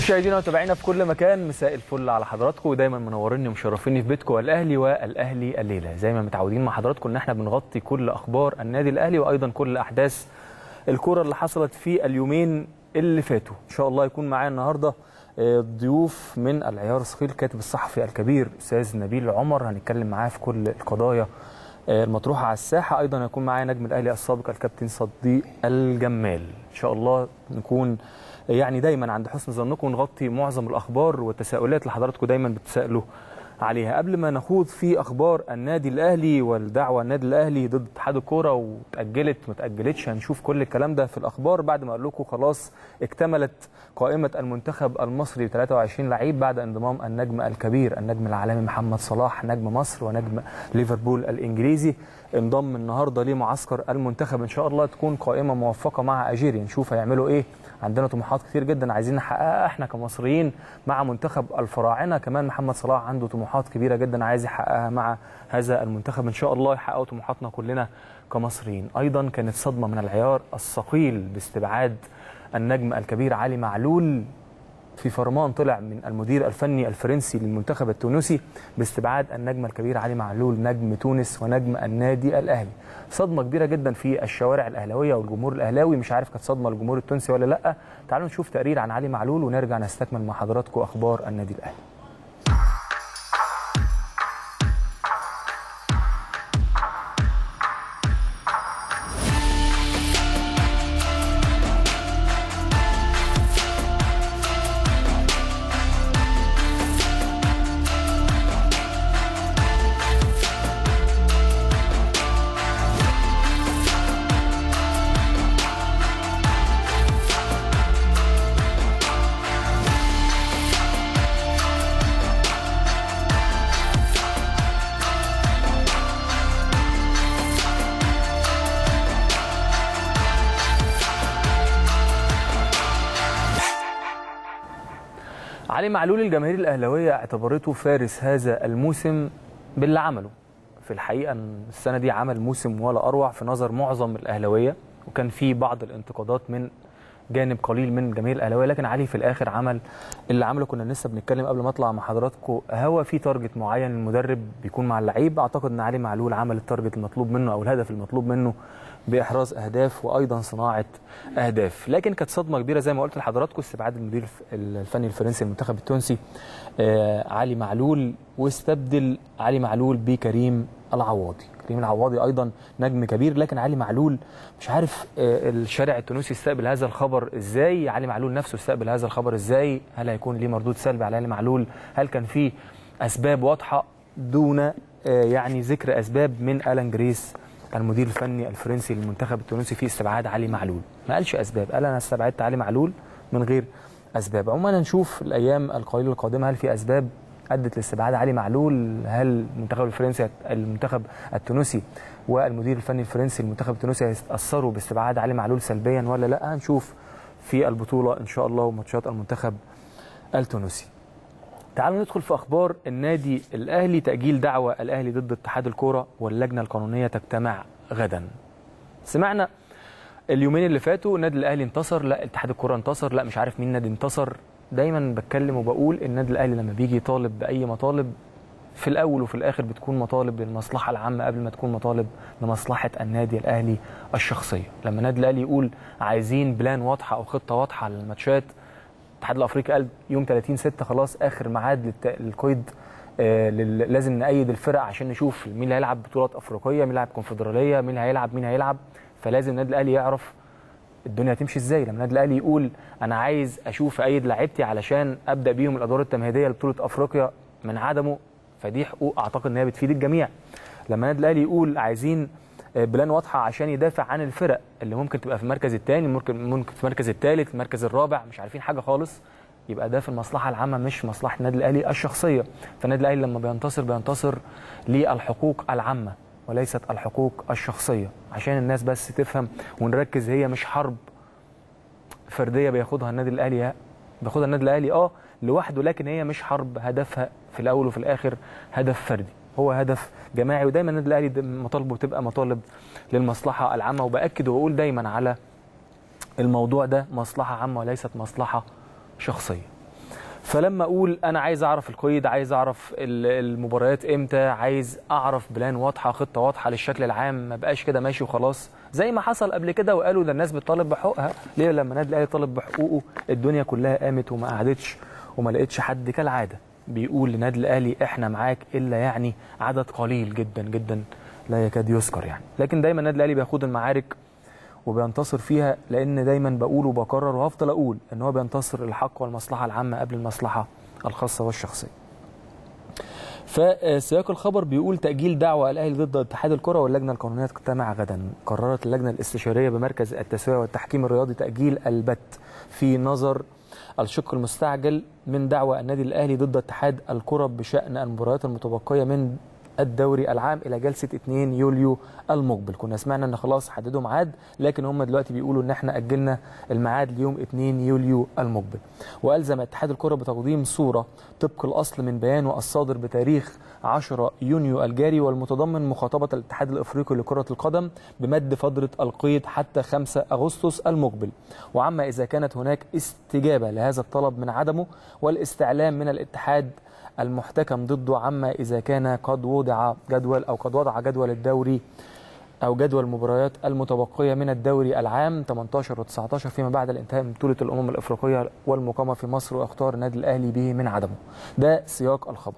مشاهدينا ومتابعينا في كل مكان، مساء الفل على حضراتكم، ودايما منوريني ومشرفيني في بيتكم الاهلي والاهلي الليله. زي ما متعودين مع حضراتكم ان احنا بنغطي كل اخبار النادي الاهلي وايضا كل احداث الكره اللي حصلت في اليومين اللي فاتوا. ان شاء الله يكون معايا النهارده ضيوف من العيار الصقيل، الكاتب الصحفي الكبير استاذ نبيل عمر، هنتكلم معاه في كل القضايا المطروحه على الساحه. ايضا هيكون معايا نجم الاهلي السابق الكابتن صديق الجمال. ان شاء الله نكون يعني دايما عند حسن ظنكم ونغطي معظم الاخبار والتساؤلات اللي حضراتكم دايما بتسالوا عليها. قبل ما نخوض في اخبار النادي الاهلي والدعوه النادي الاهلي ضد اتحاد الكوره وتاجلت ما تاجلتش، هنشوف كل الكلام ده في الاخبار بعد ما اقول لكم خلاص اكتملت قائمه المنتخب المصري ب 23 لعيب بعد انضمام النجم الكبير النجم العالمي محمد صلاح نجم مصر ونجم ليفربول الانجليزي، انضم النهارده لمعسكر المنتخب. ان شاء الله تكون قائمه موفقه مع أجيري، نشوف هيعملوا ايه. عندنا طموحات كتير جدا عايزين نحققها احنا كمصريين مع منتخب الفراعنه، كمان محمد صلاح عنده طموحات كبيره جدا عايز يحققها مع هذا المنتخب، ان شاء الله يحققوا طموحاتنا كلنا كمصريين. ايضا كانت صدمه من العيار الثقيل باستبعاد النجم الكبير علي معلول في فرمان طلع من المدير الفني الفرنسي للمنتخب التونسي باستبعاد النجم الكبير علي معلول نجم تونس ونجم النادي الاهلي. صدمه كبيره جدا في الشوارع الاهلاويه والجمهور الاهلاوي، مش عارف كانت صدمه للجمهور التونسي ولا لا. تعالوا نشوف تقرير عن علي معلول ونرجع نستكمل مع حضراتكم اخبار النادي الاهلي. علي معلول الجماهير الأهلاوية اعتبرته فارس هذا الموسم باللي عمله. في الحقيقة السنة دي عمل موسم ولا أروع في نظر معظم الأهلاوية، وكان في بعض الانتقادات من جانب قليل من جماهير الأهلاوية، لكن علي في الآخر عمل اللي عمله. كنا لسه بنتكلم قبل ما أطلع مع حضراتكم، هو في تارجت معين المدرب بيكون مع اللعيب، أعتقد إن علي معلول عمل التارجت المطلوب منه أو الهدف المطلوب منه بإحراز أهداف وأيضا صناعة أهداف. لكن كانت صدمة كبيرة زي ما قلت لحضراتكم استبعاد المدير الفني الفرنسي للمنتخب التونسي علي معلول، واستبدل علي معلول بكريم العواضي. كريم العواضي أيضا نجم كبير، لكن علي معلول مش عارف الشارع التونسي استقبل هذا الخبر إزاي، علي معلول نفسه استقبل هذا الخبر إزاي، هل هيكون ليه مردود سلبي على علي معلول، هل كان في أسباب واضحة دون يعني ذكر أسباب من ألانجريس المدير الفني الفرنسي للمنتخب التونسي في استبعاد علي معلول؟ ما قالش اسباب، قال انا استبعدت علي معلول من غير اسباب. عموما هنشوف الايام القليله القادمه هل في اسباب ادت لاستبعاد علي معلول، هل المنتخب الفرنسي المنتخب التونسي والمدير الفني الفرنسي للمنتخب التونسي هيتاثروا باستبعاد علي معلول سلبيا ولا لا، هنشوف في البطوله ان شاء الله وماتشات المنتخب التونسي. تعالوا ندخل في أخبار النادي الأهلي. تأجيل دعوة الأهلي ضد اتحاد الكورة واللجنة القانونية تجتمع غدا. سمعنا اليومين اللي فاتوا النادي الأهلي انتصر، لا اتحاد الكورة انتصر، لا مش عارف مين النادي انتصر. دايما بتكلم وبقول النادي الأهلي لما بيجي يطالب بأي مطالب في الأول وفي الآخر بتكون مطالب للمصلحة العامة قبل ما تكون مطالب لمصلحة النادي الأهلي الشخصية. لما النادي الأهلي يقول عايزين بلان واضحة أو خطة واضحة للماتشات، الاتحاد الافريقي قال يوم 30/6 خلاص اخر ميعاد للقيد، لازم نأيد الفرق عشان نشوف مين اللي هيلعب بطولات افريقيه، مين اللي هيلعب كونفدراليه، مين هيلعب. فلازم النادي الاهلي يعرف الدنيا هتمشي ازاي. لما النادي الاهلي يقول انا عايز اشوف ايد لعيبتي علشان ابدا بيهم الادوار التمهيديه لبطوله افريقيا من عدمه، فدي حقوق اعتقد ان هي بتفيد الجميع. لما النادي الاهلي يقول عايزين بلان واضحه عشان يدافع عن الفرق اللي ممكن تبقى في المركز الثاني، ممكن في المركز الثالث، المركز الرابع، مش عارفين حاجه خالص، يبقى ده في المصلحه العامه مش مصلحه النادي الاهلي الشخصيه. فالنادي الاهلي لما بينتصر للحقوق العامه وليست الحقوق الشخصيه، عشان الناس بس تفهم ونركز. هي مش حرب فرديه بياخدها النادي الاهلي، بياخدها النادي الاهلي لوحده، لكن هي مش حرب، هدفها في الاول وفي الاخر هدف فردي، هو هدف جماعي. ودايما النادي الاهلي مطالبه تبقى مطالب للمصلحه العامه، وباكد واقول دايما على الموضوع ده، مصلحه عامه وليست مصلحه شخصيه. فلما اقول انا عايز اعرف القيد، عايز اعرف المباريات امتى، عايز اعرف بلان واضحه، خطه واضحه للشكل العام، ما بقاش كده ماشي وخلاص زي ما حصل قبل كده وقالوا ده الناس بتطالب بحقوقها. ليه لما النادي الاهلي طالب بحقوقه الدنيا كلها قامت وما قعدتش وما لقيتش حد كالعاده بيقول للنادي الاهلي احنا معاك، الا يعني عدد قليل جدا جدا لا يكاد يذكر يعني. لكن دايما النادي الاهلي بياخد المعارك وبينتصر فيها، لان دايما بقول وبكرر وهفضل اقول ان هو بينتصر الحق والمصلحه العامه قبل المصلحه الخاصه والشخصيه. فسياق الخبر بيقول تاجيل دعوى الاهلي ضد اتحاد الكره واللجنه القانونيه تجتمع غدا. قررت اللجنه الاستشاريه بمركز التسويق والتحكيم الرياضي تاجيل البت في نظر الشق المستعجل من دعوى النادي الاهلي ضد اتحاد الكره بشان المباريات المتبقيه من الدوري العام الى جلسه 2 يوليو المقبل. كنا سمعنا ان خلاص حددوا ميعاد، لكن هم دلوقتي بيقولوا ان احنا اجلنا الميعاد ليوم 2 يوليو المقبل. والزم اتحاد الكره بتقديم صوره طبق الاصل من بيانه الصادر بتاريخ 10 يونيو الجاري والمتضمن مخاطبه الاتحاد الافريقي لكره القدم بمد فتره القيد حتى 5 اغسطس المقبل، وعما اذا كانت هناك استجابه لهذا الطلب من عدمه والاستعلام من الاتحاد المحتكم ضده، عما إذا كان قد وضع جدول أو قد وضع جدول الدوري أو جدول المباريات المتبقية من الدوري العام 18 و19 فيما بعد الانتهاء من بطولة الأمم الأفريقية والمقامة في مصر واختار النادي الأهلي به من عدمه. ده سياق الخبر.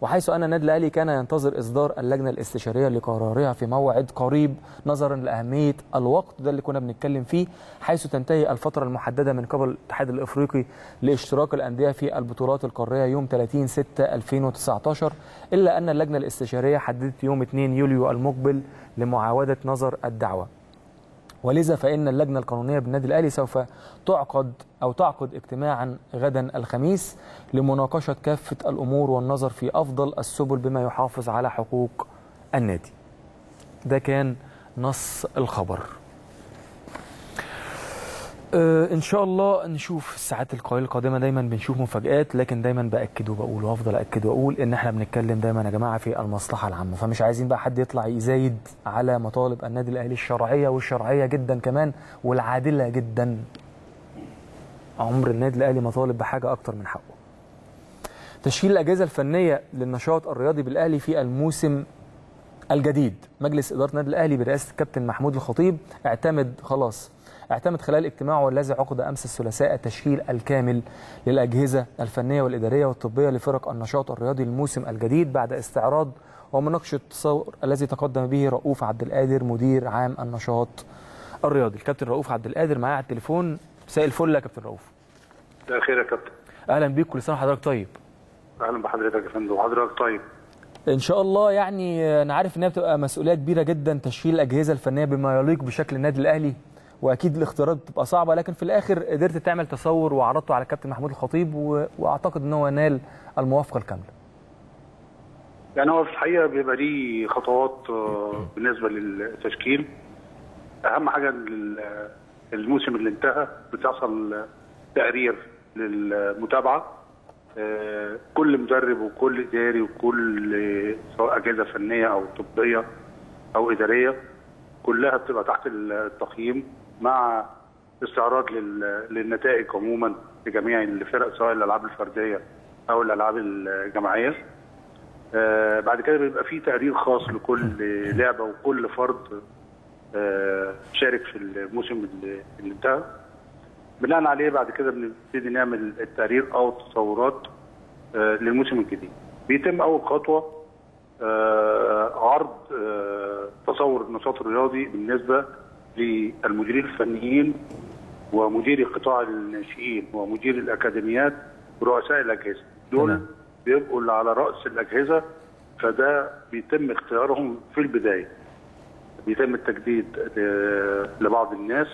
وحيث أن النادي الأهلي كان ينتظر إصدار اللجنة الاستشارية لقرارها في موعد قريب نظرا لأهمية الوقت، ده اللي كنا بنتكلم فيه، حيث تنتهي الفترة المحددة من قبل الاتحاد الأفريقي لاشتراك الأندية في البطولات القارية يوم 30/6/2019، إلا أن اللجنة الاستشارية حددت يوم 2 يوليو المقبل لمعاودة نظر الدعوة. ولذا فإن اللجنة القانونية بالنادي الأهلي سوف تعقد اجتماعا غدا الخميس لمناقشة كافة الأمور والنظر في أفضل السبل بما يحافظ على حقوق النادي. ده كان نص الخبر. إن شاء الله نشوف الساعات القليلة القادمة، دايما بنشوف مفاجآت، لكن دايما بأكد وبقول وأفضل أكد وأقول إن إحنا بنتكلم دايما يا جماعة في المصلحة العامة، فمش عايزين بقى حد يطلع يزايد على مطالب النادي الأهلي الشرعية والشرعية جدا كمان والعادلة جدا. عمر النادي الأهلي مطالب بحاجة أكتر من حقه. تشكيل الأجهزة الفنية للنشاط الرياضي بالأهلي في الموسم الجديد. مجلس إدارة النادي الأهلي برئاسة الكابتن محمود الخطيب اعتمد خلال اجتماعه الذي عقد أمس الثلاثاء التشكيل الكامل للأجهزة الفنية والإدارية والطبية لفرق النشاط الرياضي للموسم الجديد بعد استعراض ومناقشة صور الذي تقدم به رؤوف عبد القادر مدير عام النشاط الرياضي. الكابتن رؤوف عبد القادر معايا على التليفون. مساء الفل يا كابتن رؤوف. مساء الخير يا كابتن. أهلا بيك، كل سنة وحضرتك طيب. أهلا بحضرتك يا فندم وحضرتك طيب. إن شاء الله. يعني أنا عارف إنها بتبقى مسؤولية كبيرة جدا تشكيل الأجهزة الفنية بما يليق بشكل النادي الأهلي، واكيد الاختيارات بتبقى صعبه، لكن في الاخر قدرت تعمل تصور وعرضته على الكابتن محمود الخطيب واعتقد ان هو نال الموافقه الكامله. يعني هو في الحقيقه بيبقى ليه خطوات بالنسبه للتشكيل. اهم حاجه الموسم اللي انتهى بتحصل تقرير للمتابعه، كل مدرب وكل اداري وكل سواء اجهزه فنيه او طبيه او اداريه كلها بتبقى تحت التقييم مع استعراض للنتائج عموما لجميع الفرق سواء الالعاب الفرديه او الالعاب الجماعيه. بعد كده بيبقى في تقرير خاص لكل لعبه وكل فرد شارك في الموسم اللي انتهى. بناء عليه بعد كده بنبتدي نعمل التقرير او التصورات للموسم الجديد. بيتم اول خطوه عرض تصور النشاط الرياضي بالنسبه للمديرين الفنيين ومديري قطاع الناشئين ومدير الاكاديميات ورؤساء الاجهزه. دول بيبقوا اللي على راس الاجهزه، فده بيتم اختيارهم في البدايه. بيتم التجديد لبعض الناس،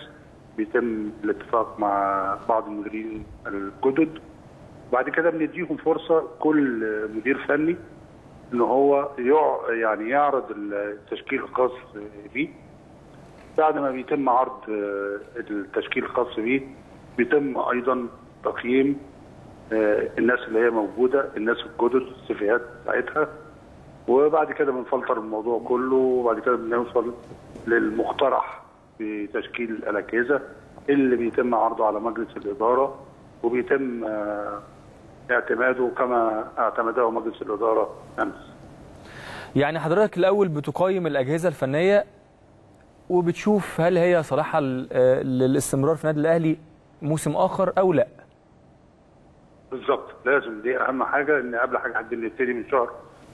بيتم الاتفاق مع بعض المديرين الجدد. بعد كده بنديهم فرصه كل مدير فني ان هو يعني يعرض التشكيل الخاص بيه. بعد ما بيتم عرض التشكيل الخاص بيه بيتم ايضا تقييم الناس اللي هي موجوده، الناس الجدد، السيفيهات بتاعتها، وبعد كده بنفلتر الموضوع كله، وبعد كده بنوصل للمقترح بتشكيل الاجهزه اللي بيتم عرضه على مجلس الاداره وبيتم اعتماده كما اعتمده مجلس الإدارة أمس. يعني حضرتك الأول بتقيم الأجهزة الفنية وبتشوف هل هي صالحة للاستمرار في النادي الأهلي موسم آخر أو لا؟ بالظبط، لازم، دي أهم حاجة، إن قبل حاجة حد نبتدي من شهر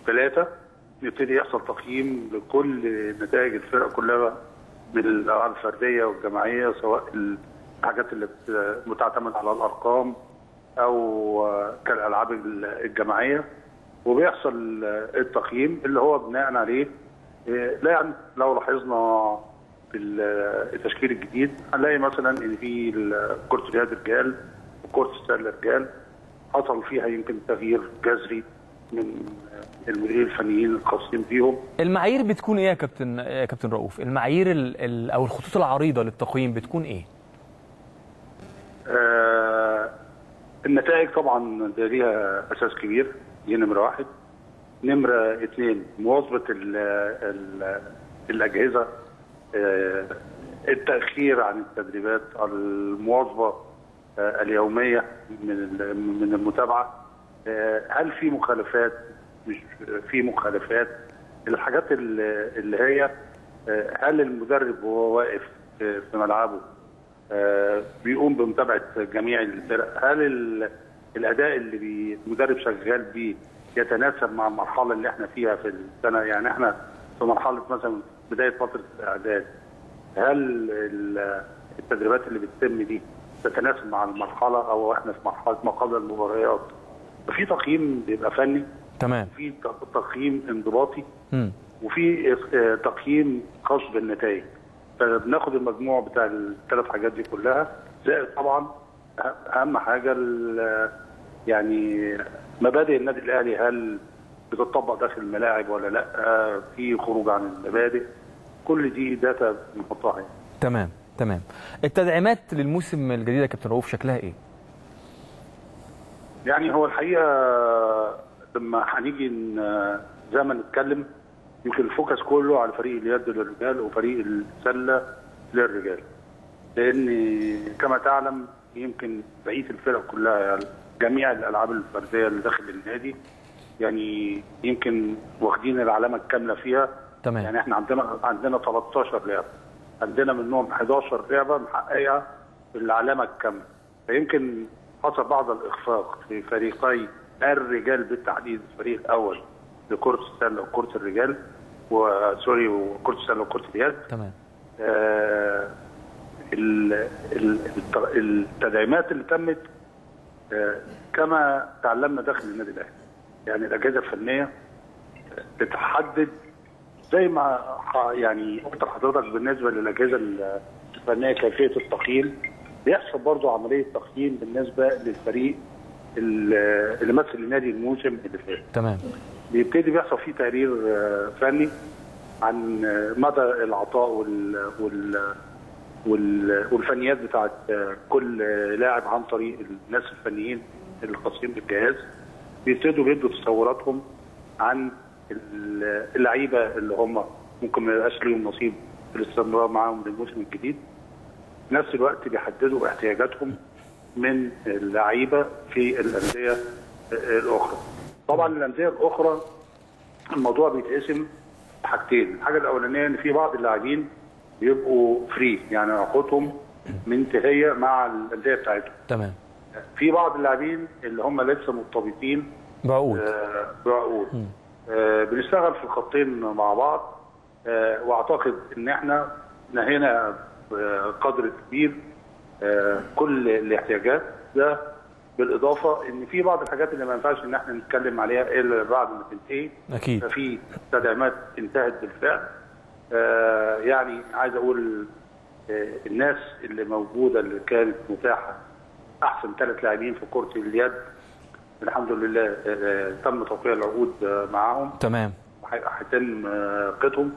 3 نبتدي يحصل تقييم لكل نتائج الفرق كلها من الألعاب الفردية والجماعية، سواء الحاجات اللي بتعتمد على الأرقام أو كالألعاب الجماعية، وبيحصل التقييم اللي هو بناء عليه. يعني لو لاحظنا في التشكيل الجديد هنلاقي مثلا ان في كرة اليد الرجال وكرة السلة الرجال حصل فيها يمكن تغيير جذري من المديرين الفنيين الخاصين بيهم. المعايير بتكون ايه يا كابتن رؤوف؟ المعايير او الخطوط العريضة للتقييم بتكون ايه؟ النتائج طبعا ده ليها اساس كبير، دي نمرة 1. نمرة 2 مواظبة الأجهزة، التأخير عن التدريبات، المواظبة اليومية من المتابعة، هل في مخالفات مش في مخالفات، الحاجات اللي هي هل المدرب وهو واقف في ملعبه بيقوم بمتابعة جميع الفرق، هل الأداء اللي المدرب شغال بيه يتناسب مع المرحله اللي احنا فيها في السنه. يعني احنا في مرحله مثلا بدايه فتره الاعداد، هل التدريبات اللي بتتم دي تتناسب مع المرحله او احنا في مرحله ما قبل المباريات؟ في تقييم بيبقى فني تمام، في تقييم انضباطي، وفي تقييم خاص بالنتائج. فبناخد المجموع بتاع الثلاث حاجات دي كلها، زائد طبعا اهم حاجه يعني مبادئ النادي الاهلي، هل بتطبق داخل الملاعب ولا لا؟ في خروج عن المبادئ؟ كل دي داتا بنحطها هنا. تمام تمام. التدعيمات للموسم الجديد يا كابتن رؤوف شكلها ايه؟ يعني هو الحقيقه لما هنيجي زي ما نتكلم يمكن الفوكس كله على فريق اليد للرجال وفريق السله للرجال، لان كما تعلم يمكن بقيه الفرق كلها يعني جميع الالعاب الفرديه اللي داخل النادي يعني يمكن واخدين العلامه الكامله فيها. تمام. يعني احنا عندنا 13 لعبه، عندنا منهم 11 لعبه محققه العلامه الكامله، فيمكن حصل بعض الاخفاق في فريقي الرجال بالتحديد، الفريق الاول لكره السله وكره الرجال وسوري وكره السله وكره اليد. تمام. التدعيمات اللي تمت كما تعلمنا داخل النادي الاهلي، يعني الاجهزه الفنيه بتحدد زي ما يعني قلت لحضرتك بالنسبه للاجهزه الفنيه كيفيه التقييم، بيحصل برضه عمليه تقييم بالنسبه للفريق اللي مثل النادي الموسم اللي فات. تمام. بيبتدي بيحصل فيه تقرير فني عن مدى العطاء والفنيات بتاعت كل لاعب عن طريق الناس الفنيين الخاصين بالجهاز، بيبتدوا يدوا تصوراتهم عن اللعيبه اللي هم ممكن ما يبقاش ليهم نصيب في الاستمرار معاهم للموسم الجديد. في نفس الوقت بيحددوا احتياجاتهم من اللعيبه في الانديه الاخرى. طبعا الانديه الاخرى الموضوع بيتقسم حاجتين، الحاجه الاولانيه ان في بعض اللاعبين بيبقوا فري، يعني عقودهم منتهيه مع الانديه بتاعتهم. تمام. في بعض اللاعبين اللي هم لسه مرتبطين بعقود بنشتغل في الخطين مع بعض، واعتقد ان احنا نهينا قدر كبير كل الاحتياجات ده، بالاضافه ان في بعض الحاجات اللي ما ينفعش ان احنا نتكلم عليها الا بعد ما تنتهي. اكيد. ففي تدعيمات انتهت بالفعل. يعني عايز اقول الناس اللي موجوده اللي كانت متاحه، احسن 3 لاعبين في كره اليد الحمد لله تم توقيع العقود معاهم. تمام. هيتم قيدهم،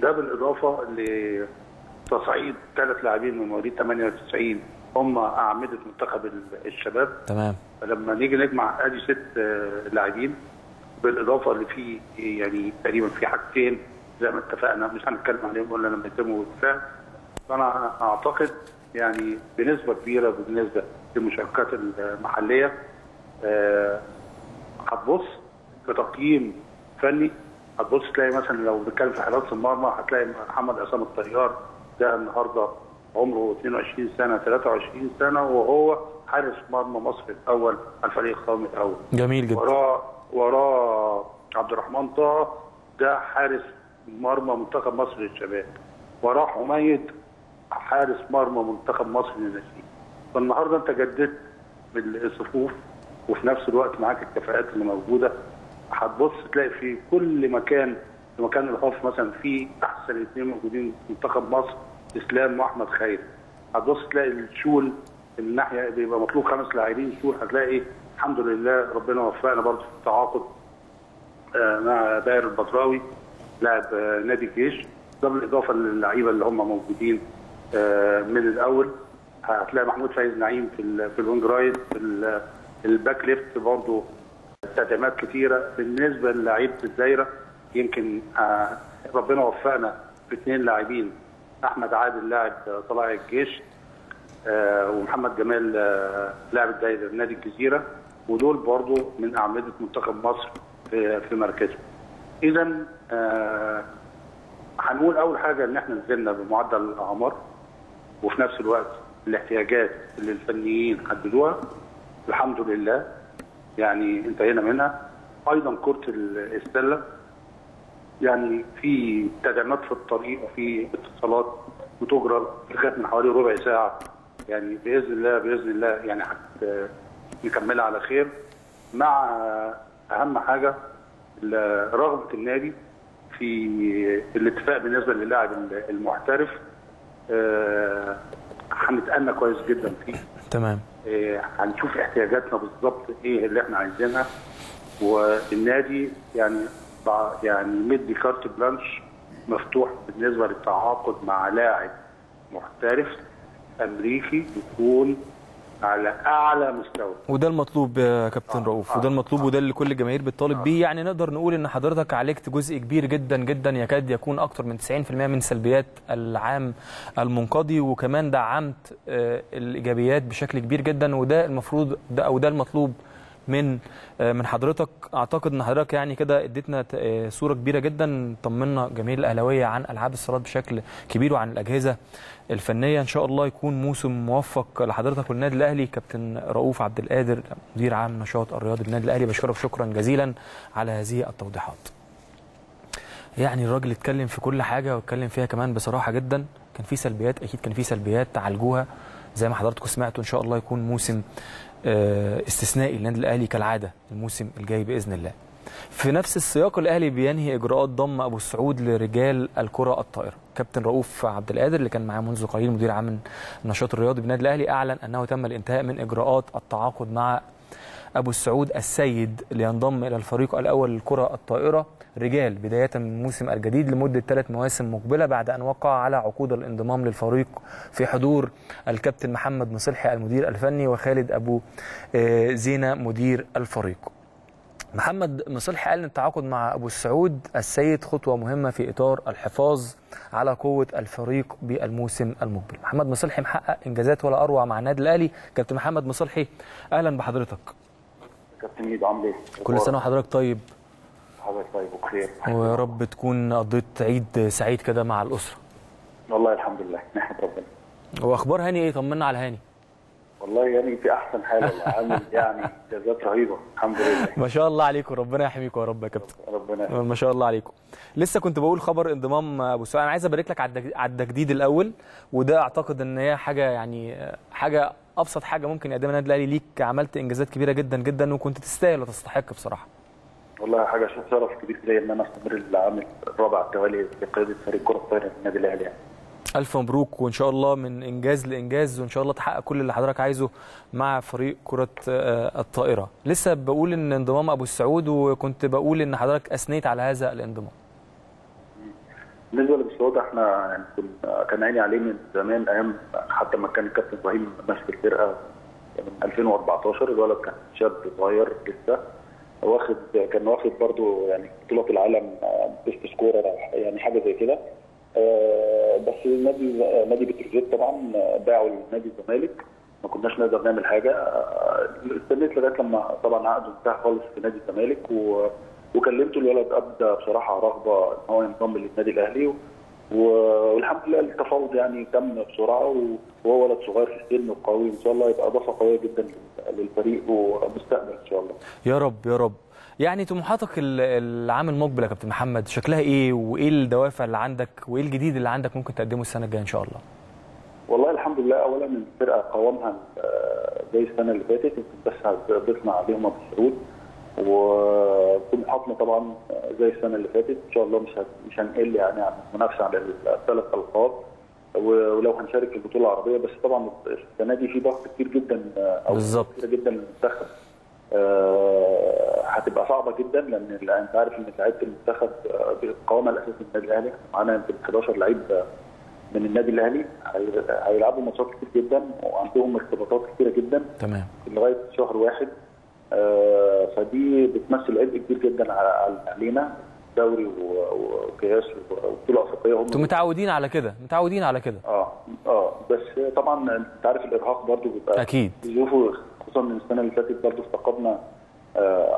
ده بالاضافه لتصعيد 3 لاعبين من مواليد 98 هم اعمده منتخب الشباب. تمام. فلما نيجي نجمع ادي 6 لاعبين، بالاضافه اللي في يعني تقريبا في حاجتين زي ما اتفقنا مش هنتكلم عليهم الا لما يتموا الاتفاق. فانا اعتقد يعني بنسبه كبيره بالنسبه للمشاركات المحليه هتبص كتقييم فني هتبص تلاقي مثلا لو بنتكلم في حراسه المرمى هتلاقي محمد عصام الطيار ده النهارده عمره 22 سنه 23 سنه وهو حارس مرمى مصر الاول على الفريق القومي الاول. جميل جدا. وراه عبد الرحمن طه ده حارس مرمى منتخب مصر للشباب. وراه حميد حارس مرمى منتخب مصر للناشئين. فالنهارده انت جددت بالصفوف وفي نفس الوقت معاك الكفاءات اللي موجوده. هتبص تلاقي في كل مكان في مكان الخوف مثلا في احسن اثنين موجودين في منتخب مصر اسلام واحمد خيري. هتبص تلاقي الشول من ناحيه بيبقى مطلوب 5 لاعبين شول هتلاقي الحمد لله ربنا وفقنا برضه في التعاقد مع داير البطراوي لاعب نادي الجيش ده بالاضافه للعيبه اللي هم موجودين من الاول. هتلاقي محمود فايز نعيم في الونج رايد في الباك ليفت برضه تدعيمات كتيره. بالنسبه للاعيبه الدايره يمكن ربنا وفقنا ب2 لاعبين احمد عادل لاعب طلائع الجيش ومحمد جمال لاعب الدايره نادي الجزيره ودول برضه من اعمده منتخب مصر في مركزه. اذا هنقول اول حاجه ان احنا نزلنا بمعدل الاعمار وفي نفس الوقت الاحتياجات اللي الفنيين حددوها الحمد لله يعني انتهينا منها. ايضا كره السله يعني في تدعيمات في الطريق وفي اتصالات بتجرى لغايه من حوالي ربع ساعه يعني باذن الله يعني نكملها على خير مع اهم حاجه رغبه النادي في الاتفاق بالنسبه للاعب المحترف. هنتأنى كويس جدا فيه. تمام. هنشوف احتياجاتنا بالظبط ايه اللي احنا عايزينها والنادي يعني مدي كارت بلانش مفتوح بالنسبه للتعاقد مع لاعب محترف امريكي يكون على اعلى مستوى وده المطلوب يا كابتن رؤوف وده المطلوب وده اللي كل الجماهير بتطالب بيه. يعني نقدر نقول ان حضرتك عالجت جزء كبير جدا جدا يكاد يكون اكتر من 90% من سلبيات العام المنقضي وكمان دعمت الايجابيات بشكل كبير جدا وده المفروض ده او ده المطلوب من حضرتك. اعتقد ان حضرتك يعني كده اديتنا صوره كبيره جدا طمنا جماهير الاهلاويه عن العاب الصالات بشكل كبير وعن الاجهزه الفنيه. ان شاء الله يكون موسم موفق لحضرتك والنادي الاهلي. كابتن رؤوف عبد القادر مدير عام نشاط الرياضي بالنادي الاهلي بشكرك شكرا جزيلا على هذه التوضيحات. يعني الراجل اتكلم في كل حاجه واتكلم فيها كمان بصراحه جدا. كان في سلبيات اكيد كان في سلبيات تعالجوها زي ما حضراتكم سمعتوا. ان شاء الله يكون موسم استثنائي للنادي الاهلي كالعاده الموسم الجاي باذن الله. في نفس السياق الاهلي بينهي اجراءات ضم ابو السعود لرجال الكره الطائره. كابتن رؤوف عبد القادر اللي كان معاه منذ قليل مدير عام النشاط الرياضي بالنادي الاهلي اعلن انه تم الانتهاء من اجراءات التعاقد مع ابو السعود السيد لينضم الى الفريق الاول للكره الطائره رجال بدايه من الموسم الجديد لمده 3 مواسم مقبله بعد ان وقع على عقود الانضمام للفريق في حضور الكابتن محمد مصلحي المدير الفني وخالد ابو زينه مدير الفريق. محمد مصلحي قال ان التعاقد مع ابو السعود السيد خطوه مهمه في اطار الحفاظ على قوه الفريق بالموسم المقبل. محمد مصلحي محقق انجازات ولا اروع مع النادي الاهلي. كابتن محمد مصلحي اهلا بحضرتك. كابتن نبيل عمري كل سنه وحضرتك طيب. حضرتك طيب وبخير ويا رب تكون قضيت عيد سعيد كده مع الاسره. والله الحمد لله نحمد ربنا. واخبار هاني ايه؟ طمنا على هاني. والله يعني في احسن حاله عامل يعني انجازات رهيبه الحمد لله. ما شاء الله عليكم ربنا يحميكم يا رب يا كابتن. ربنا ما شاء الله عليكم. لسه كنت بقول خبر انضمام ابو سعود. انا عايز ابارك لك على التجديد الاول وده اعتقد ان هي حاجه يعني حاجه ابسط حاجه ممكن يقدمها النادي الاهلي ليك. عملت انجازات كبيره جدا جدا وكنت تستاهل وتستحق بصراحه. والله حاجه شرف كبير ليا ان انا استمر العام الرابع على التوالي بقياده فريق كره الطايره النادي الاهلي يعني. الف مبروك وان شاء الله من انجاز لانجاز وان شاء الله تحقق كل اللي حضرتك عايزه مع فريق كره الطائره. لسه بقول ان انضمام ابو السعود وكنت بقول ان حضرتك اثنيت على هذا الانضمام. بالنسبه لابو السعود احنا يعني كان عيني عليه من زمان ايام حتى ما كان الكابتن ابراهيم ماسك الفرقه من 2014. الولد كان شاب صغير لسه كان واخد برضه يعني بطوله العالم بيست سكورر يعني حاجه زي كده. بس نادي بتروجيت طبعا باعوا لنادي الزمالك ما كناش نقدر نعمل حاجه. استنيت لغايه لما طبعا عقده انتهى خالص في نادي الزمالك، وكلمت الولد ابدا بصراحه رغبه ان هو ينضم للنادي الاهلي، والحمد لله التفاوض يعني تم بسرعه، وهو ولد صغير في السن وقوي، ان شاء الله يبقى اضافه قويه جدا للفريق ومستقبل ان شاء الله. يا رب يا رب. يعني طموحاتك العام المقبل يا كابتن محمد شكلها ايه، وايه الدوافع اللي عندك، وايه الجديد اللي عندك ممكن تقدمه السنه الجايه ان شاء الله؟ والله الحمد لله، اولا الفرقه قوامها زي السنه اللي فاتت، بس ضفنا عليهم ابو السعود، وطموحاتنا طبعا زي السنه اللي فاتت ان شاء الله مش هنقل يعني عن المنافسه على الثلاث القاب، ولو هنشارك في البطوله العربيه. بس طبعا السنه دي في ضغط كتير جدا بالظبط كتير جدا للمنتخب، هتبقى صعبه جدا، لان انت عارف ان لعيبه المنتخب بالقوامه الاساسيه من النادي الاهلي، معانا يمكن 11 لعيب من النادي الاهلي هيلعبوا ماتشات كتير جدا، وعندهم ارتباطات كتيره جدا تمام لغايه شهر واحد، فدي بتمثل عبء كبير جدا علينا، دوري وكاس وبطوله افريقيه. انتوا متعودين على كده متعودين على كده. بس طبعا انت عارف الارهاق برضو بيبقى اكيد ظروفه، خصوصا من السنه اللي فاتت برضو استقبلنا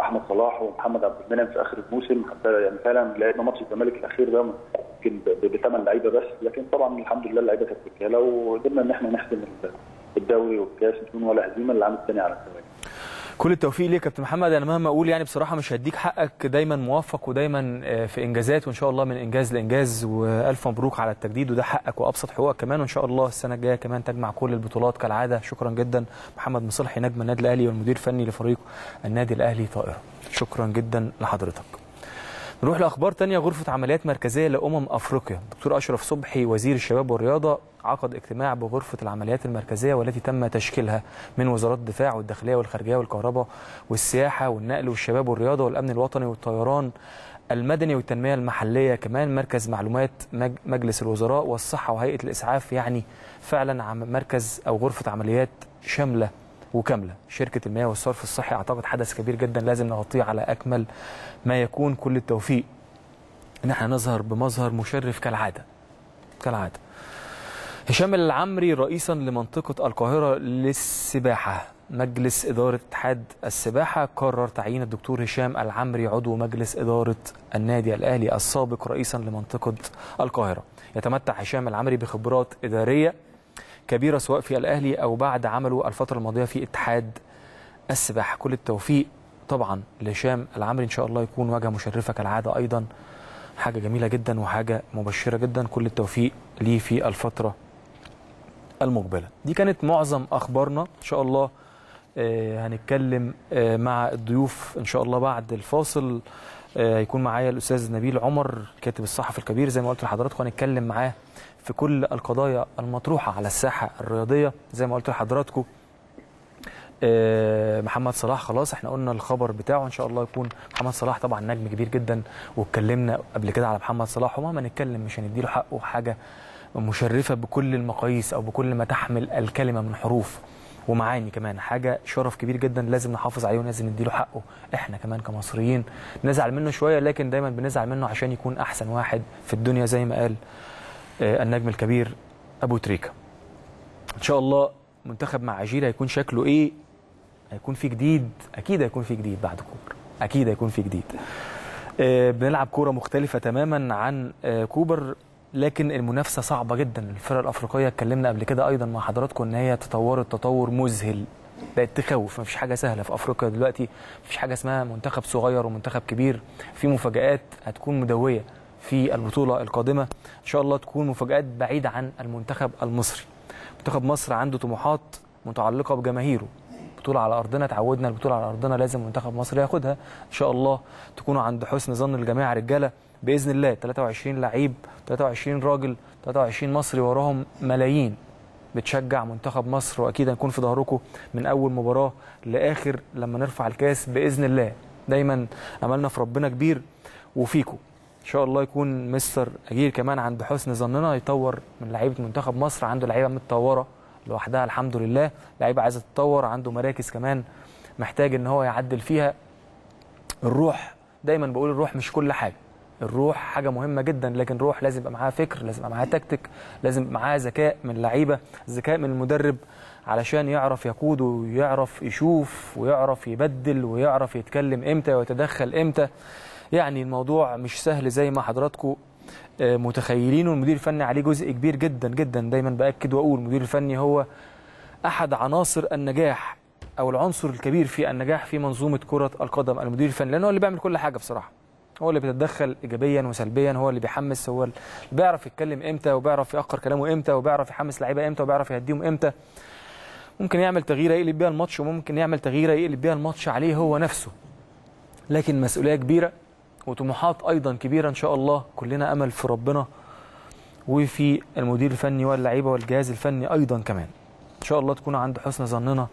احمد صلاح ومحمد عبد المنعم في اخر الموسم، حتى يعني فعلا لعبنا ماتش الزمالك الاخير ده يمكن بثمان لعيبه بس، لكن طبعا الحمد لله اللعيبه كانت رجاله، وقدرنا ان احنا نحسم الدوري والكاس بدون ولا هزيمه العام الثاني على الزمالك. كل التوفيق ليك يا كابتن محمد. انا مهما اقول يعني بصراحه مش هديك حقك، دايما موفق ودايما في انجازات، وان شاء الله من انجاز لانجاز، والف مبروك على التجديد، وده حقك وابسط حقوقك كمان، وان شاء الله السنه الجايه كمان تجمع كل البطولات كالعاده. شكرا جدا محمد مصلحي، نجم النادي الاهلي والمدير الفني لفريق النادي الاهلي طائره، شكرا جدا لحضرتك. نروح لاخبار ثانيه. غرفه عمليات مركزيه افريقيا، دكتور اشرف صبحي وزير الشباب والرياضه عقد اجتماع بغرفه العمليات المركزيه، والتي تم تشكيلها من وزارات الدفاع والداخليه والخارجيه والكهرباء والسياحه والنقل والشباب والرياضه والامن الوطني والطيران المدني والتنميه المحليه، كمان مركز معلومات مجلس الوزراء والصحه وهيئه الاسعاف. يعني فعلا مركز او غرفه عمليات شامله وكامله. شركه المياه والصرف الصحي، اعتقد حدث كبير جدا لازم نغطيه على اكمل ما يكون. كل التوفيق ان احنا نظهر بمظهر مشرف كالعاده كالعاده. هشام العمري رئيسا لمنطقه القاهره للسباحه، مجلس اداره اتحاد السباحه قرر تعيين الدكتور هشام العمري عضو مجلس اداره النادي الاهلي السابق رئيسا لمنطقه القاهره. يتمتع هشام العمري بخبرات اداريه كبيرة سواء في الأهلي أو بعد عمله الفترة الماضية في اتحاد السباحة. كل التوفيق طبعا لهشام العمري، إن شاء الله يكون وجهة مشرفة كالعادة، أيضا حاجة جميلة جدا وحاجة مبشرة جدا. كل التوفيق ليه في الفترة المقبلة. دي كانت معظم أخبارنا، إن شاء الله هنتكلم مع الضيوف إن شاء الله بعد الفاصل. هيكون معايا الأستاذ نبيل عمر الكاتب الصحفي الكبير زي ما قلت لحضراتكم، هنتكلم معاه في كل القضايا المطروحة على الساحة الرياضية زي ما قلت لحضراتكم. محمد صلاح خلاص احنا قلنا الخبر بتاعه، ان شاء الله يكون محمد صلاح طبعا نجم كبير جدا، واتكلمنا قبل كده على محمد صلاح، ومهما نتكلم مش هنديله حقه، حاجة مشرفة بكل المقاييس او بكل ما تحمل الكلمة من حروف ومعاني، كمان حاجة شرف كبير جدا لازم نحافظ عليه ولازم نديله حقه. احنا كمان كمصريين نزعل منه شوية، لكن دايما بنزعل منه عشان يكون احسن واحد في الدنيا زي ما قال النجم الكبير أبو تريكا. إن شاء الله منتخب مع أجيري هيكون شكله إيه؟ هيكون في جديد؟ أكيد هيكون في جديد بعد كوبر، أكيد هيكون في جديد. بنلعب كورة مختلفة تماما عن كوبر، لكن المنافسة صعبة جدا. الفرق الأفريقية اتكلمنا قبل كده أيضا مع حضراتكم إن هي تطورت تطور مذهل، بقت تخوف، مفيش حاجة سهلة في أفريقيا دلوقتي، مفيش حاجة اسمها منتخب صغير ومنتخب كبير، في مفاجآت هتكون مدوية في البطولة القادمة، إن شاء الله تكون مفاجآت بعيدة عن المنتخب المصري. منتخب مصر عنده طموحات متعلقة بجماهيره، بطولة على أرضنا تعودنا البطولة على أرضنا لازم منتخب مصر ياخدها، إن شاء الله تكونوا عند حسن ظن الجميع رجالة بإذن الله. 23 لعيب، 23 راجل، 23 مصري وراهم ملايين بتشجع منتخب مصر، وأكيد هنكون في ظهركم من أول مباراة لآخر لما نرفع الكاس بإذن الله. دايما أملنا في ربنا كبير وفيكم. ان شاء الله يكون مستر أجيري كمان عند حسن ظننا يطور من لعيبه منتخب مصر، عنده لعيبه متطوره لوحدها الحمد لله، لعيبه عايزه تتطور، عنده مراكز كمان محتاج ان هو يعدل فيها. الروح دايما بقول الروح مش كل حاجه، الروح حاجه مهمه جدا، لكن روح لازم يبقى معاها فكر، لازم يبقى معاها تكتيك، لازم يبقى معاها ذكاء من اللعيبه، ذكاء من المدرب علشان يعرف يقود ويعرف يشوف ويعرف يبدل ويعرف يتكلم امتى ويتدخل امتى. يعني الموضوع مش سهل زي ما حضراتكم متخيلين، والمدير الفني عليه جزء كبير جدا جدا. دايما باكد واقول المدير الفني هو احد عناصر النجاح او العنصر الكبير في النجاح في منظومه كره القدم، المدير الفني، لانه هو اللي بيعمل كل حاجه بصراحه، هو اللي بيتدخل ايجابيا وسلبيا، هو اللي بيحمس، هو اللي بيعرف يتكلم امتى وبيعرف يأخر كلامه امتى وبيعرف يحمس لعيبه امتى وبيعرف يهديهم امتى. ممكن يعمل تغييره يقلب بيها الماتش، وممكن يعمل تغييره يقلب بيها الماتش عليه هو نفسه. لكن مسؤوليه كبيره وطموحات ايضا كبيره ان شاء الله، كلنا امل في ربنا وفي المدير الفني واللعيبه والجهاز الفني ايضا كمان. ان شاء الله تكونوا عند حسن ظننا،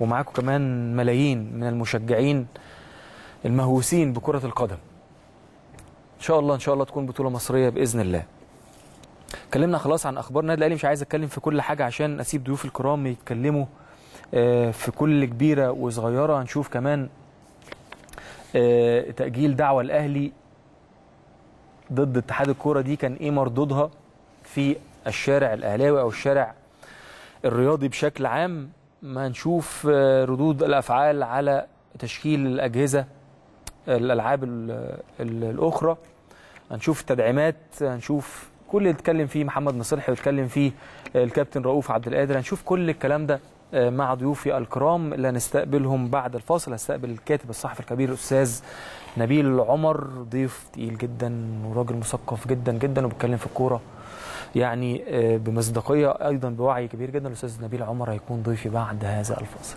ومعاكم كمان ملايين من المشجعين المهووسين بكره القدم. ان شاء الله ان شاء الله تكون بطوله مصريه باذن الله. اتكلمنا خلاص عن اخبار النادي الاهلي، مش عايز اتكلم في كل حاجه عشان اسيب ضيوف الكرام يتكلموا في كل كبيره وصغيره. هنشوف كمان تأجيل دعوى الأهلي ضد اتحاد الكورة دي كان إيه مردودها في الشارع الأهلاوي أو الشارع الرياضي بشكل عام. ما نشوف ردود الأفعال على تشكيل الأجهزة الألعاب الأخرى، هنشوف التدعيمات، هنشوف كل اللي اتكلم فيه محمد مصلحي واتكلم فيه الكابتن رؤوف عبد القادر. هنشوف كل الكلام ده مع ضيوفي الكرام اللي هنستقبلهم بعد الفاصل. هستقبل الكاتب الصحفي الكبير الاستاذ نبيل عمر، ضيف تقيل جدا وراجل مثقف جدا جدا وبيتكلم في الكوره يعني بمصداقيه ايضا بوعي كبير جدا. الاستاذ نبيل عمر هيكون ضيفي بعد هذا الفاصل.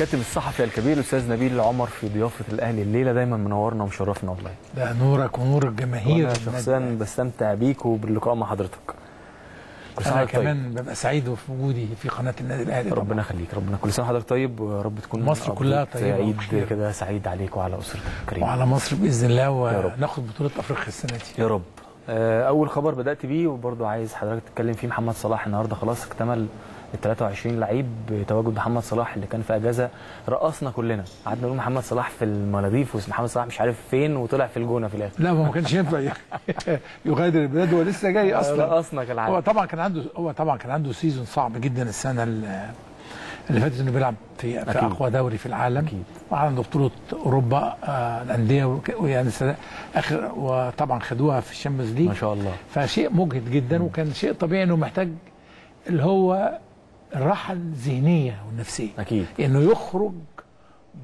الكاتب الصحفي الكبير الاستاذ نبيل عمر في ضيافه الاهلي الليله، دايما منورنا ومشرفنا والله. ده نورك ونور الجماهير. انا شخصيا بستمتع بيك وباللقاء مع حضرتك. انا كمان ببقى سعيد وجودي في قناه النادي الاهلي. ربنا يخليك، ربنا كل سنه حضرتك طيب، يا رب تكون مصر كلها طيبه وعيد كده سعيد عليك وعلى اسرتك الكريمه وعلى مصر باذن الله، وناخد بطوله افريقيا السنه دي يا رب. اول خبر بدات بيه وبرضه عايز حضرتك تتكلم فيه، محمد صلاح النهارده خلاص اكتمل ال 23 لعيب بتواجد محمد صلاح اللي كان في اجازه. رقصنا كلنا، قعدنا نقول محمد صلاح في المالديف ومحمد صلاح مش عارف فين، وطلع في الجونه في الاخر. لا هو ما كانش ينفع يغادر البلاد، هو لسه جاي اصلا. رقصنا كالعاده. هو طبعا كان عنده سيزون صعب جدا السنه اللي فاتت، انه بيلعب في اقوى دوري في العالم أكيد. وعنده بطوله اوروبا الانديه ويعني اخر، وطبعا خدوها في الشامبيونز ليج ما شاء الله، فشيء مجهد جدا وكان شيء طبيعي انه محتاج اللي هو الراحه الذهنيه والنفسيه اكيد، انه يخرج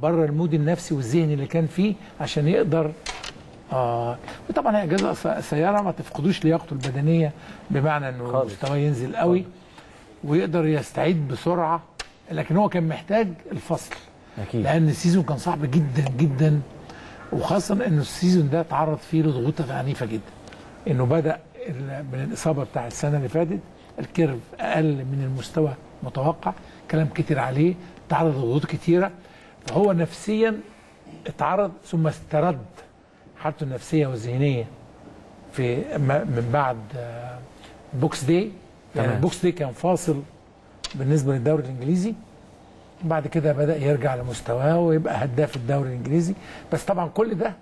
بره المود النفسي والذهني اللي كان فيه عشان يقدر طبعا هي اجازه سياره ما تفقدوش لياقته البدنيه، بمعنى انه مستواه ينزل قوي ويقدر يستعيد بسرعه، لكن هو كان محتاج الفصل أكيد. لان السيزون كان صعب جدا جدا، وخاصه انه السيزون ده اتعرض فيه لضغوط عنيفه جدا، انه بدا من الاصابه بتاع السنه اللي فاتت، الكيرف اقل من المستوى متوقع، كلام كتير عليه، تعرض لضغوط كتيره، فهو نفسيا اتعرض ثم استرد حالته النفسيه والذهنيه في من بعد بوكس داي. يعني بوكس داي كان فاصل بالنسبه للدوري الانجليزي، بعد كده بدا يرجع لمستواه ويبقى هداف الدوري الانجليزي، بس طبعا كل ده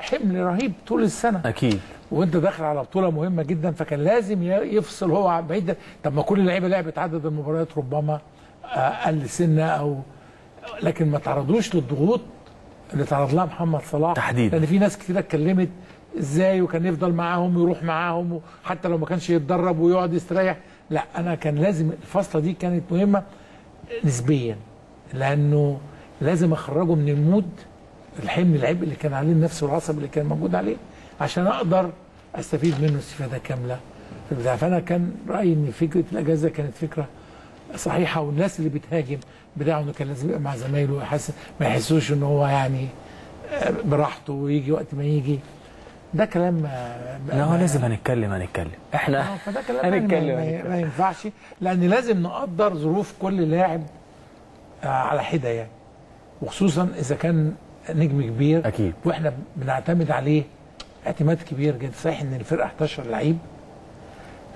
حمل رهيب طول السنه اكيد، وانت داخل على بطوله مهمه جدا، فكان لازم يفصل هو بعيد. طب ما كل اللعيبه لعبت عدد المباريات ربما اقل سنه او، لكن ما تعرضوش للضغوط اللي تعرض لها محمد صلاح تحديدا، لان في ناس كتير اتكلمت ازاي وكان يفضل معاهم ويروح معاهم حتى لو ما كانش يتدرب ويقعد يستريح. لا انا كان لازم الفصله دي كانت مهمه نسبيا، لانه لازم اخرجه من المود الحمل العبء اللي كان عليه النفس والعصب اللي كان موجود عليه عشان اقدر استفيد منه استفاده كامله في البتاع. فانا كان رايي ان فكره الاجازه كانت فكره صحيحه، والناس اللي بتهاجم بتاعه انه كان لازم يبقى مع زمايله ويحس ما يحسوش ان هو يعني براحته ويجي وقت ما يجي. ده كلام لا هو لازم هنتكلم احنا فده كلام هنتكلم ما ينفعش، لان لازم نقدر ظروف كل لاعب على حده يعني، وخصوصا اذا كان نجم كبير أكيد. واحنا بنعتمد عليه اعتماد كبير جدا. صحيح ان الفرقه 11 لعيب،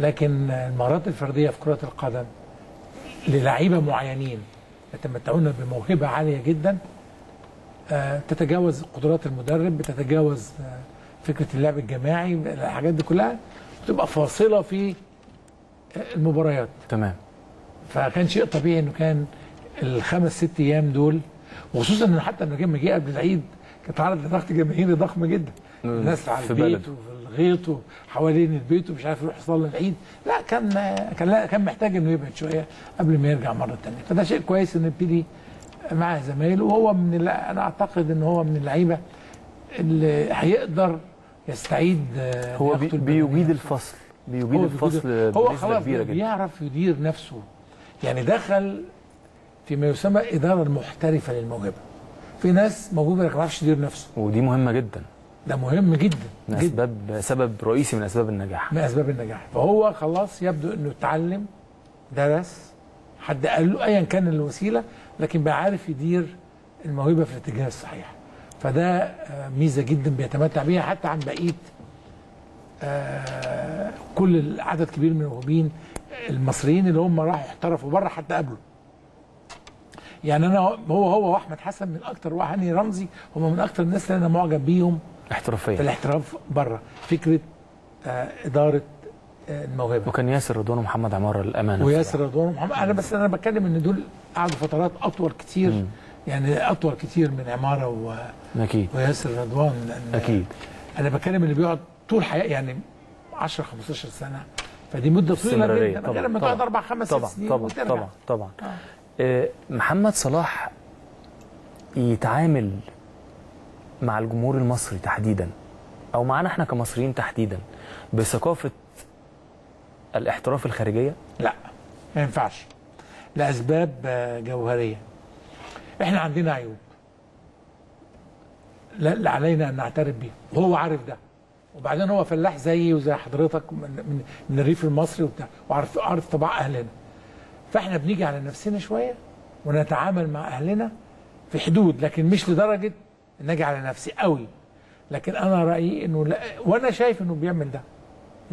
لكن المهارات الفرديه في كره القدم للاعيبه معينين يتمتعون بموهبه عاليه جدا تتجاوز قدرات المدرب، بتتجاوز فكره اللعب الجماعي، الحاجات دي كلها بتبقى فاصله في المباريات. تمام. فكان شيء طبيعي انه كان الخمس ست ايام دول، وخصوصا ان حتى لما جه قبل العيد كانت اتعرض لضغط جماهيري ضخم جدا، الناس على البيت وفي الغيط وحوالين البيت ومش عارف يروح يصلي العيد، لا كان محتاج انه يبعد شويه قبل ما يرجع مره ثانيه، فده شيء كويس انه يبتدي مع زمايله، وهو من انا اعتقد ان هو من اللعيبه اللي هيقدر يستعيد، هو بيجيد الفصل، بيجيد الفصل بنسبه كبيره جدا، بيعرف يدير نفسه، يعني دخل فيما يسمى إدارة محترفة للموهبة. في ناس موهوبة لكن ما بتعرفش تدير نفسه، ودي مهمة جدا، ده مهم جدا من جداً. أسباب، سبب رئيسي من أسباب النجاح، من أسباب النجاح. فهو خلاص يبدو أنه اتعلم، درس، حد قال له أيا كان الوسيلة، لكن بقى عارف يدير الموهبة في الاتجاه الصحيح، فده ميزة جدا بيتمتع بيها حتى عن بقية كل عدد كبير من الموهوبين المصريين اللي هم راحوا احترفوا بره حتى قبله. يعني انا هو واحمد حسن من اكتر، وهاني رمزي هم من اكتر الناس اللي انا معجب بيهم احترافيا، في الاحتراف بره، فكره اداره الموهبه. وكان ياسر رضوان ومحمد عمار الامانه، وياسر رضوان ومحمد، انا بتكلم ان دول قعدوا فترات اطول كتير، يعني اطول كتير من عماره أكيد. وياسر رضوان اكيد، انا بتكلم اللي بيقعد طول حياه، يعني 10 15 سنه، فدي مده طويله جدا، غير لما تقعد 4 5 6 سنين وترجع. طبعا. محمد صلاح يتعامل مع الجمهور المصري تحديدا، او معنا احنا كمصريين تحديدا، بثقافه الاحتراف الخارجيه؟ لا، ما ينفعش، لاسباب جوهريه. احنا عندنا عيوب لا علينا ان نعترف بيها، وهو عارف ده، وبعدين هو فلاح زيي وزي حضرتك من الريف المصري وبتاع، وعارف طباع اهلنا، فاحنا بنيجي على نفسنا شويه ونتعامل مع اهلنا في حدود، لكن مش لدرجه ان اجي على نفسي قوي. لكن انا رايي انه لا، وانا شايف انه بيعمل ده،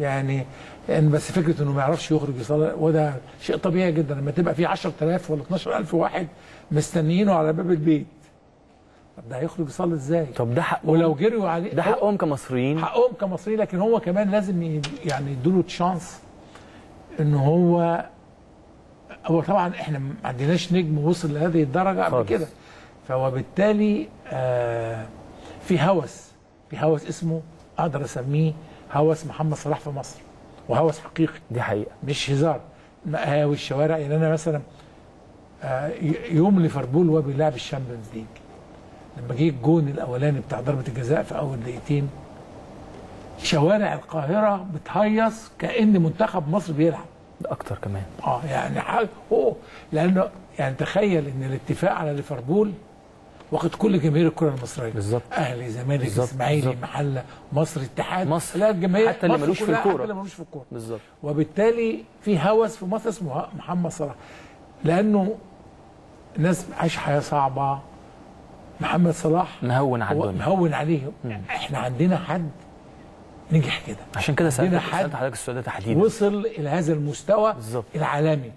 يعني بس فكره انه ما يعرفش يخرج يصلي، وده شيء طبيعي جدا لما تبقى في 10000 ولا 12000 واحد مستنيينه على باب البيت. طب ده هيخرج يصلي ازاي؟ طب ده حقهم، ولو جريوا عليه ده حقهم كمصريين، حقهم كمصريين، لكن هو كمان لازم يعني يدوا له تشانس ان هو طبعا احنا ما عندناش نجم وصل لهذه الدرجه قبل كده، فبالتالي في هوس اسمه، اقدر اسميه هوس محمد صلاح في مصر، وهوس حقيقي، دي حقيقه مش هزار، مقاهي الشوارع. يعني انا مثلا يوم ليفربول وهو بيلعب الشامبيونز ليج، لما جه الجون الاولاني بتاع ضربه الجزاء في اول دقيقتين، شوارع القاهره بتهيص كأن منتخب مصر بيلعب، ده اكتر كمان، يعني حاجه، لانه يعني تخيل ان الاتفاق على ليفربول وقت كل جماهير الكره المصريه بالظبط، اهلي، زمالك، اسماعيلي، محله، مصر، اتحاد، مصر، لا الجماهير حتى اللي ملوش في الكوره بالظبط. وبالتالي في هوس في مصر اسمه محمد صلاح، لانه الناس عايشه حياه صعبه، محمد صلاح مهون على الدنيا، مهون عليهم. احنا عندنا حد نجح كده، عشان كده سألت حضرتك السؤال ده تحديدا، وصل الى هذا المستوى بالزبط. العالمي،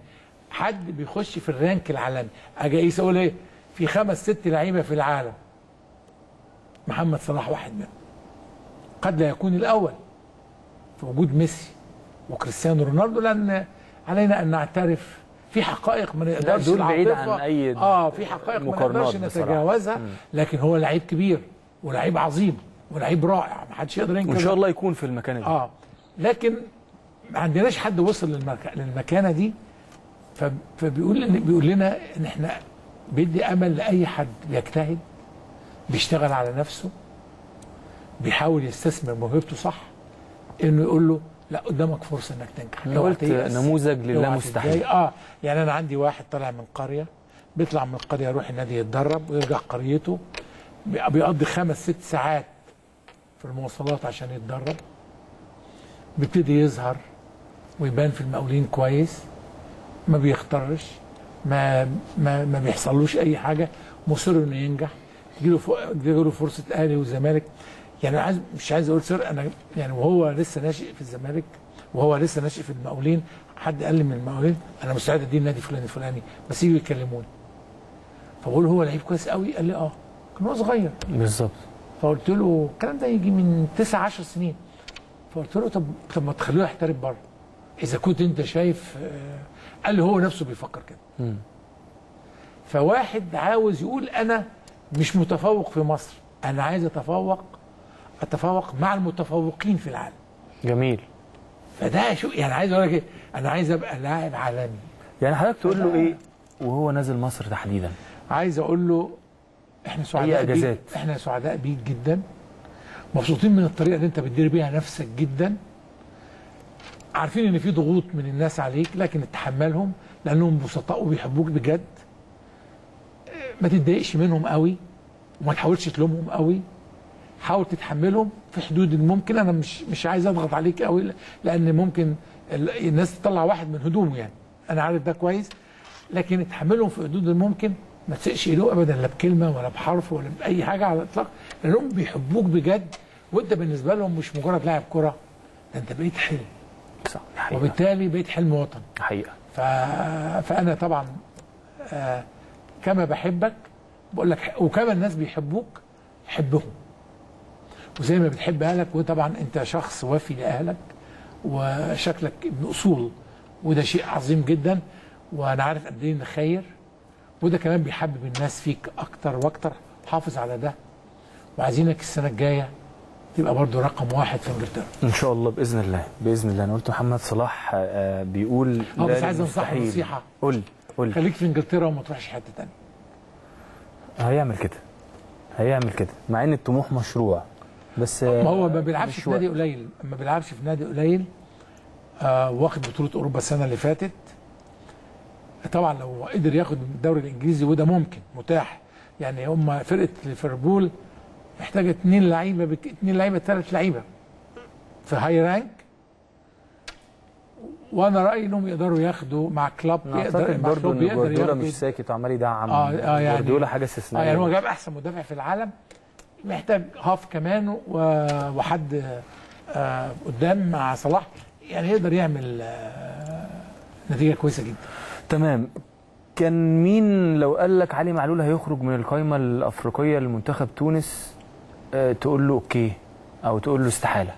حد بيخش في الرانك العالمي، اجي اقيس اقول ايه، في 5 6 لعيبه في العالم محمد صلاح واحد منهم، قد لا يكون الاول في وجود ميسي وكريستيانو رونالدو، لان علينا ان نعترف في حقائق ما نقدرش نعترفها، في حقائق ما نقدرش نتجاوزها، لكن هو لعيب كبير ولعيب عظيم ولعيب رائع، ما حدش يقدر ينكر، وان شاء الله يكون في المكان ده، لكن ما عندناش حد وصل للمكانه دي، فبيقول لنا ان احنا بيدي امل لاي حد بيجتهد، بيشتغل على نفسه، بيحاول يستثمر موهبته صح، انه يقول له لا، قدامك فرصه انك تنجح، لو هتيأس، نموذج لله مستحيل. يعني انا عندي واحد طالع من قريه، بيطلع من القريه يروح النادي يتدرب ويرجع قريته، بيقضي 5 6 ساعات في المواصلات عشان يتدرب، بيبتدي يظهر ويبان في المقاولين كويس، ما بيخترش، ما بيحصلوش اي حاجه، مصر انه ينجح، تجيله فرصه اهلي والزمالك. يعني مش عايز اقول سر، انا يعني وهو لسه ناشئ في الزمالك، وهو لسه ناشئ في المقاولين، حد قال لي من المقاولين انا مستعد اديه النادي فلان الفلاني، بس يجوا يكلموني، فبقول هو لعيب كويس قوي؟ قال لي اه، كان هو صغير بالظبط. فقلت له الكلام ده يجي من 9 10 سنين. فقلت له طب ما تخليه يحترف بره اذا كنت انت شايف. قال لي هو نفسه بيفكر كده. فواحد عاوز يقول انا مش متفوق في مصر، انا عايز اتفوق مع المتفوقين في العالم. جميل. فده شو يعني، عايز اقول لك ايه، انا عايز ابقى لاعب عالمي. يعني حضرتك تقول له ايه وهو نازل مصر تحديدا؟ عايز اقول له احنا سعداء بيك، احنا سعداء بيك جدا، مبسوطين من الطريقه اللي انت بتدير بيها نفسك جدا، عارفين ان في ضغوط من الناس عليك لكن اتحملهم لانهم بسطاء وبيحبوك بجد. ما تتضايقش منهم قوي وما تحاولش تلومهم قوي، حاول تتحملهم في حدود الممكن. انا مش عايز اضغط عليك قوي لان ممكن الناس تطلع واحد من هدومه، يعني انا عارف ده كويس، لكن اتحملهم في حدود الممكن. ما تسقش له ابدا، لا بكلمه ولا بحرف ولا باي حاجه على الاطلاق، لانهم بيحبوك بجد وانت بالنسبه لهم مش مجرد لاعب كره، ده انت بقيت حلم. صح، حقيقة. وبالتالي بقيت حلم وطن حقيقه. فانا طبعا كما بحبك بقول لك، وكما الناس بيحبوك حبهم، وزي ما بتحب اهلك، وطبعا انت شخص وفي لاهلك وشكلك ابن اصول وده شيء عظيم جدا، وانا عارف قد ايه انك خير، وده كمان بيحبب الناس فيك اكتر واكتر. حافظ على ده، وعايزينك السنه الجايه تبقى برضه رقم 1 في انجلترا ان شاء الله، باذن الله باذن الله. انا قلت محمد صلاح بيقول بس عايز انصحك نصيحه. قول خليك في انجلترا وما تروحش حته ثانيه. هيعمل كده مع ان الطموح مشروع، بس هو ما بيلعبش في نادي قليل، واخد بطوله اوروبا السنه اللي فاتت. طبعا لو قدر ياخد الدوري الانجليزي، وده ممكن متاح، يعني هم فرقه ليفربول محتاجه 2 لعيبه 3 لعيبه في هاي رانك، وانا رايي انهم يقدروا ياخدوا مع كلوب. يقدر جوارديولا مش ساكت وعمال يدعم جوارديولا، حاجه استثنائيه يعني. هو جاب احسن مدافع في العالم، محتاج هاف كمان وحد قدام مع صلاح، يعني يقدر يعمل نتيجه كويسه جدا. تمام. كان مين لو قال لك علي معلول هيخرج من القائمه الافريقيه لمنتخب تونس تقول له اوكي او تقول له استحاله؟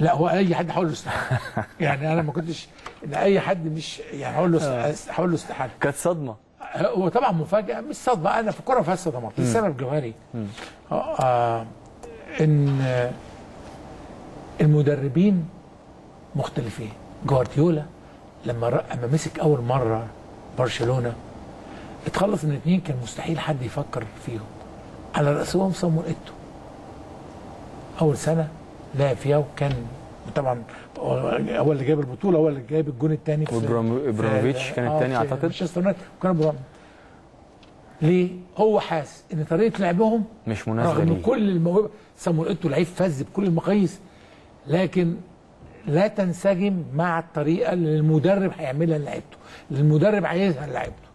لا، هو اي حد هقول له استحاله. يعني انا ما كنتش اي حد مش يعني هقول له استحاله. كانت صدمه، هو طبعا مفاجاه، مش صدمه. انا في الكوره فيها صدمات لسبب جوهري، ان المدربين مختلفين. جوارديولا لما مسك اول مره برشلونه اتخلص من 2 كان مستحيل حد يفكر فيهم، على راسهم صامول ايتو. اول سنه لعب فيها وكان طبعا هو اللي جاب البطوله، هو اللي جاب الجون الثاني، وابراموفيتش كان الثاني اعتقد، وكان ابراموفيتش. ليه؟ هو حاسس ان طريقه لعبهم مش مناسبه رغم ليه. كل الموهبه، صامول ايتو لعيب فذ بكل المقاييس، لكن لا تنسجم مع الطريقه اللي المدرب هيعملها لعيبته، اللي المدرب عايزها لعيبته.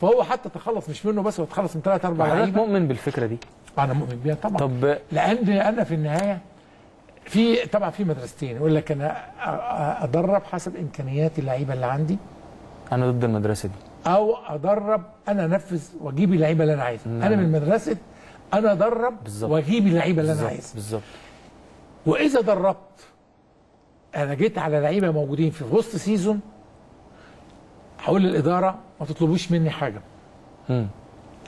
فهو حتى تخلص مش منه بس، هو تخلص من 3 4 لعيبه. حضرتك مؤمن بالفكره دي؟ انا مؤمن بيها طبعا. طب لان انا في النهايه في مدرستين، يقول لك انا ادرب حسب امكانيات اللعيبه اللي عندي، انا ضد المدرسه دي، او ادرب انا انفذ واجيب اللعيبه اللي انا عايزها. انا من مدرسه انا ادرب واجيب اللعيبه اللي انا عايزها بالظبط. واذا دربت انا جيت على لعيبه موجودين في وسط سيزون، هقول للاداره ما تطلبوش مني حاجه.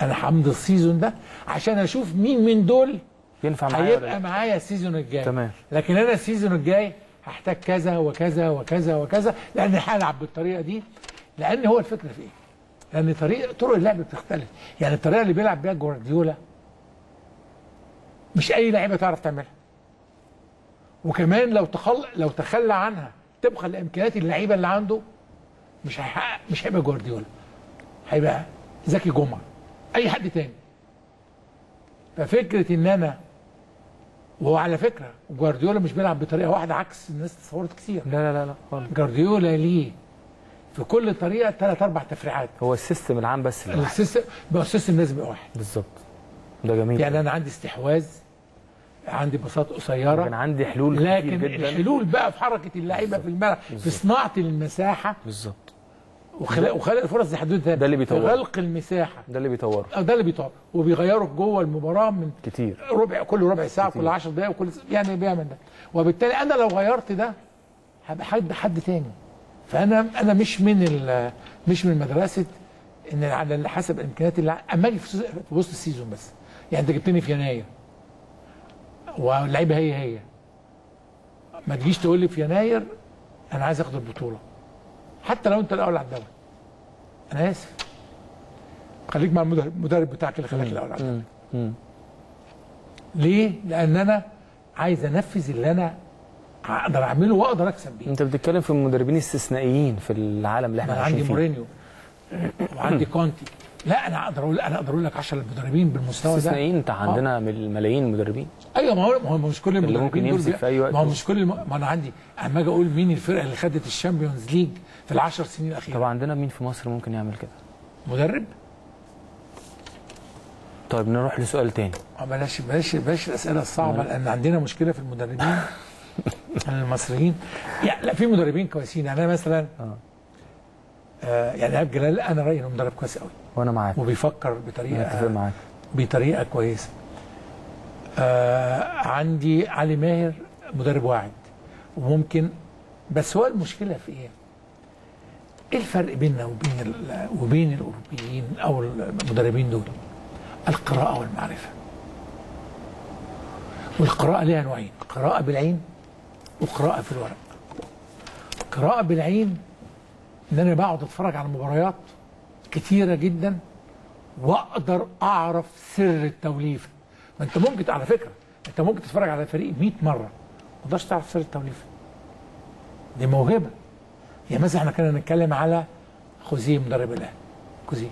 انا همضي السيزون ده عشان اشوف مين من دول ينفع معايا، هيبقى معايا السيزون الجاي. تمام. لكن انا السيزون الجاي هحتاج كذا وكذا وكذا وكذا، لان هلعب بالطريقه دي. لان هو الفكره في ايه؟ لان طرق اللعب بتختلف، يعني الطريقه اللي بيلعب بيها جوارديولا مش اي لعيبه تعرف تعملها. وكمان لو تخلى عنها تبقى الامكانيات اللعيبه اللي عنده، مش هيبقى جوارديولا، هيبقى زكي جمعه، اي حد تاني. ففكره ان انا، وعلى فكره جوارديولا مش بيلعب بطريقه واحده عكس الناس تصورت كتير. لا لا لا خالص. جوارديولا ليه في كل طريقه 3 4 تفريعات. هو السيستم العام بس اللي السيستم لازم يبقى واحد بالظبط. ده جميل. يعني انا عندي استحواذ، عندي باصات قصيره، كان عندي حلول، لكن الحلول بقى في حركه اللعيبه في الملعب، في صناعه المساحه بالظبط، وخلق الفرص دي حدودها. ده اللي بيطور خلق المساحه، ده اللي بيطوره، ده اللي بيطور وبيغيره جوه المباراه من كتير، ربع كل ربع ساعه كتير. كل 10 دقائق وكل يعني بيعمل ده، وبالتالي انا لو غيرت ده هبقى حد تاني. فانا مش من مدرسه ان على حسب الامكانيات اللي اما اجي في وسط السيزون بس. يعني انت جبتني في يناير واللعيبه هي ما تجيش تقول لي في يناير انا عايز اخد البطوله حتى لو انت الاول على الدوري. انا اسف، خليك مع المدرب بتاعك اللي خلاك الاول على الدوري. ليه؟ لان انا عايز انفذ اللي انا اقدر اعمله واقدر اكسب بيه. انت بتتكلم في المدربين الاستثنائيين في العالم اللي احنا عايشين فيه. عندي مورينيو وعندي كونتي. لا انا اقدر اقول لك 10 مدربين بالمستوى ده استثنائيين. انت عندنا ملايين المدربين. ايوه، ما هو مش كل المدربين دول في اي وقت. ما هو مش كل ما انا عندي اما اجي اقول مين الفرقه اللي خدت الشامبيونز ليج في العشر سنين الاخيره. طب عندنا مين في مصر ممكن يعمل كده؟ مدرب. طيب نروح لسؤال تاني. بلاش الاسئله الصعبه لان عندنا مشكله في المدربين المصريين. يعني لا، في مدربين كويسين. يعني انا مثلا يعني ايهاب جلال انا رايي انه مدرب كويس قوي وانا معاك وبيفكر بطريقه كويسه. عندي علي ماهر مدرب واعد وممكن، بس هو المشكله في ايه؟ ايه الفرق بيننا وبين الاوروبيين او المدربين دول؟ القراءه والمعرفه. والقراءه ليها نوعين، قراءه بالعين وقراءه في الورق. قراءه بالعين ان انا بقعد اتفرج على مباريات كتيره جدا واقدر اعرف سر التوليفه. ما انت ممكن على فكره انت ممكن تتفرج على فريق 100 مره ما تقدرش تعرف سر التوليفه. دي موهبه. يعني مثلا احنا كنا نتكلم على خوزيه مدرب الاهلي. خوزيه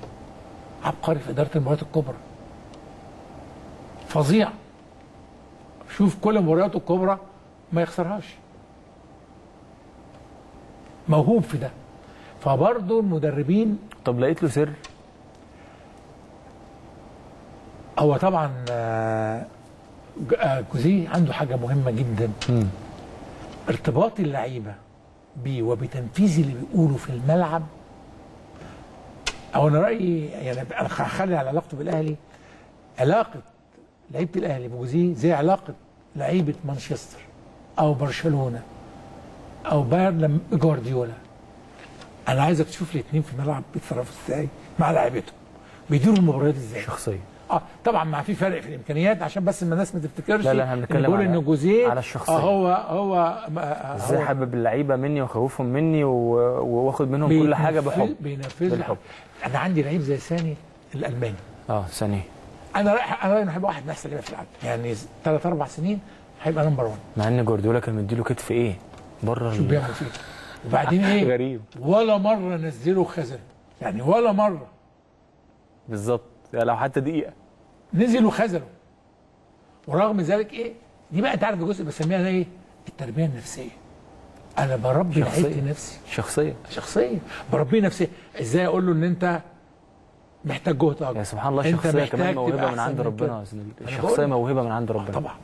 عبقري في اداره المباريات الكبرى، فظيع. شوف كل مبارياته الكبرى ما يخسرهاش، موهوب في ده. فبرضه المدربين. طب لقيت له سر؟ هو طبعا جوزيه عنده حاجه مهمه جدا، ارتباط اللعيبه بيه وبتنفيذ اللي بيقوله في الملعب. او انا رايي يعني هخلي على علاقته بالاهلي، علاقه لعيبه الاهلي بجوزيه زي علاقه لعيبه مانشستر او برشلونه او بايرن جوارديولا. انا عايزك تشوف الاثنين في الملعب بيتصرفوا ازاي مع لعيبتهم، بيديروا المباريات ازاي شخصيا. طبعا ما في فرق في الامكانيات عشان بس ما الناس ما تفتكرش. لا احنا بنتكلم ان جوزيه على الشخصيه. هو ازاي حابب اللعيبه مني وخوفهم مني واخد منهم كل حاجه بحب. بينفذ. انا عندي لعيب زي ساني الالماني. ساني انا رايي انه هيبقى واحد من احسن لعيبه في العالم. يعني 3-4 سنين هيبقى نمبر 1. مع ان جوارديولا كان مديله كتف ايه؟ بره شو بيعمل فيه؟ وبعدين ايه؟ غريب. ولا مره نزله خزن، يعني ولا مره بالظبط، يعني لو حتى دقيقه نزل وخزنه. ورغم ذلك ايه؟ دي بقى انت عارف الجزء بسميها انا ايه؟ التربيه النفسيه. انا بربي لعيبتي نفسي شخصيه بربيه نفسيه. ازاي اقول له ان انت محتاج جهد اكبر؟ يا سبحان الله، الشخصيه كمان موهبه من عند ربنا. الشخصيه موهبه من عند ربنا طبعا،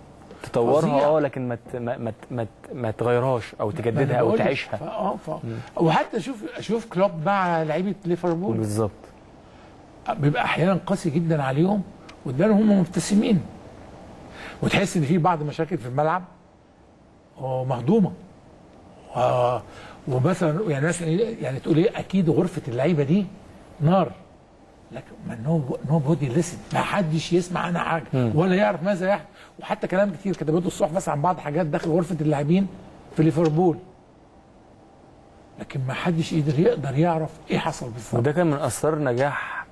تطورها لكن ما تغيرهاش او تجددها او تعيشها. وحتى شوف كلوب مع لعيبه ليفربول بالظبط، بيبقى احيانا قاسي جدا عليهم وادانا هم مبتسمين، وتحس ان في بعض مشاكل في الملعب مهضومه. ومثلا يعني تقول ايه؟ اكيد غرفه اللعيبه دي نار، لكن نو بودي ليسن، ما حدش يسمع عنها حاجه ولا يعرف ماذا يحدث. وحتى كلام كتير كتبته الصحف بس عن بعض حاجات داخل غرفه اللاعبين في ليفربول، لكن ما حدش يقدر يعرف ايه حصل بالظبط. وده كان من اسرار نجاح،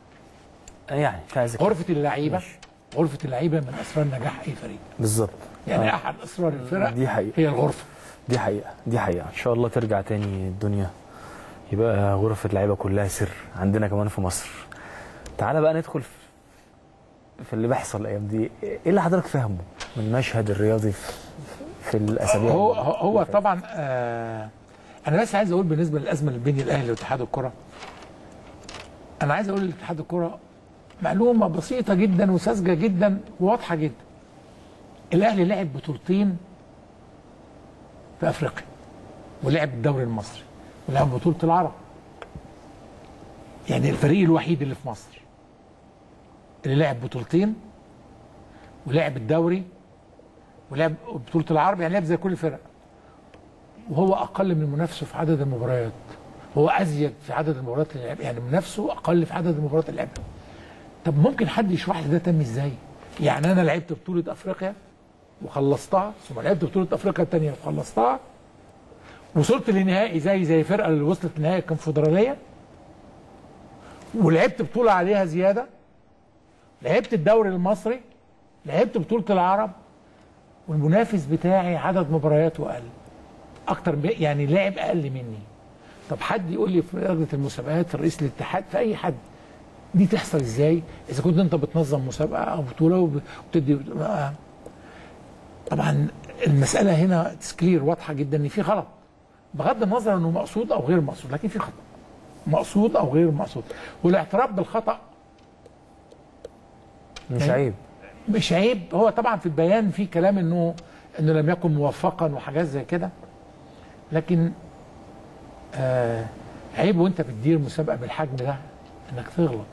يعني مش عايز غرفه اللعيبه من اسرار نجاح اي فريق بالظبط. يعني احد اسرار الفرق دي حقيقة. هي الغرفه دي حقيقه. ان شاء الله ترجع تاني الدنيا يبقى غرفه اللعيبه كلها سر عندنا كمان في مصر. تعالى بقى ندخل في اللي بيحصل الايام دي. ايه اللي حضرتك فاهمه من المشهد الرياضي في الاسابيع؟ هو طبعا انا بس عايز اقول بالنسبه للازمه اللي بين الاهلي واتحاد الكره، انا عايز اقول لاتحاد الكره معلومه بسيطه جدا وساذجه جدا وواضحه جدا. الاهلي لعب بطولتين في افريقيا، ولعب الدوري المصري، ولعب بطوله العرب. يعني الفريق الوحيد اللي في مصر اللي لعب بطولتين ولعب الدوري ولعب بطولة العرب، يعني لعب زي كل الفرق، وهو أقل من منافسه في عدد المباريات، هو أزيد في عدد المباريات اللي لعبها، يعني منافسه أقل في عدد المباريات اللي لعبها. طب ممكن حد يشرح لي ده تم إزاي؟ يعني أنا لعبت بطولة أفريقيا وخلصتها، ثم لعبت بطولة أفريقيا الثانية وخلصتها، وصلت لنهائي زي الفرقة اللي وصلت لنهائي الكونفدرالية، ولعبت بطولة عليها زيادة، لعبت الدوري المصري، لعبت بطولة العرب، والمنافس بتاعي عدد مبارياته أقل، أكتر يعني لاعب أقل مني. طب حد يقول لي في لجنة المسابقات، في رئيس الاتحاد، في أي حد، دي تحصل إزاي؟ إذا كنت أنت بتنظم مسابقة أو بطولة وبتدي. طبعًا المسألة هنا تسكلير واضحة جدًا إن في غلط، بغض النظر إنه مقصود أو غير مقصود، لكن في خطأ مقصود أو غير مقصود، والاعتراف بالخطأ مش عيب. مش عيب. هو طبعا في البيان في كلام انه لم يكن موفقا وحاجات زي كده، لكن عيب وانت بتدير مسابقه بالحجم ده انك تغلط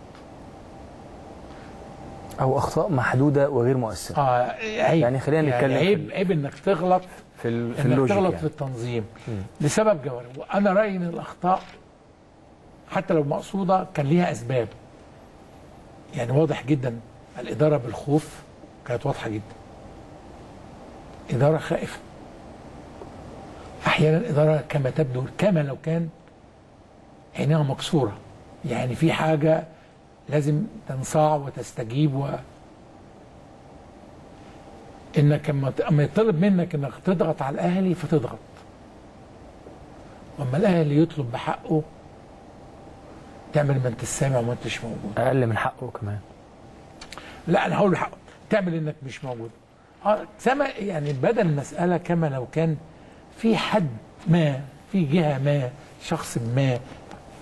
او اخطاء محدوده وغير مؤثره. عيب. يعني خلينا نتكلم يعني عيب انك تغلط في اللوجيك، تغلط يعني في التنظيم لسبب جوهري. وانا رايي ان الاخطاء حتى لو مقصوده كان ليها اسباب، يعني واضح جدا الإدارة بالخوف كانت واضحة جدا، إدارة خائفة. أحيانا إدارة كما تبدو كما لو كان عينها مكسورة، يعني في حاجة لازم تنصاع وتستجيب، إنك أما يطلب منك إنك تضغط على الأهلي فتضغط، وأما الأهلي يطلب بحقه تعمل ما أنت السامع وما أنتش موجود، أقل من حقه كمان. لا انا هقول حقه، تعمل انك مش موجود. يعني بدل المساله كما لو كان في حد ما، في جهه ما، شخص ما،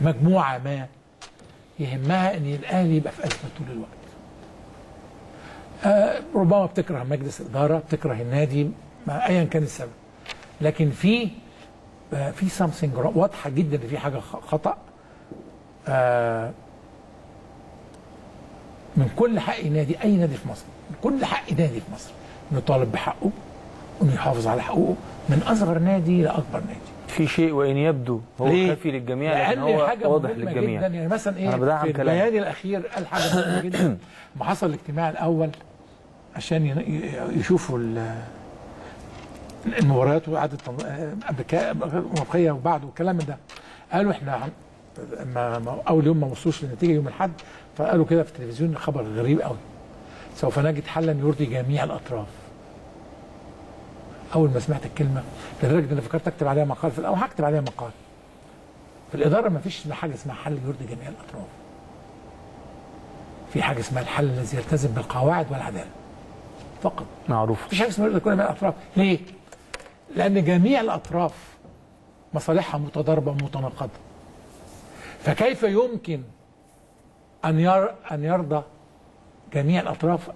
مجموعه ما يهمها ان الاهلي يبقى في ازمه طول الوقت. ربما بتكره مجلس اداره، بتكره النادي، ايا كان السبب، لكن في سامثينج واضحه جدا ان في حاجه خطا. من كل حق نادي، أي نادي في مصر، من كل حق نادي في مصر إنه يطالب بحقه وإنه يحافظ على حقوقه، من أصغر نادي لأكبر نادي. في شيء وإن يبدو هو خفي للجميع لكن هو واضح للجميع. يعني مثلا في البيان الأخير قال حاجة مهمة جدا لما حصل الاجتماع الأول عشان يشوفوا المباريات وعدد المبقية وبعده والكلام ده، قالوا إحنا أول يوم ما وصلوش للنتيجة يوم الأحد، فقالوا كده في التلفزيون خبر غريب قوي، سوف نجد حلا يرضي جميع الاطراف. اول ما سمعت الكلمه لدرجه ان فكرت اكتب عليها مقال في الاول، هكتب عليها مقال. في الاداره ما فيش حاجه اسمها حل يرضي جميع الاطراف. في حاجه اسمها الحل الذي يلتزم بالقواعد والعداله فقط. معروف. مفيش حاجه اسمها يرضي جميع الاطراف، ليه؟ لان جميع الاطراف مصالحها متضاربه ومتناقضه. فكيف يمكن أن يرضى جميع الأطراف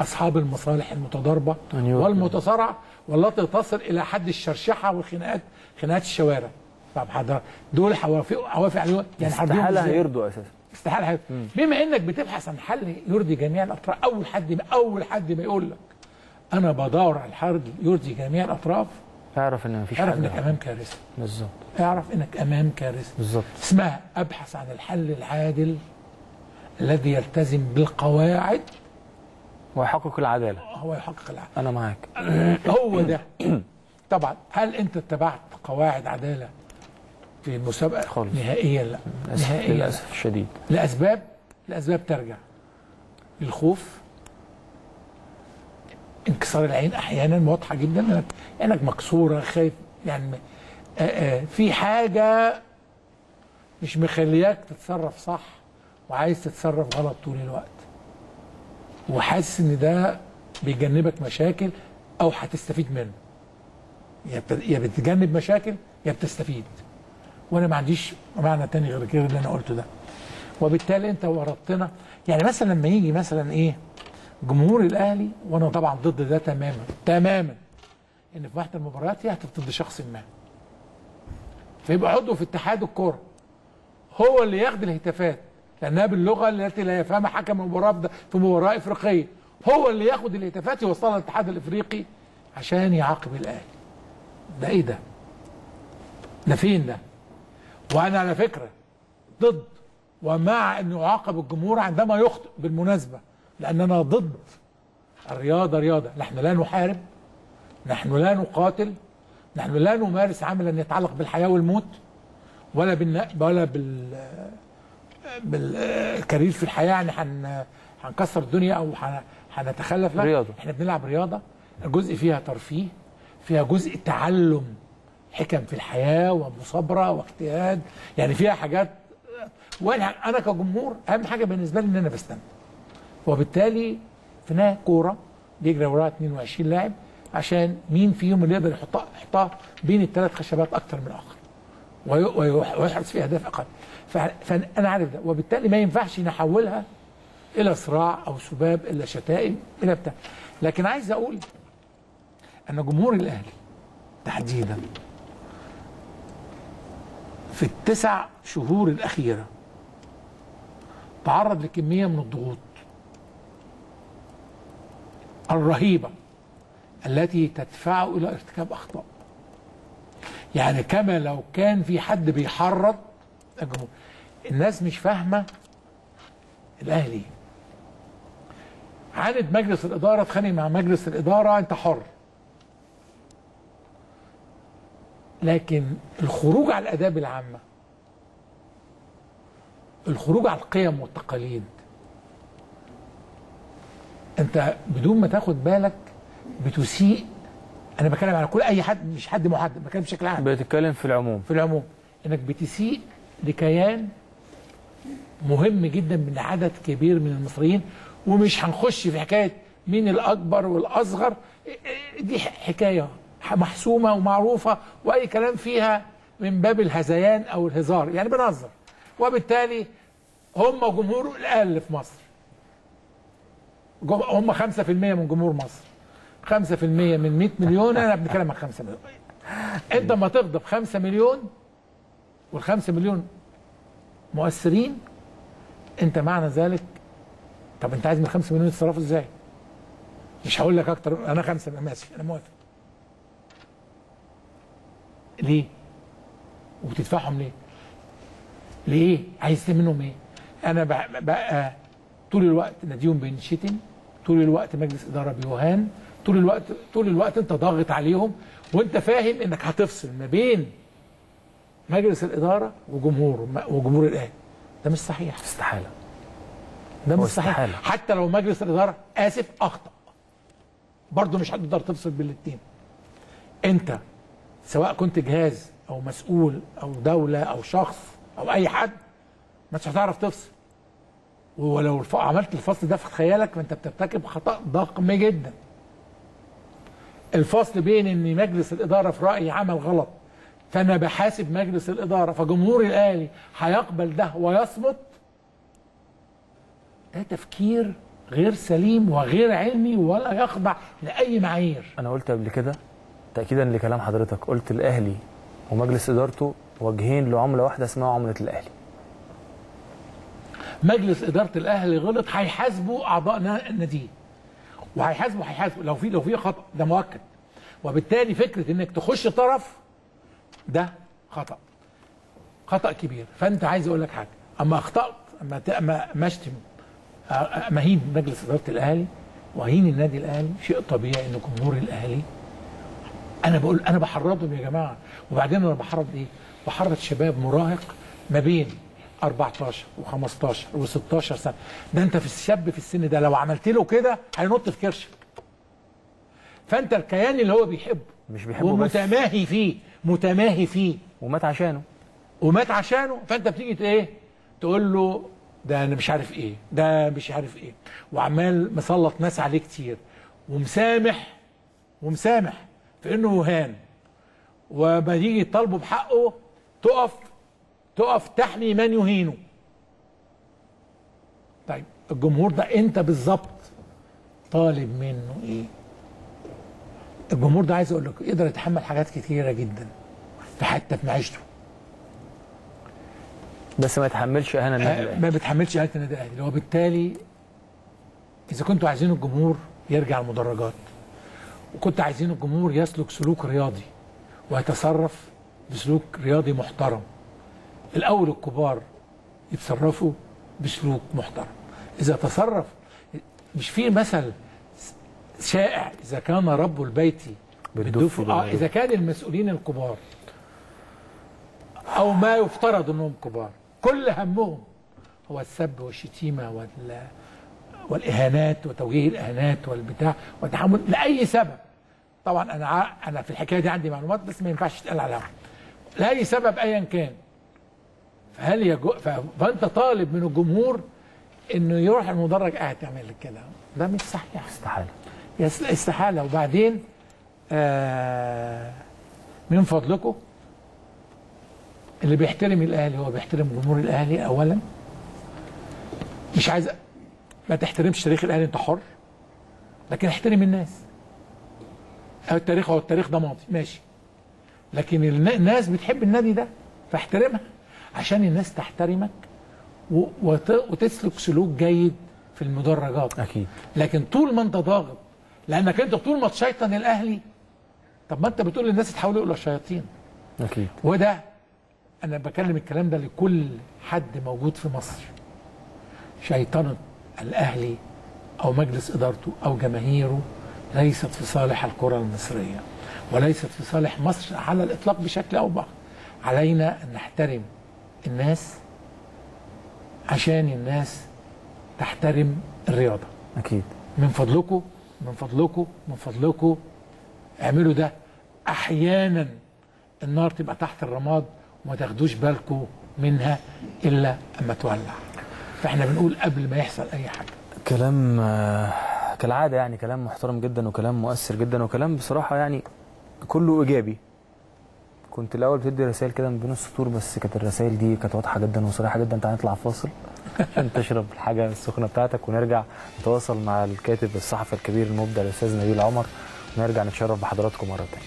أصحاب المصالح المتضاربة والمتصارعة والتي تصل إلى حد الشرشحة والخناقات، خناقات الشوارع؟ طب دول هوافق عليهم؟ يعني استحالة هيرضوا أساسا. استحالة هيرضوا. بما إنك بتبحث عن حل يرضي جميع الأطراف، أول حد ما يقول لك أنا بدور على الحل يرضي جميع الأطراف، اعرف إن مفيش حل. اعرف إنك أمام كارثة. بالظبط. اعرف إنك أمام كارثة. بالظبط. اسمها أبحث عن الحل العادل الذي يلتزم بالقواعد ويحقق العداله. هو يحقق العداله. انا معاك. هو ده. طبعا هل انت اتبعت قواعد عداله في المسابقه؟ خالص. نهائيا لا. نهائيا للاسف الشديد. لاسباب ترجع للخوف، انكسار العين احيانا واضحه جدا انك مكسوره، خايف، يعني في حاجه مش مخلياك تتصرف صح وعايز تتصرف غلط طول الوقت، وحاسس ان ده بيجنبك مشاكل او هتستفيد منه، يا بتجنب مشاكل يا بتستفيد، وانا ما عنديش معنى تاني غير كده اللي انا قلته ده. وبالتالي انت ورطتنا، يعني مثلا لما يجي مثلا جمهور الاهلي، وانا طبعا ضد ده تماما، ان في واحده المباريات هتبقى ضد شخص ما، فيبقى عضو في اتحاد الكوره هو اللي ياخد الهتافات لانها باللغه التي لا يفهمها حكم المباراه في مباراه افريقيه، هو اللي ياخد الهتافات يوصلها للاتحاد الافريقي عشان يعاقب الاهلي. ده ايه ده؟ ده فين ده؟ وانا على فكره ضد ومع انه يعاقب الجمهور عندما يخطئ بالمناسبه، لاننا ضد الرياضه رياضه، نحن لا نحارب، نحن لا نقاتل، نحن لا نمارس عملا يتعلق بالحياه والموت ولا بالكارير في الحياه، يعني هنكسر الدنيا او هنتخلف. لا، احنا بنلعب رياضه جزء فيها ترفيه، فيها جزء تعلم حكم في الحياه ومصابره واجتهاد، يعني فيها حاجات. وانا كجمهور اهم حاجه بالنسبه لي ان انا بستمتع، وبالتالي فينا كوره بيجري وراها 22 لاعب عشان مين فيهم اللي يقدر يحطها بين الثلاث خشبات اكتر من الاخر ويحرز فيها اهداف اقل. فانا عارف ده، وبالتالي ما ينفعش نحولها الى صراع او سباب الى شتائم الى بتاع. لكن عايز اقول ان جمهور الاهلي تحديدا في التسع شهور الاخيره تعرض لكميه من الضغوط الرهيبه التي تدفعه الى ارتكاب اخطاء. يعني كما لو كان في حد بيحرض الجمهور. الناس مش فاهمه الاهلي. عاند مجلس الاداره، اتخانق مع مجلس الاداره، انت حر. لكن الخروج على الاداب العامه، الخروج على القيم والتقاليد، انت بدون ما تاخد بالك بتسيء. انا بتكلم على كل اي حد، مش حد محدد، بتكلم بشكل عام، بتتكلم في العموم، في العموم انك بتسيء لكيان مهم جدا من عدد كبير من المصريين. ومش هنخش في حكايه مين الاكبر والاصغر، دي حكايه محسومه ومعروفه واي كلام فيها من باب الهذيان او الهزار، يعني بنهزر. وبالتالي هم جمهور الاقل في مصر، هم 5% من جمهور مصر، 5% من 100 مليون، انا بنتكلم عن 5 مليون. انت لما تغضب 5 مليون وال5 مليون مؤثرين، انت معنى ذلك طب انت عايز من 5 مليون يتصرفوا ازاي؟ مش هقول لك اكتر، انا 5 مليون ماشي، انا موافق. ليه؟ وبتدفعهم ليه؟ ليه؟ عايز تعمل منهم ايه؟ انا بقى طول الوقت ناديهم بينشتم، طول الوقت مجلس اداره بيوهان، طول الوقت انت ضاغط عليهم، وانت فاهم انك هتفصل ما بين مجلس الاداره وجمهور الاهلي. ده مش صحيح، استحاله. ده مش صحيح، حتى لو مجلس الاداره اسف اخطا، برضه مش هتقدر تفصل بين الاثنين. انت سواء كنت جهاز او مسؤول او دوله او شخص او اي حد، مش هتعرف تفصل. ولو عملت الفصل ده في خيالك فانت بترتكب خطأ ضخم جدا. الفصل بين ان مجلس الاداره في رايي عمل غلط فانا بحاسب مجلس الاداره، فجمهور الاهلي هيقبل ده ويصمت، ده تفكير غير سليم وغير علمي ولا يخضع لاي معايير. انا قلت قبل كده تاكيدا لكلام حضرتك، قلت الاهلي ومجلس ادارته وجهين لعمله واحده اسمها عمله الاهلي. مجلس اداره الاهلي غلط، هيحاسبوا اعضاء النادي وهيحاسبوا لو في خطا، ده مؤكد. وبالتالي فكره انك تخش طرف ده خطا كبير. فانت عايز اقول لك حاجه، اما اخطات، اما اشتم، اما هين مجلس اداره الاهلي وهين النادي الاهلي، شيء طبيعي ان جمهور الاهلي. انا بقول انا بحرضهم يا جماعه. وبعدين انا بحرض ايه؟ بحرض شباب مراهق ما بين 14 و15 و16 سنه. ده انت في الشاب في السن ده لو عملت له كده هينط في كرشك. فانت الكيان اللي هو بيحبه، مش بيحبه بس، ومتماهي فيه، متماهي فيه، ومات عشانه. فانت بتيجي ايه تقول له ده انا مش عارف ايه، ده مش عارف ايه، وعمال مسلط ناس عليه كتير، ومسامح في انه وهان، وما يجي يطالبه بحقه تقف تحمي من يهينه. طيب الجمهور ده انت بالظبط طالب منه ايه؟ الجمهور ده عايز اقول لك يقدر يتحمل حاجات كتيره جدا، حتى في معيشته. بس ما يتحملش اهانه النادي الاهلي. ما بيتحملش اهانه النادي الاهلي، وبالتالي اذا كنتوا عايزين الجمهور يرجع المدرجات وكنت عايزين الجمهور يسلك سلوك رياضي ويتصرف بسلوك رياضي محترم، الاول الكبار يتصرفوا بسلوك محترم. اذا تصرف، مش في مثل شائع اذا كان رب البيت بالدفء، اذا كان المسؤولين الكبار او ما يفترض انهم كبار كل همهم هو السب والشتيمه والاهانات وتوجيه الاهانات والبتاع والتحمل لاي سبب. طبعا انا في الحكايه دي عندي معلومات بس ما ينفعش تتقال عليها، لاي سبب ايا كان. فانت طالب من الجمهور انه يروح المدرج قاعد تعمل كده، ده مش صحيح، استحاله استحاله. وبعدين من فضلكم اللي بيحترم الاهلي هو بيحترم جمهور الاهلي اولا. مش عايز ما تحترمش تاريخ الاهلي، انت حر، لكن احترم الناس. التاريخ هو التاريخ، ده ماضي ماشي، لكن الناس بتحب النادي ده فاحترمها عشان الناس تحترمك وتسلك سلوك جيد في المدرجات. اكيد. لكن طول ما انت ضاغط، لانك انت طول ما تشيطن الاهلي، طب ما انت بتقول للناس تحاولوا يقولوا الشياطين. اكيد. وده انا بكلم الكلام ده لكل حد موجود في مصر. شيطنه الاهلي او مجلس ادارته او جماهيره ليست في صالح الكره المصريه وليست في صالح مصر على الاطلاق بشكل او باخر. علينا ان نحترم الناس عشان الناس تحترم الرياضه. اكيد. من فضلكم اعملوا ده. احيانا النار تبقى تحت الرماد وما تاخدوش بالكم منها الا اما تولع، فاحنا بنقول قبل ما يحصل اي حاجه. كلام كالعاده يعني، كلام محترم جدا وكلام مؤثر جدا وكلام بصراحه يعني كله ايجابي. كنت الاول بتدي رسائل كده من بين السطور، بس كانت الرسائل دي كانت واضحه جدا وصريحه جدا. تعالى نطلع فاصل عشان تشرب الحاجه السخنه بتاعتك، ونرجع نتواصل مع الكاتب الصحفي الكبير المبدع الاستاذ نبيل عمر، ونرجع نتشرف بحضراتكم مره ثانيه.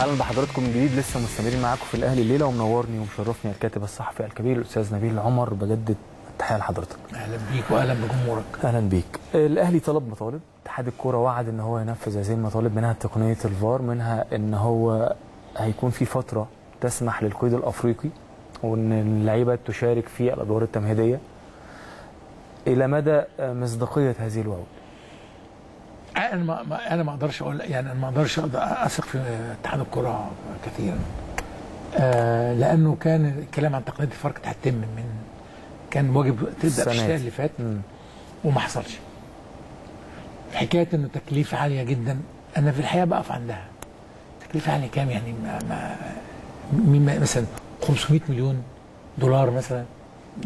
اهلا بحضراتكم من جديد، لسه مستمرين معاكم في الاهلي الليله، ومنورني ومشرفني الكاتب الصحفي الكبير الاستاذ نبيل عمر. بجدد التحيه لحضرتك. اهلا بيك واهلا بجمهورك. اهلا بيك. الاهلي طلب مطالب، اتحاد الكوره وعد ان هو ينفذ هذه المطالب، منها تقنيه الفار، منها ان هو هيكون في فتره تسمح للقيد الافريقي وان اللعيبه تشارك في الادوار التمهيديه. الى مدى مصداقيه هذه الوعود؟ انا ما اقدرش اقول، يعني انا ما اقدرش اثق في اتحاد الكره كثيرا، لانه كان الكلام عن تقنيه الفار كانت هتتم كان واجب تبدا في الشتاء اللي فات وما حصلش. حكايه انه تكليف عاليه جدا، انا في الحقيقه بقف عندها. تكليف عالي كام يعني؟ مثلا 500 مليون دولار مثلا،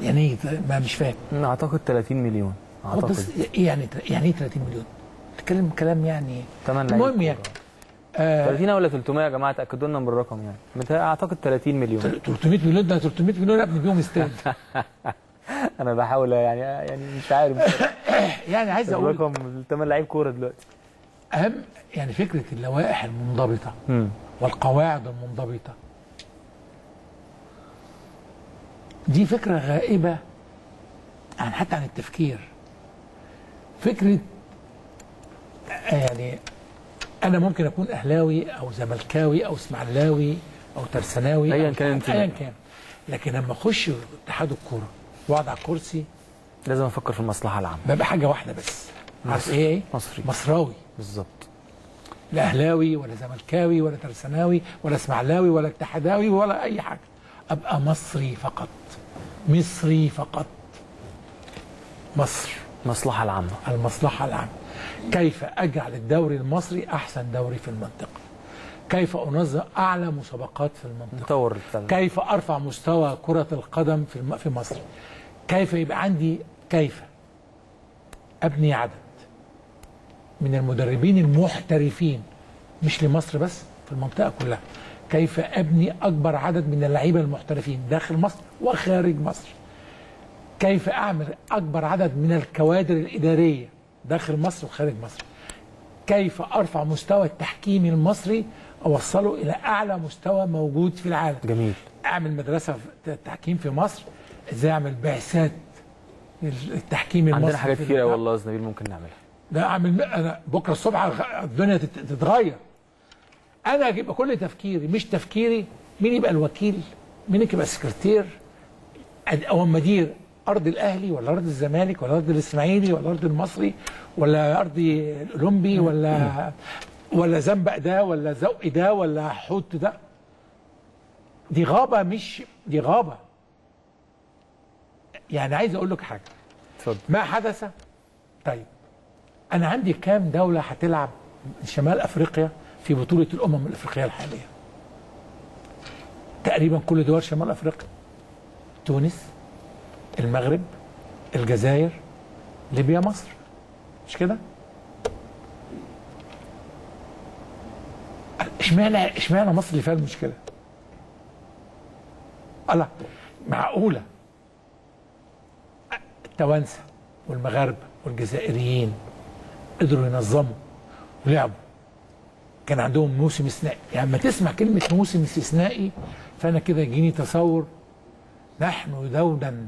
يعني ما مش فاهم. اعتقد 30 مليون اعتقد. يعني ايه 30 مليون؟ تتكلم كلام يعني المهم يعني 30 ولا 300 يا جماعه، تاكدوا لنا من الرقم يعني. اعتقد 30 مليون 300 مليون ده 300 مليون ابني بيهم استاد. انا بحاول يعني مش عارف. يعني عايز اقول رقم 8 لعيب كوره دلوقتي. اهم يعني فكره اللوائح المنضبطه والقواعد المنضبطه دي فكره غائبه حتى عن التفكير. فكره يعني انا ممكن اكون اهلاوي او زملكاوي او اسماعيلاوي او ترساناوي ايا كان، لكن لما اخش اتحاد الكوره واقعد على الكرسي لازم افكر في المصلحه العامه. ببقى حاجه واحده بس، عارف ايه؟ مصري، مصراوي بالظبط، لا اهلاوي ولا زملكاوي ولا ترساناوي ولا اسماعيلاوي ولا اتحداوي ولا اي حاجه، ابقى مصري فقط، مصري فقط، مصر، المصلحه العامه. المصلحه العامه، كيف أجعل الدوري المصري أحسن دوري في المنطقة، كيف أنظم أعلى مسابقات في المنطقة، كيف أرفع مستوى كرة القدم في مصر، كيف يبقى عندي، كيف أبني عدد من المدربين المحترفين مش لمصر بس، في المنطقة كلها، كيف أبني أكبر عدد من اللعيبة المحترفين داخل مصر وخارج مصر، كيف أعمل أكبر عدد من الكوادر الإدارية داخل مصر وخارج مصر، كيف أرفع مستوى التحكيم المصري أوصله إلى أعلى مستوى موجود في العالم. جميل. أعمل مدرسة التحكيم في مصر، إزاي أعمل بعثات التحكيم المصري. عندنا حاجات كتيرة والله يا نبيل ممكن نعملها. لا أعمل أنا بكرة الصبح الدنيا تتغير. أنا هيبقى كل تفكيري، مش تفكيري مين يبقى الوكيل، مين يبقى سكرتير أو مدير أرض الأهلي ولا أرض الزمالك ولا أرض الإسماعيلي ولا أرض المصري ولا أرض الأولمبي ولا زنبق ده ولا زوق ده ولا حوت ده. دي غابة، مش دي غابة. يعني عايز أقول لك حاجة. اتفضل. ما حدث. طيب أنا عندي كام دولة هتلعب شمال أفريقيا في بطولة الأمم الأفريقية الحالية؟ تقريبا كل دول شمال أفريقيا، تونس، المغرب، الجزائر، ليبيا، مصر، مش كده؟ اشمعنى مصر اللي فيها المشكله؟ الله، معقوله التوانسه والمغاربه والجزائريين قدروا ينظموا ولعبوا، كان عندهم موسم استثنائي. يعني لما تسمع كلمه موسم استثنائي فانا كده يجيني تصور نحن دولا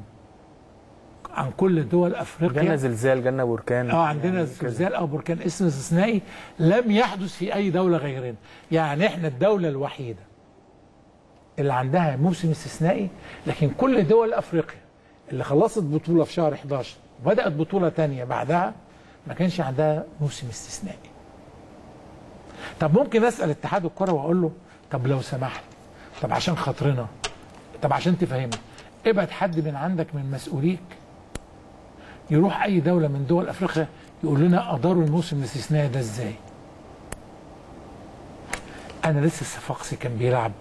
عن كل دول افريقيا، جالنا زلزال، جالنا بركان، عندنا زلزال او بركان اسم استثنائي لم يحدث في اي دوله غيرنا. يعني احنا الدوله الوحيده اللي عندها موسم استثنائي، لكن كل دول افريقيا اللي خلصت بطوله في شهر 11 وبدات بطوله ثانيه بعدها ما كانش عندها موسم استثنائي. طب ممكن اسال اتحاد الكره واقول له طب لو سمحت، طب عشان خاطرنا، طب عشان تفهمنا، ابعت حد من عندك من مسؤوليك يروح اي دوله من دول افريقيا يقول لنا اداروا الموسم الاستثنائي ده ازاي. انا لسه الصفاقسي كان بيلعب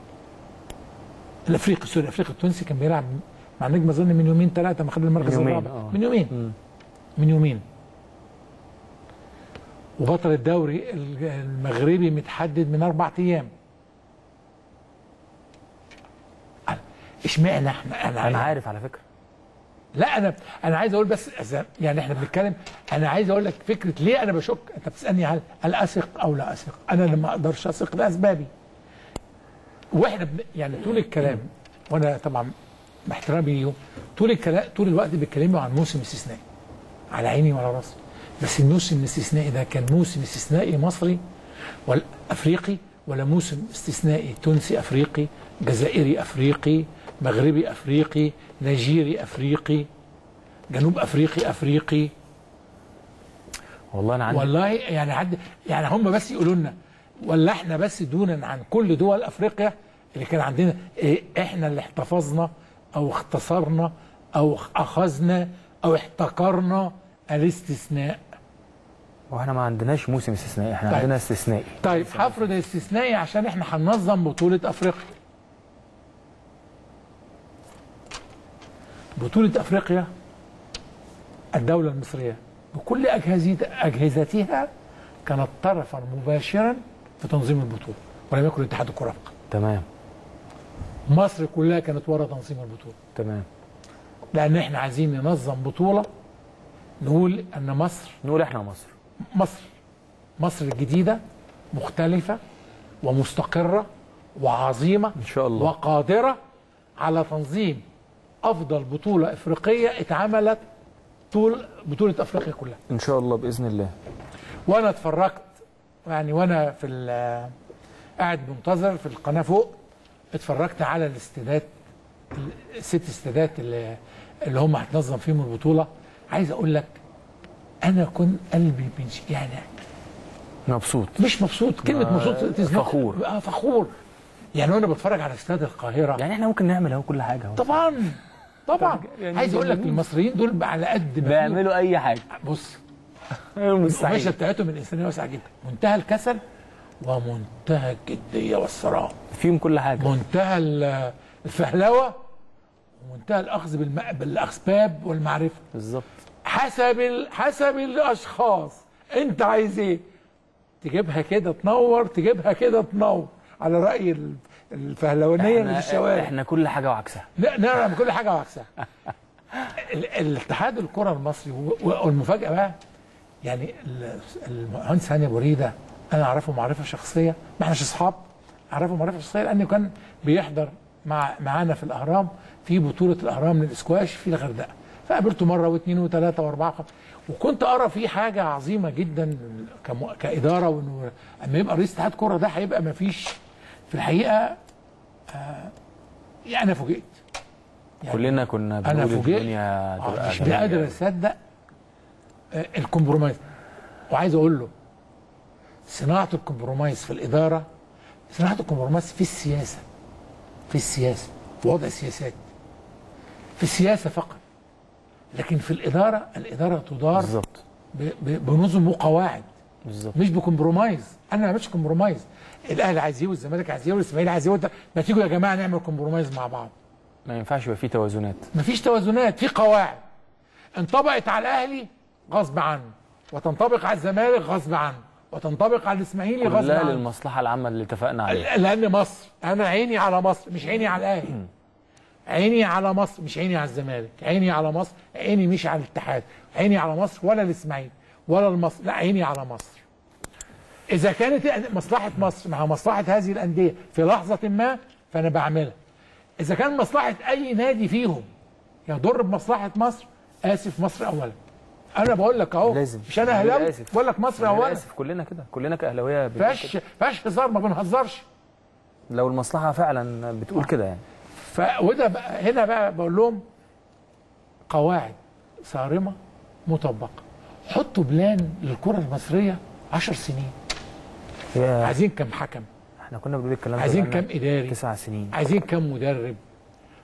الافريقي التونسي كان بيلعب مع نجم اظن من يومين ثلاثه ما خد المركز الرابع، من يومين. وبطل الدوري المغربي متحدد من 4 ايام. اشمعنى احنا؟ انا عارف على فكره. لا انا عايز اقول بس يعني احنا بنتكلم، انا عايز اقول لك فكره ليه انا بشك. انت بتسالني هل اثق او لا اثق؟ انا لما اقدرش اثق لاسبابي. واحنا يعني طول الكلام، وانا طبعا باحترامي ليهم، طول الوقت بيتكلموا عن موسم استثنائي على عيني وعلى راسي، بس الموسم الاستثنائي ده كان موسم استثنائي مصري ولا افريقي، ولا موسم استثنائي تونسي افريقي، جزائري افريقي، مغربي افريقي، نيجيري افريقي، جنوب افريقي افريقي. والله انا عندي والله يعني هم بس يقولوا لنا، ولا احنا بس دونا عن كل دول افريقيا اللي كان عندنا احنا اللي احتفظنا او اختصرنا او اخذنا او احتكرنا الاستثناء. واحنا ما عندناش موسم استثنائي، احنا عندنا استثنائي. طيب هفرض الاستثنائي عشان احنا هننظم بطولة افريقيا. بطولة افريقيا الدولة المصرية بكل اجهزتها كانت طرفا مباشرا في تنظيم البطولة، ولم يكن اتحاد الكرة فقط. تمام. مصر كلها كانت ورا تنظيم البطولة. تمام. لأن احنا عايزين ننظم بطولة نقول أن مصر، نقول احنا مصر، مصر الجديدة مختلفة ومستقرة وعظيمة إن شاء الله، وقادرة على تنظيم أفضل بطولة إفريقية اتعملت طول بطولة أفريقيا كلها إن شاء الله بإذن الله. وأنا اتفرجت يعني وأنا في قاعد منتظر في القناة فوق، اتفرجت على الاستادات، 6 استادات اللي هم هتنظم فيهم البطولة. عايز اقول لك انا كنت قلبي يعني مبسوط، مش مبسوط، كلمه مبسوط تزنق، فخور. فخور يعني وانا بتفرج على استاد القاهره. يعني احنا ممكن نعمل اهو كل حاجه. طبعا يعني عايز اقول لك المصريين دول على قد ما بيعملوا اي حاجه. بص القماشه بتاعتهم الانسانيه واسعه جدا، منتهى الكسل ومنتهى الجديه والصراحه، فيهم كل حاجه، منتهى الفهلوه ومنتهى الاخذ بالاسباب والمعرفه. بالظبط. حسب الاشخاص، انت عايز ايه؟ تجيبها كده تنور، تجيبها كده تنور، على راي الفهلوانيه اللي في الشوارع. احنا كل حاجه وعكسها. نعم كل حاجه وعكسها. الاتحاد الكره المصري. والمفاجاه بقى يعني المهندس هاني بريده انا اعرفه معرفه شخصيه، ما احناش اصحاب، اعرفه معرفه شخصيه لانه كان بيحضر معانا في الاهرام في بطوله الاهرام للاسكواش في الغردقه، فقابلته مره واثنين وثلاثه واربعه وخمسه، وكنت ارى فيه حاجه عظيمه جدا كاداره، وانه اما يبقى رئيس اتحاد كره ده هيبقى ما فيش في الحقيقه. يعني انا فوجئت، يعني كلنا كنا بنقول الدنيا تبقى مش قادر اصدق الكومبرومايز. وعايز اقول له صناعه الكومبرومايز في الاداره، صناعه الكومبرومايز في السياسه، في السياسه في وضع السياسات، في السياسه فقط، لكن في الاداره، الاداره تدار بالظبط بنظم وقواعد بالظبط، مش بكومبرومايز. انا ما بعملش كومبرومايز، الاهلي عايز ايه والزمالك عايز ايه والاسماعيلي عايز ايه، ما تيجوا يا جماعه نعمل كومبرومايز مع بعض. ما ينفعش يبقى في توازنات، ما فيش توازنات، في قواعد انطبقت على الاهلي غصب عنه، وتنطبق على الزمالك غصب عنه، وتنطبق على الاسماعيلي غصب عنه، كلها للمصلحه العامه اللي اتفقنا عليها. لان مصر، انا عيني على مصر مش عيني على الاهلي، عيني على مصر مش عيني على الزمالك، عيني على مصر، عيني مش على الاتحاد، عيني على مصر ولا الاسماعيلي ولا المصري، لا عيني على مصر. إذا كانت مصلحة مصر مع مصلحة هذه الأندية في لحظة ما فأنا بعملها. إذا كان مصلحة أي نادي فيهم يضر بمصلحة مصر، آسف مصر أولا. أنا بقول لك أهو، مش أنا أهلاوي، بقول لك مصر أولا. آسف، كلنا كده، كلنا كأهلاوية فيهاش هزار، ما بنهزرش. لو المصلحة فعلا بتقول كده يعني. وده هنا بقى بقول لهم قواعد صارمة مطبقة. حطوا بلان للكرة المصرية 10 سنين. عايزين كم حكم؟ احنا كنا بنقول الكلام ده. عايزين كم اداري؟ 9 سنين. عايزين كم مدرب؟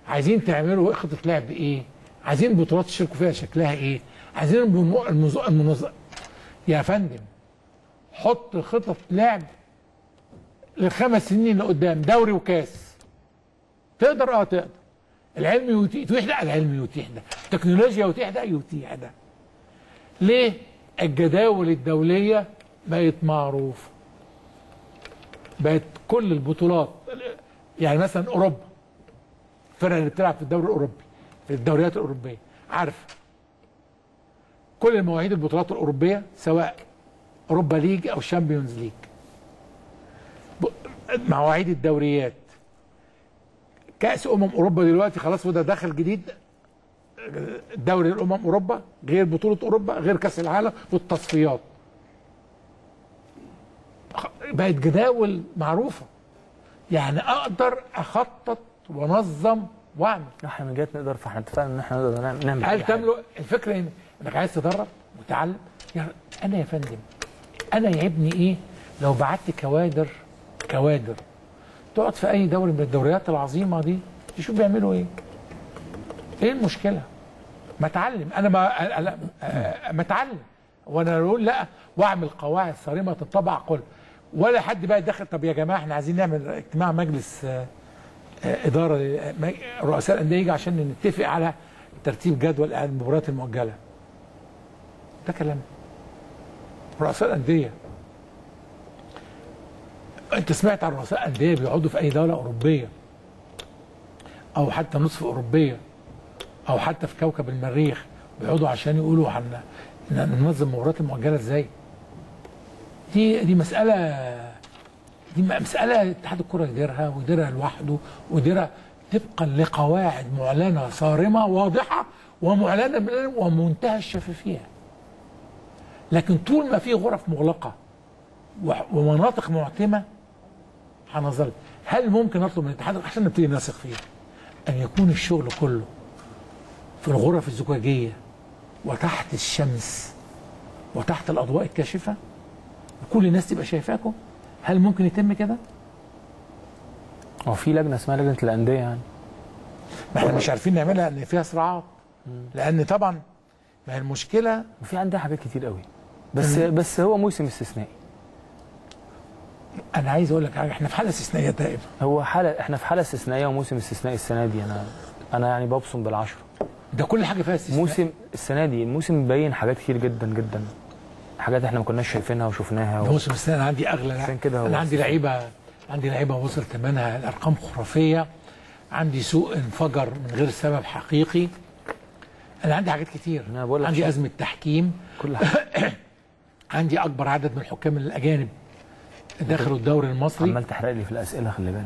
عايزين تعملوا خطه لعب ايه؟ عايزين بطولات تشاركوا فيها شكلها ايه؟ عايزين يا فندم حط خطه لعب ل5 سنين لقدام، دوري وكاس. تقدر تقدر. العلم يتيح ده، العلم يتيح ده، التكنولوجيا يتيح ده، يتيح ده. ليه؟ الجداول الدوليه بقت معروفه، بقت كل البطولات، يعني مثلا اوروبا الفرقه اللي بتلعب في الدوري الاوروبي في الدوريات الاوروبيه عارفه كل المواعيد، البطولات الاوروبيه سواء اوروبا ليج او شامبيونز ليج، مواعيد الدوريات، كاس اوروبا دلوقتي خلاص، وده دخل جديد دوري اوروبا غير بطوله اوروبا غير كاس العالم والتصفيات، بقت جداول معروفه. يعني اقدر اخطط وانظم واعمل. احنا من جهتنا نقدر، فاحنا اتفقنا ان احنا نقدر نعمل. هل تملك الفكره ان انك عايز تدرب وتعلم؟ يعني انا يا فندم انا يعبني ايه لو بعت كوادر تقعد في اي دوري من الدوريات العظيمه دي تشوف بيعملوا ايه؟ ايه المشكله؟ ما اتعلم، انا ما اتعلم، وانا اقول لا واعمل قواعد صارمه تطبق كل، ولا حد بقى يدخل. طب يا جماعه احنا عايزين نعمل اجتماع مجلس اداره رؤساء الانديه يجي عشان نتفق على ترتيب جدول المباريات المؤجله. ده كلام رؤساء الانديه. انت سمعت عن رؤساء انديه بيقعدوا في اي دوله اوروبيه او حتى نصف اوروبيه او حتى في كوكب المريخ بيقعدوا عشان يقولوا ننظم المباريات المؤجله ازاي؟ دي مسألة اتحاد الكرة يديرها ويديرها لوحده ويديرها طبقا لقواعد معلنة صارمة واضحة ومعلنة ومنتهى الشفافية. لكن طول ما في غرف مغلقة ومناطق معتمة هنظل. هل ممكن اطلب من الاتحاد عشان نبتدي نثق فيه ان يكون الشغل كله في الغرف الزجاجية وتحت الشمس وتحت الأضواء الكاشفة؟ كل الناس تبقى شايفاكم؟ هل ممكن يتم كده؟ هو في لجنه اسمها لجنه الانديه يعني. ما احنا مش عارفين نعملها لان فيها صراعات. لان طبعا ما هي المشكله وفي عندها حاجات كتير قوي. بس هو موسم استثنائي. انا عايز اقول لك حاجه، احنا في حاله استثنائيه دائما. هو حاله، احنا في حاله استثنائيه وموسم استثنائي السنه دي. انا يعني ببصم بالعشره. ده كل حاجه فيها استثناء. موسم السنه دي، الموسم مبين حاجات كتير جدا جدا. حاجات احنا ما كناش شايفينها وشفناها. بص بس انا عندي اغلى، انا عندي لعيبه وصل ثمنها الارقام خرافيه، عندي سوق انفجر من غير سبب حقيقي، انا عندي حاجات كتير، أنا بقول لك عندي ازمه تحكيم كل حاجه. عندي اكبر عدد من الحكام الاجانب دخلوا الدوري المصري. عمال تحرق لي في الاسئله، خلي بالك.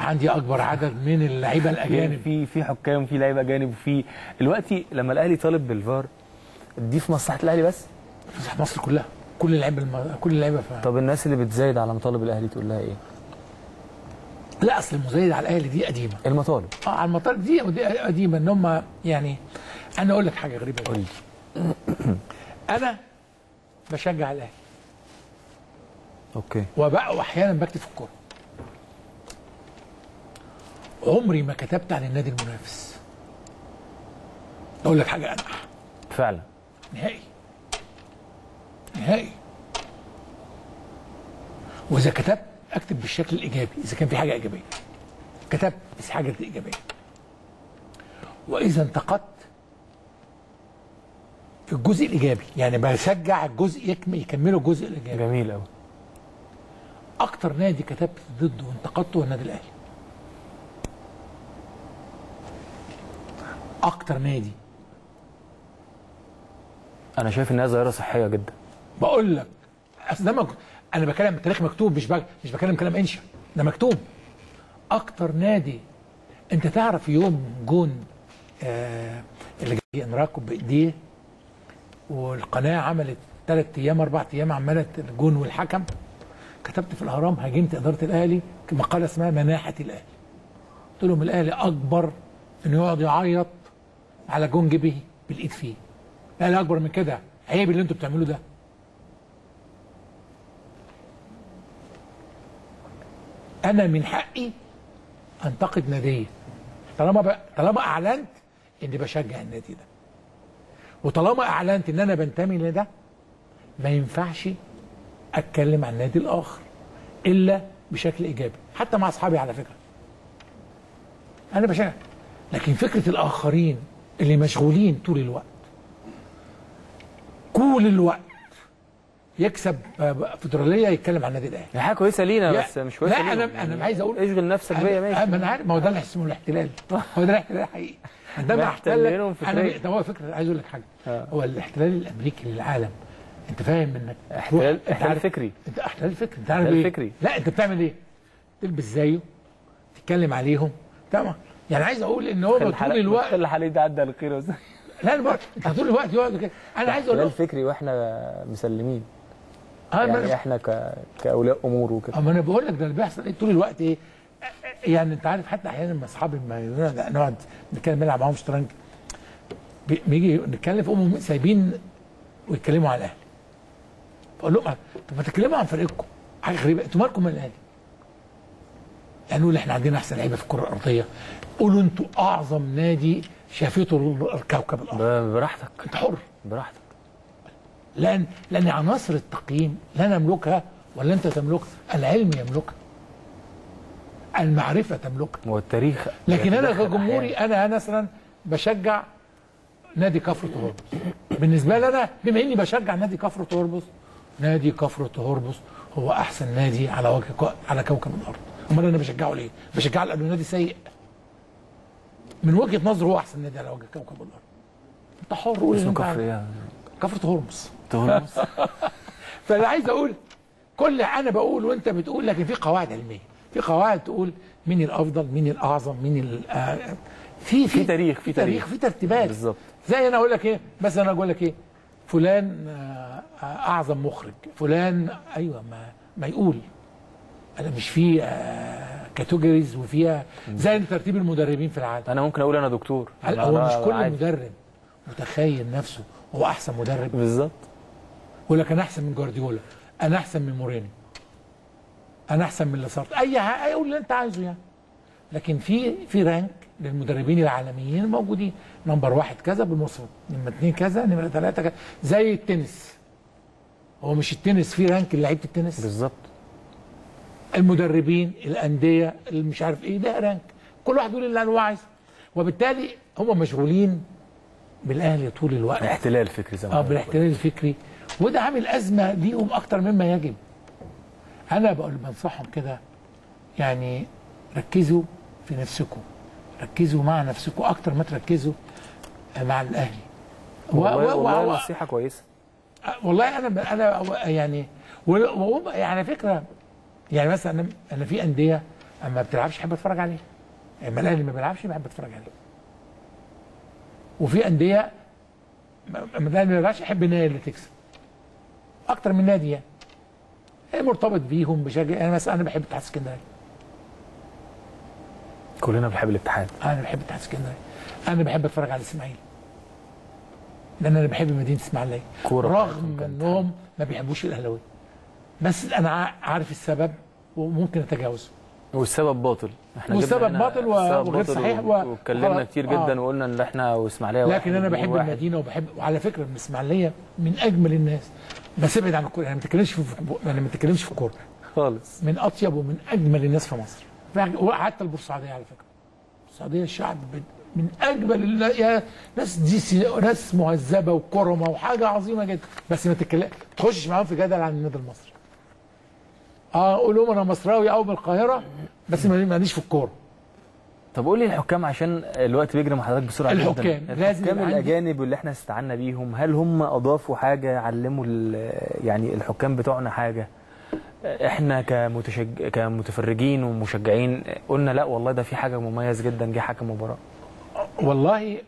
عندي اكبر عدد من اللعيبه الاجانب، في حكام وفي لعيبه اجانب. وفي دلوقتي لما الاهلي طالب بالفار دي في مصلحه الاهلي بس، في مصلحه مصر كلها، كل اللعيبه طب الناس اللي بتزايد على مطالب الاهلي تقول لها ايه؟ لا اصل المزايد على الاهلي دي قديمه، المطالب على المطالب دي قديمه، ان هم يعني انا اقول لك حاجه غريبه قول لي. انا بشجع الاهلي اوكي، وبقى واحيانا بكتب في الكوره، عمري ما كتبت عن النادي المنافس. اقول لك حاجه انقح فعلا نهائي نهائي، واذا كتبت اكتب بالشكل الايجابي، اذا كان في حاجه ايجابيه كتبت بس حاجه ايجابيه، واذا انتقدت في الجزء الايجابي، يعني بشجع الجزء يكملوا الجزء الايجابي. جميل قوي. اكتر نادي كتبت ضده وانتقدته هو النادي الاهلي، اكتر نادي. انا شايف انها ظاهره صحيه جدا، بقول لك اصل ده انا بكلم التاريخ مكتوب، مش بكلم كلام انشا، ده مكتوب. اكتر نادي انت تعرف يوم جون اللي جاي انراكو بايديه، والقناه عملت 3 أيام 4 أيام عملت الجون والحكم، كتبت في الاهرام هاجمت اداره الاهلي مقاله اسمها مناحه الاهلي، قلت لهم الاهلي اكبر انه يقعد يعيط على جون جه به بالايد فيه، الاهلي اكبر من كده، عيب اللي انتوا بتعملوه ده. أنا من حقي أنتقد نادية طالما أعلنت إني بشجع النادي ده، وطالما أعلنت إن أنا بنتمي لده، ما ينفعش أتكلم عن النادي الآخر إلا بشكل إيجابي، حتى مع أصحابي على فكرة. أنا بشجع، لكن فكرة الآخرين اللي مشغولين طول الوقت، كل الوقت يكسب فدراليه يتكلم عن النادي الاهلي. حاجه كويسه لينا بس مش كويسه. لا انا عايز اقول اشغل نفسك بيا ماشي. ما انا عارف، ما هو ده اللي اسمه الاحتلال، هو ده الاحتلال حقيقي. ده احتلال انا، ده هو فكره. عايز اقول لك حاجه، هو الاحتلال الامريكي للعالم، انت فاهم انك احتلال فكري، انت احتلال فكري، انت عارف ايه؟ لا انت بتعمل ايه؟ تلبس زيه، تتكلم عليهم، تمام؟ يعني عايز اقول ان هو طول الوقت اللي حالي ده عدى الخير. لا انا انت طول الوقت يقعد كده. انا عايز اقول لك الفكري واحنا مسلمين، يعني احنا كاولياء امور وكده. اما انا بقول لك ده اللي بيحصل طول الوقت ايه؟ يعني انت عارف حتى احيانا لما اصحابي نقعد نتكلم نلعب معاهم شطرنج، بيجي نتكلم فيقوموا سايبين ويتكلموا على الاهلي. بقول لهم طب ما تتكلموا عن فريقكم، حاجه غريبه، انتوا مالكم من الاهلي؟ قالوا لي احنا عندنا احسن لعيبه في الكره الارضيه. قولوا انتوا اعظم نادي شافته الكوكب الارض. براحتك انت حر، براحتك. لان عناصر التقييم لا نملكها ولا انت تملكها، العلم يملكها، المعرفه تملكها، والتاريخ. لكن انا كجمهوري، انا مثلا بشجع نادي كفر طهربوس. بالنسبه لي انا، بما اني بشجع نادي كفر طهربوس، نادي كفر طهربوس هو احسن نادي على كوكب الارض. امال انا بشجعه ليه؟ بشجعه لانه نادي سيء. من وجهه نظره هو احسن نادي على وجه كوكب الارض. انت حر، قول اسمه كفر ايه؟ كفر تهرمس. فانا عايز اقول كل انا بقول وانت بتقول، لكن في قواعد علميه، في قواعد تقول مين الافضل، مين الاعظم، مين في تاريخ، في تاريخ، في ترتيبات. بالظبط. زي انا اقول لك ايه، بس انا اقول لك ايه، فلان اعظم مخرج، فلان ايوه، ما يقول انا مش في كاتيجوريز وفيها زي ترتيب المدربين في العالم. انا ممكن اقول انا دكتور، هو مش كل مدرب متخيل نفسه هو احسن مدرب. بالظبط. يقول لك انا احسن من جوارديولا، انا احسن من مورينيو، انا احسن من لاسارت، اي قول اللي انت عايزه يعني. لكن في رانك للمدربين العالميين الموجودين، نمبر 1 كذا بالمصري، نمبر 2 كذا، نمبر 3 كذا. زي التنس، هو مش التنس في رانك لعيبه التنس؟ بالظبط. المدربين، الانديه، اللي مش عارف ايه، ده رانك، كل واحد يقول اللي هو عايزه، وبالتالي هم مشغولين بالاهلي طول الوقت. احتلال فكري زي ما بالاحتلال الفكري، وده عامل ازمه ليهم اكتر مما يجب. انا بنصحهم كده يعني، ركزوا في نفسكم، ركزوا مع نفسكم اكتر ما تركزوا مع الاهلي. والله نصيحه كويسه والله. انا يعني على فكره يعني مثلا انا في انديه اما بتلعبش احب اتفرج عليها، اما الاهلي ما بيلعبش بحب اتفرج عليه، وفي انديه اما الاهلي ما بيلعبش احب النادي اللي تكسب اكتر من نادي، يعني مرتبط بيهم بشكل. انا مثلا انا بحب اتحاد اسكندريه، كلنا بنحب الاتحاد، انا بحب اتحاد اسكندريه، انا بحب اتفرج على الاسماعيلي لان انا بحب مدينه اسماعيليه رغم انهم ما بيحبوش الاهلاويه، بس انا عارف السبب وممكن اتجاوزه، والسبب باطل. احنا والسبب باطل وغير صحيح، واتكلمنا كتير جدا وقلنا ان احنا واسماعيليه، لكن انا بحب المدينه وبحب، وعلى فكره من الاسماعيليه من اجمل الناس، بس ابعد عن الكوره، يعني ما بتكلمش في الكوره خالص، من اطيب ومن اجمل الناس في مصر، وحتى البورسعيديه على فكره. البورسعيديه الشعب من اجمل ناس، دي ناس مهذبه وكرمه وحاجه عظيمه جدا، بس ما تخشش معاهم في جدل عن النادي المصري. اقول لهم انا مصراوي او من القاهره بس ماليش في الكوره. طب قول لي الحكام، عشان الوقت بيجري مع حضرتك بسرعه جدا. الحكام الاجانب اللي احنا استعنا بيهم، هل هم اضافوا حاجه، علموا يعني الحكام بتوعنا حاجه؟ احنا كمتفرجين ومشجعين قلنا لا والله ده في حاجه مميز جدا، جه حكم مباراه. والله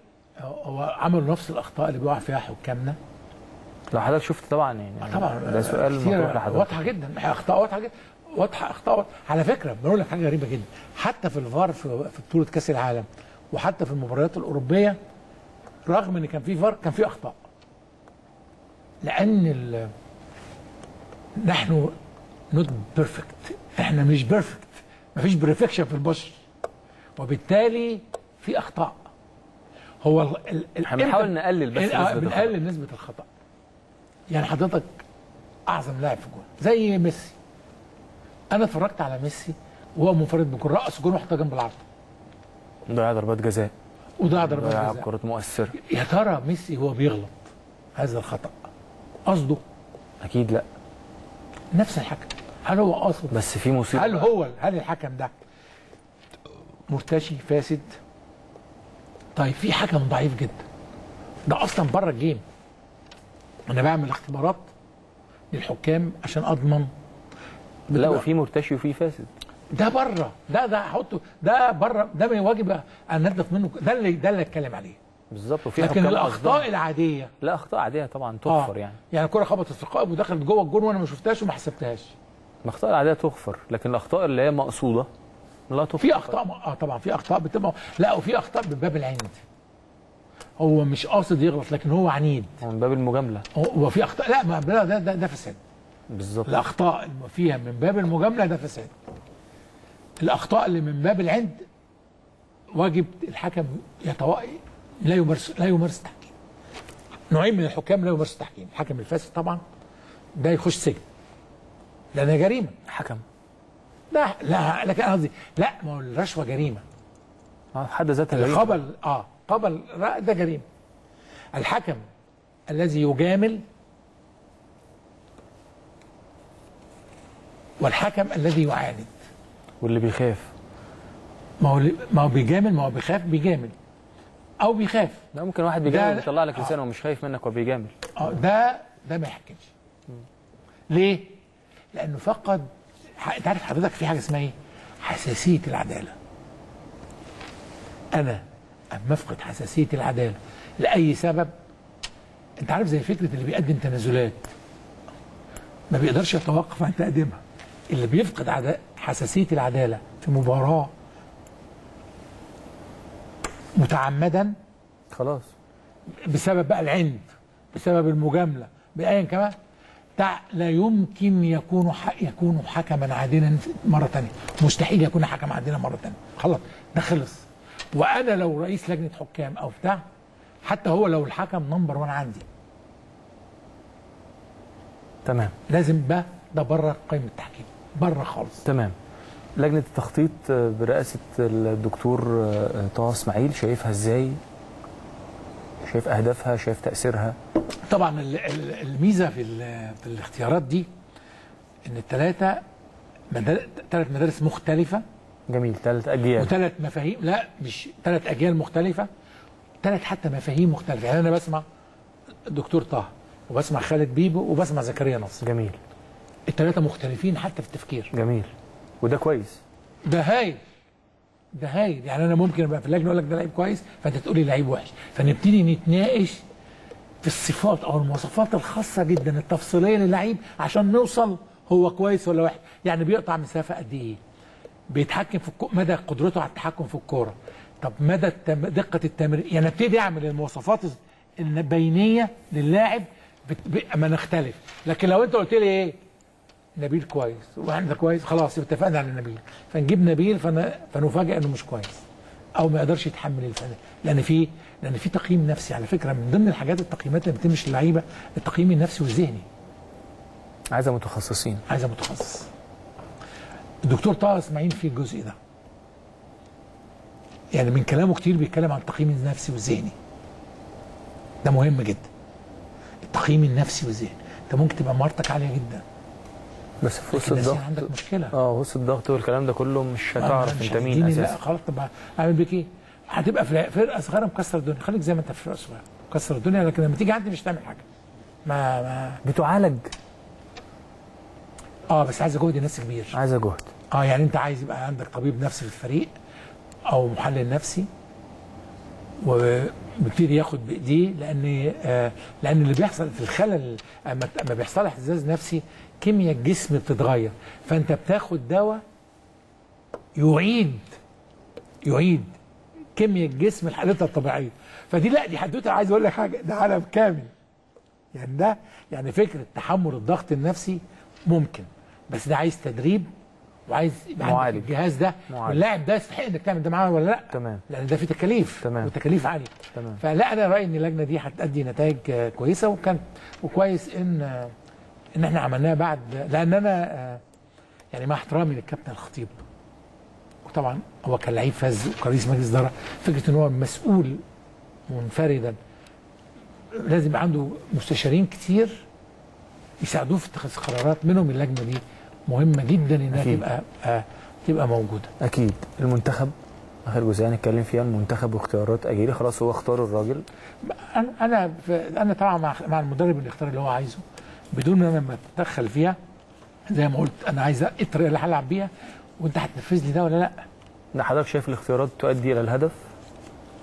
هو عملوا نفس الاخطاء اللي بيقع فيها حكامنا. لو حضرتك شفت طبعا يعني طبعا ده سؤال مطروح لحضرتك، واضحه جدا، اخطاء واضحه جدا، واضحه اخطاء. على فكره بقول لك حاجه غريبه جدا، حتى في الفار في بطوله كاس العالم وحتى في المباريات الاوروبيه رغم ان كان في فار كان في اخطاء، لان نحن نوت بيرفكت، احنا مش بيرفكت، مفيش برفكشن في البشر، وبالتالي في اخطاء. هو احنا بنحاول نقلل بس نسبه الخطا. يعني حضرتك اعظم لاعب في الجول زي ميسي، انا اتفرجت على ميسي وهو منفرد بجول، رقص جول وحطها جنب العارضه، ضيع ضربات جزاء وضيع ضربات جزاء، لاعب كره مؤثر. يا ترى ميسي هو بيغلط هذا الخطا قصده؟ اكيد لا. نفس الحكم، هل هو قاصد؟ بس في مصيبه، هل الحكم ده مرتشي فاسد؟ طيب في حكم ضعيف جدا، ده اصلا بره الجيم. انا بعمل اختبارات للحكام عشان اضمن. لا، وفي مرتشي وفي فاسد، ده بره، ده هحطه، ده بره، ده من واجب انضف منه، ده اللي اتكلم عليه بالظبط. وفي لكن الاخطاء العاديه، لا اخطاء عاديه طبعا تغفر. يعني الكره خبطت في القائم ودخلت جوه الجون وانا ما شفتهاش وما حسبتهاش، الاخطاء العاديه تغفر، لكن الاخطاء اللي هي مقصوده لا تغفر. في اخطاء طبعا، في اخطاء بتبقى، لا، وفي اخطاء من باب العند، هو مش قاصد يغلط لكن هو عنيد، هو من باب المجامله. وفي اخطاء لا، ما ده فساد بالظبط. الاخطاء اللي فيها من باب المجامله ده فساد، الاخطاء اللي من باب العند واجب الحكم لا يمارس التحكيم. نوعين من الحكام لا يمارس التحكيم، الحكم الفاسد طبعا ده يخش سجن لانها جريمه، حكم لا، لكن انا قصدي لا، ما هو الرشوه جريمه في حد ذاتها، الخبل قبل ده جريمه. الحكم الذي يجامل والحكم الذي يعاند واللي بيخاف، ما هو بيجامل، ما هو بيخاف، بيجامل او بيخاف. لا، ممكن واحد بيجامل ويطلع لك لسانه ومش خايف منك وبيجامل. ده ما يحكمش. ليه؟ لانه فقد، انت عارف حضرتك في حاجه اسمها ايه؟ حساسيه العداله. انا اما افقد حساسيه العداله لاي سبب، انت عارف زي فكره اللي بيقدم تنازلات ما بيقدرش يتوقف عن تقديمها. اللي بيفقد حساسيه العداله في مباراه متعمدا خلاص، بسبب بقى العند، بسبب المجامله، بايا كمان، لا يمكن يكون حكما عادلا مره ثانيه، مستحيل يكون حكم عادلا مره ثانيه، خلاص ده خلص. وانا لو رئيس لجنه حكام او بتاع، حتى هو لو الحكم نمبر 1 عندي، تمام، لازم ده بره قائمه التحكيم، بره خالص. تمام. لجنه التخطيط برئاسه الدكتور طه اسماعيل، شايفها ازاي؟ شايف اهدافها، شايف تاثيرها؟ طبعا الميزه في الاختيارات دي ان الثلاثه ثلاث مدارس مختلفه. جميل. ثلاث اجيال وثلاث مفاهيم، لا مش ثلاث اجيال مختلفه، ثلاث حتى مفاهيم مختلفه. يعني انا بسمع الدكتور طه وبسمع خالد بيبو وبسمع زكريا نصر. جميل. الثلاثه مختلفين حتى في التفكير. جميل. وده كويس. ده هايل. ده هايل. يعني انا ممكن ابقى في اللجنه اقول لك ده لعيب كويس، فانت تقول لي لعيب وحش، فنبتدي نتناقش في الصفات او المواصفات الخاصه جدا التفصيليه للعيب عشان نوصل هو كويس ولا وحش. يعني بيقطع مسافه قد ايه؟ بيتحكم في مدى قدرته على التحكم في الكوره. طب مدى دقه التمرير. يعني ابتدي اعمل المواصفات البينيه للاعب ما نختلف. لكن لو انت قلت لي ايه؟ نبيل كويس واحنا كويس، خلاص اتفقنا على نبيل، فنجيب نبيل فنفاجئ انه مش كويس او ما يقدرش يتحمل الفنان. لان في تقييم نفسي على فكره، من ضمن الحاجات التقييمات اللي بتمشي اللعيبه التقييم النفسي والذهني. عايزه متخصصين. عايزه متخصص. الدكتور طه إسماعيل في الجزء ده. يعني من كلامه كتير بيتكلم عن التقييم النفسي والذهني. ده مهم جدا. التقييم النفسي والذهني، انت ممكن تبقى مهارتك عاليه جدا. بس في وسط الضغط عندك مشكله. وسط الضغط والكلام ده كله مش هتعرف انت مين اساسا. لا خلاص، طب اعمل بيك ايه؟ هتبقى في فرقه صغيره مكسر الدنيا، خليك زي ما انت في فرقه صغيره مكسر الدنيا، لكن لما تيجي عندي مش هتعمل حاجه. ما بتعالج. بس عايزه جهد ناس كبير. عايزه جهد. يعني انت عايز يبقى عندك طبيب نفسي في الفريق او محلل نفسي وبيبتدي ياخد بايديه، لان اللي بيحصل في الخلل اما بيحصل اهتزاز نفسي كيمياء الجسم بتتغير، فانت بتاخد دواء يعيد كيمياء الجسم لحالتها الطبيعيه. فدي لا دي حدوته. عايز اقول لك حاجه، ده عالم كامل. يعني ده يعني فكره تحمل الضغط النفسي ممكن، بس ده عايز تدريب وعايز معالج. الجهاز ده واللاعب ده يستحق انك تعمل ده معاه ولا لا؟ تمام. لان ده في تكاليف. تمام. وتكاليف عاليه. تمام. فلا انا رايي ان اللجنه دي هتأدي نتائج كويسه، وكويس ان احنا عملناها بعد، لان انا يعني مع احترامي للكابتن الخطيب، وطبعا هو كان لعيب فذ وكرئيس مجلس اداره، فكره ان هو مسؤول منفردا لازم يبقى عنده مستشارين كتير يساعدوه في اتخاذ قرارات، منهم اللجنه دي مهمه جدا انها تبقى موجوده. اكيد. المنتخب اخر جزئيه هنتكلم فيها، المنتخب واختيارات أجيري. خلاص هو اختار الراجل. انا طبعا مع المدرب اللي اختار اللي هو عايزه بدون ما انا اتدخل فيها. زي ما قلت انا عايز الطريقه اللي هلعب بيها، وانت هتنفذ لي ده ولا لا؟ ده حضرتك شايف الاختيارات تؤدي الى الهدف؟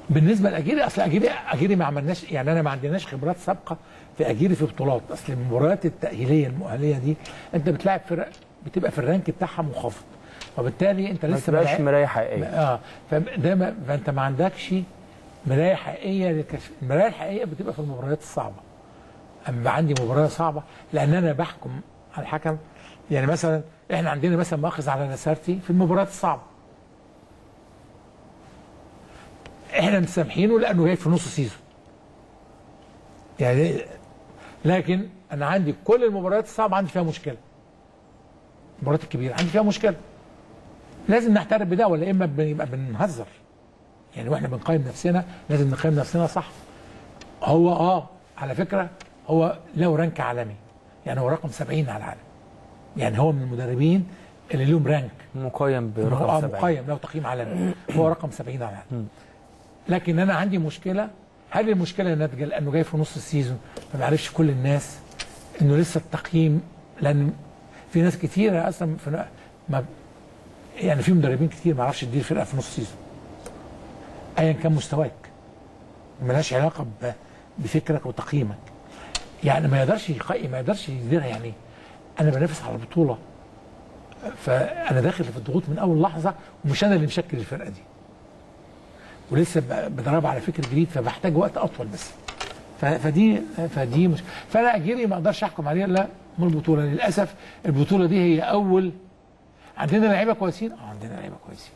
بالنسبه لاجيري، اصل اجيري ما عملناش، يعني انا ما عندناش خبرات سابقه في اجيري في بطولات. اصل المباريات التاهيليه المؤهليه دي انت بتلاعب فرق بتبقى في الرانك بتاعها منخفض، وبالتالي انت لسه ما بتبقاش مرايه حقيقيه. فده فانت ما عندكش مرايه حقيقيه للكشف. المرايه الحقيقيه بتبقى في المباريات الصعبه. اما عندي مباراه صعبه، لان انا بحكم على الحكم. يعني مثلا احنا عندنا مثلا مؤاخذه على نسارتي في المباريات الصعبه، احنا مسامحينه لانه جاي في نص سيزون. يعني لكن انا عندي كل المباريات الصعبه عندي فيها مشكله. المباريات الكبيره عندي فيها مشكله. لازم نعترف بده، ولا اما بنبقى بنهزر. يعني واحنا بنقيم نفسنا لازم نقيم نفسنا صح. هو على فكره هو له رانك عالمي، يعني هو رقم 70 على العالم. يعني هو من المدربين اللي لهم رانك مقيم برقم 70. مقيم له تقييم عالمي، هو رقم 70 على العالم. لكن انا عندي مشكله. هل المشكله ناتجه لانه جاي في نص السيزون فما عرفش كل الناس انه لسه التقييم؟ لان في ناس كتيره اصلا يعني في مدربين كتير ما عرفش تدير فرقه في نص سيزون ايا كان مستواك، ملهاش علاقه بفكرك وتقييمك. يعني ما يقدرش يقيم، ما يقدرش يديرها. يعني انا بنافس على البطوله، فانا داخل في الضغوط من اول لحظه، ومش انا اللي مشكل الفرقه دي، ولسه بدرب على فكر جديد، فبحتاج وقت اطول بس. فدي مش، فانا أجيري ما اقدرش احكم عليه الا من البطوله. للاسف البطوله دي هي اول. عندنا لعيبه كويسين. عندنا لعيبه كويسين.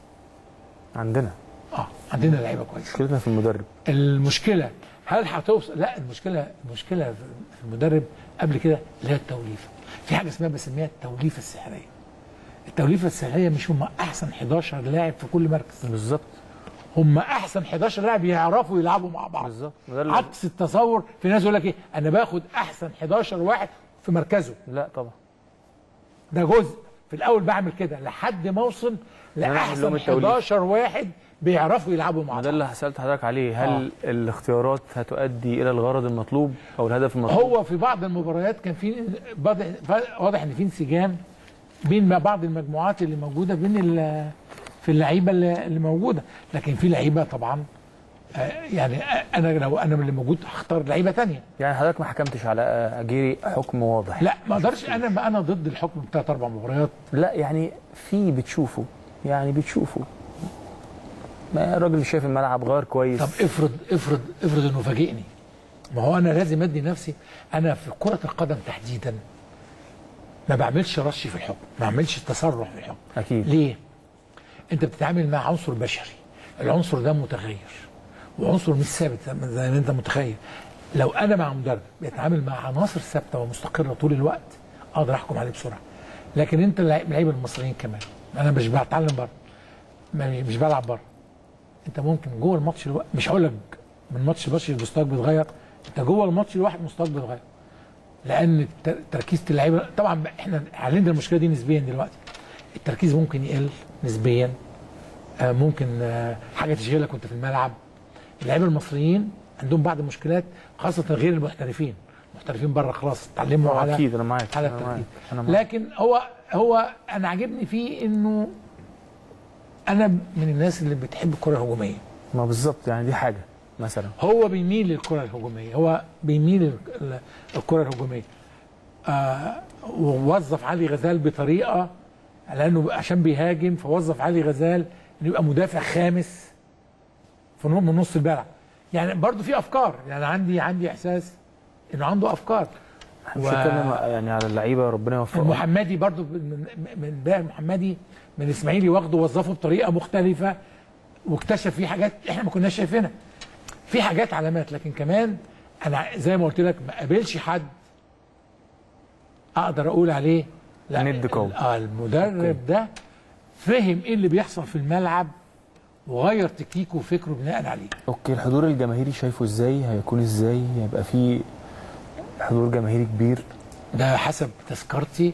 عندنا لعيبه كويسين. مشكلتنا في المدرب. المشكله هل هتوصل؟ لا، المشكله في المدرب قبل كده، اللي هي التوليفه. في حاجه اسمها بسميها التوليفه السحريه. التوليفه السحريه مش هم احسن 11 لاعب في كل مركز. بالظبط. هم احسن 11 لاعب يعرفوا يلعبوا مع بعض. بالظبط. عكس التصور، في ناس يقول لك ايه، انا باخد احسن 11 واحد في مركزه. لا طبعا. ده جزء. في الاول بعمل كده لحد ما اوصل لاحسن 11 واحد بيعرفوا يلعبوا مع بعض. ده اللي سالت حضرتك عليه، هل الاختيارات هتؤدي الى الغرض المطلوب او الهدف المطلوب؟ هو في بعض المباريات كان في واضح ان في انسجام بين بعض المجموعات اللي موجوده بين في اللعيبه اللي موجوده، لكن في لعيبه طبعا يعني انا لو انا من اللي موجود هختار لعيبه ثانيه. يعني حضرتك ما حكمتش على أجيري حكم واضح؟ لا ما اقدرش، انا ضد الحكم بتاع 4 مباريات. لا يعني في بتشوفه ما الراجل شايف الملعب غير كويس. طب افرض انه فاجئني، ما هو انا لازم ادي نفسي. انا في كرة القدم تحديدا ما بعملش رش في الحكم، ما بعملش تسرح في الحكم. اكيد. ليه؟ انت بتتعامل مع عنصر بشري، العنصر ده متغير وعنصر مش ثابت زي ما انت متخيل. لو انا مع مدرب بيتعامل مع عناصر ثابته ومستقره طول الوقت اقدر احكم عليه بسرعه. لكن انت اللعيبه المصريين كمان، انا مش بتعلم بره، مش بلعب بره، انت ممكن جوه الماتش مش هقول لك من ماتش لماتش مستواك بيتغير، انت جوه الماتش الواحد مستواك بيتغير، لان تركيز اللعيبه طبعا احنا عندنا المشكله دي نسبيا دلوقتي، التركيز ممكن يقل نسبيا، ممكن حاجه تشغلك وانت في الملعب. اللعيبه المصريين عندهم بعض المشكلات خاصه غير المحترفين، المحترفين بره خلاص اتعلموا على اكيد انا معاك على التركيز. لكن هو انا عاجبني فيه انه انا من الناس اللي بتحب الكره الهجوميه. ما بالظبط يعني دي حاجه مثلا هو بيميل للكره الهجوميه، هو بيميل للكره الهجوميه. ووظف علي غزال بطريقه لانه عشان بيهاجم، فوظف علي غزال انه يبقى مدافع خامس من نص الملعب. يعني برضه في افكار، يعني عندي احساس انه عنده افكار. يعني على اللعيبه ربنا يوفقهم. المحمدي برضه من بقى المحمدي من اسماعيلي واخده وظفه بطريقه مختلفه واكتشف فيه حاجات احنا ما كناش شايفينها. في حاجات علامات، لكن كمان انا زي ما قلت لك ما قابلش حد اقدر اقول عليه لا المدرب ده فهم ايه اللي بيحصل في الملعب وغير تكتيكه وفكره بناء عليه. اوكي، الحضور الجماهيري شايفه ازاي؟ هيكون ازاي؟ هيبقى في حضور جماهيري كبير؟ ده حسب تذكرتي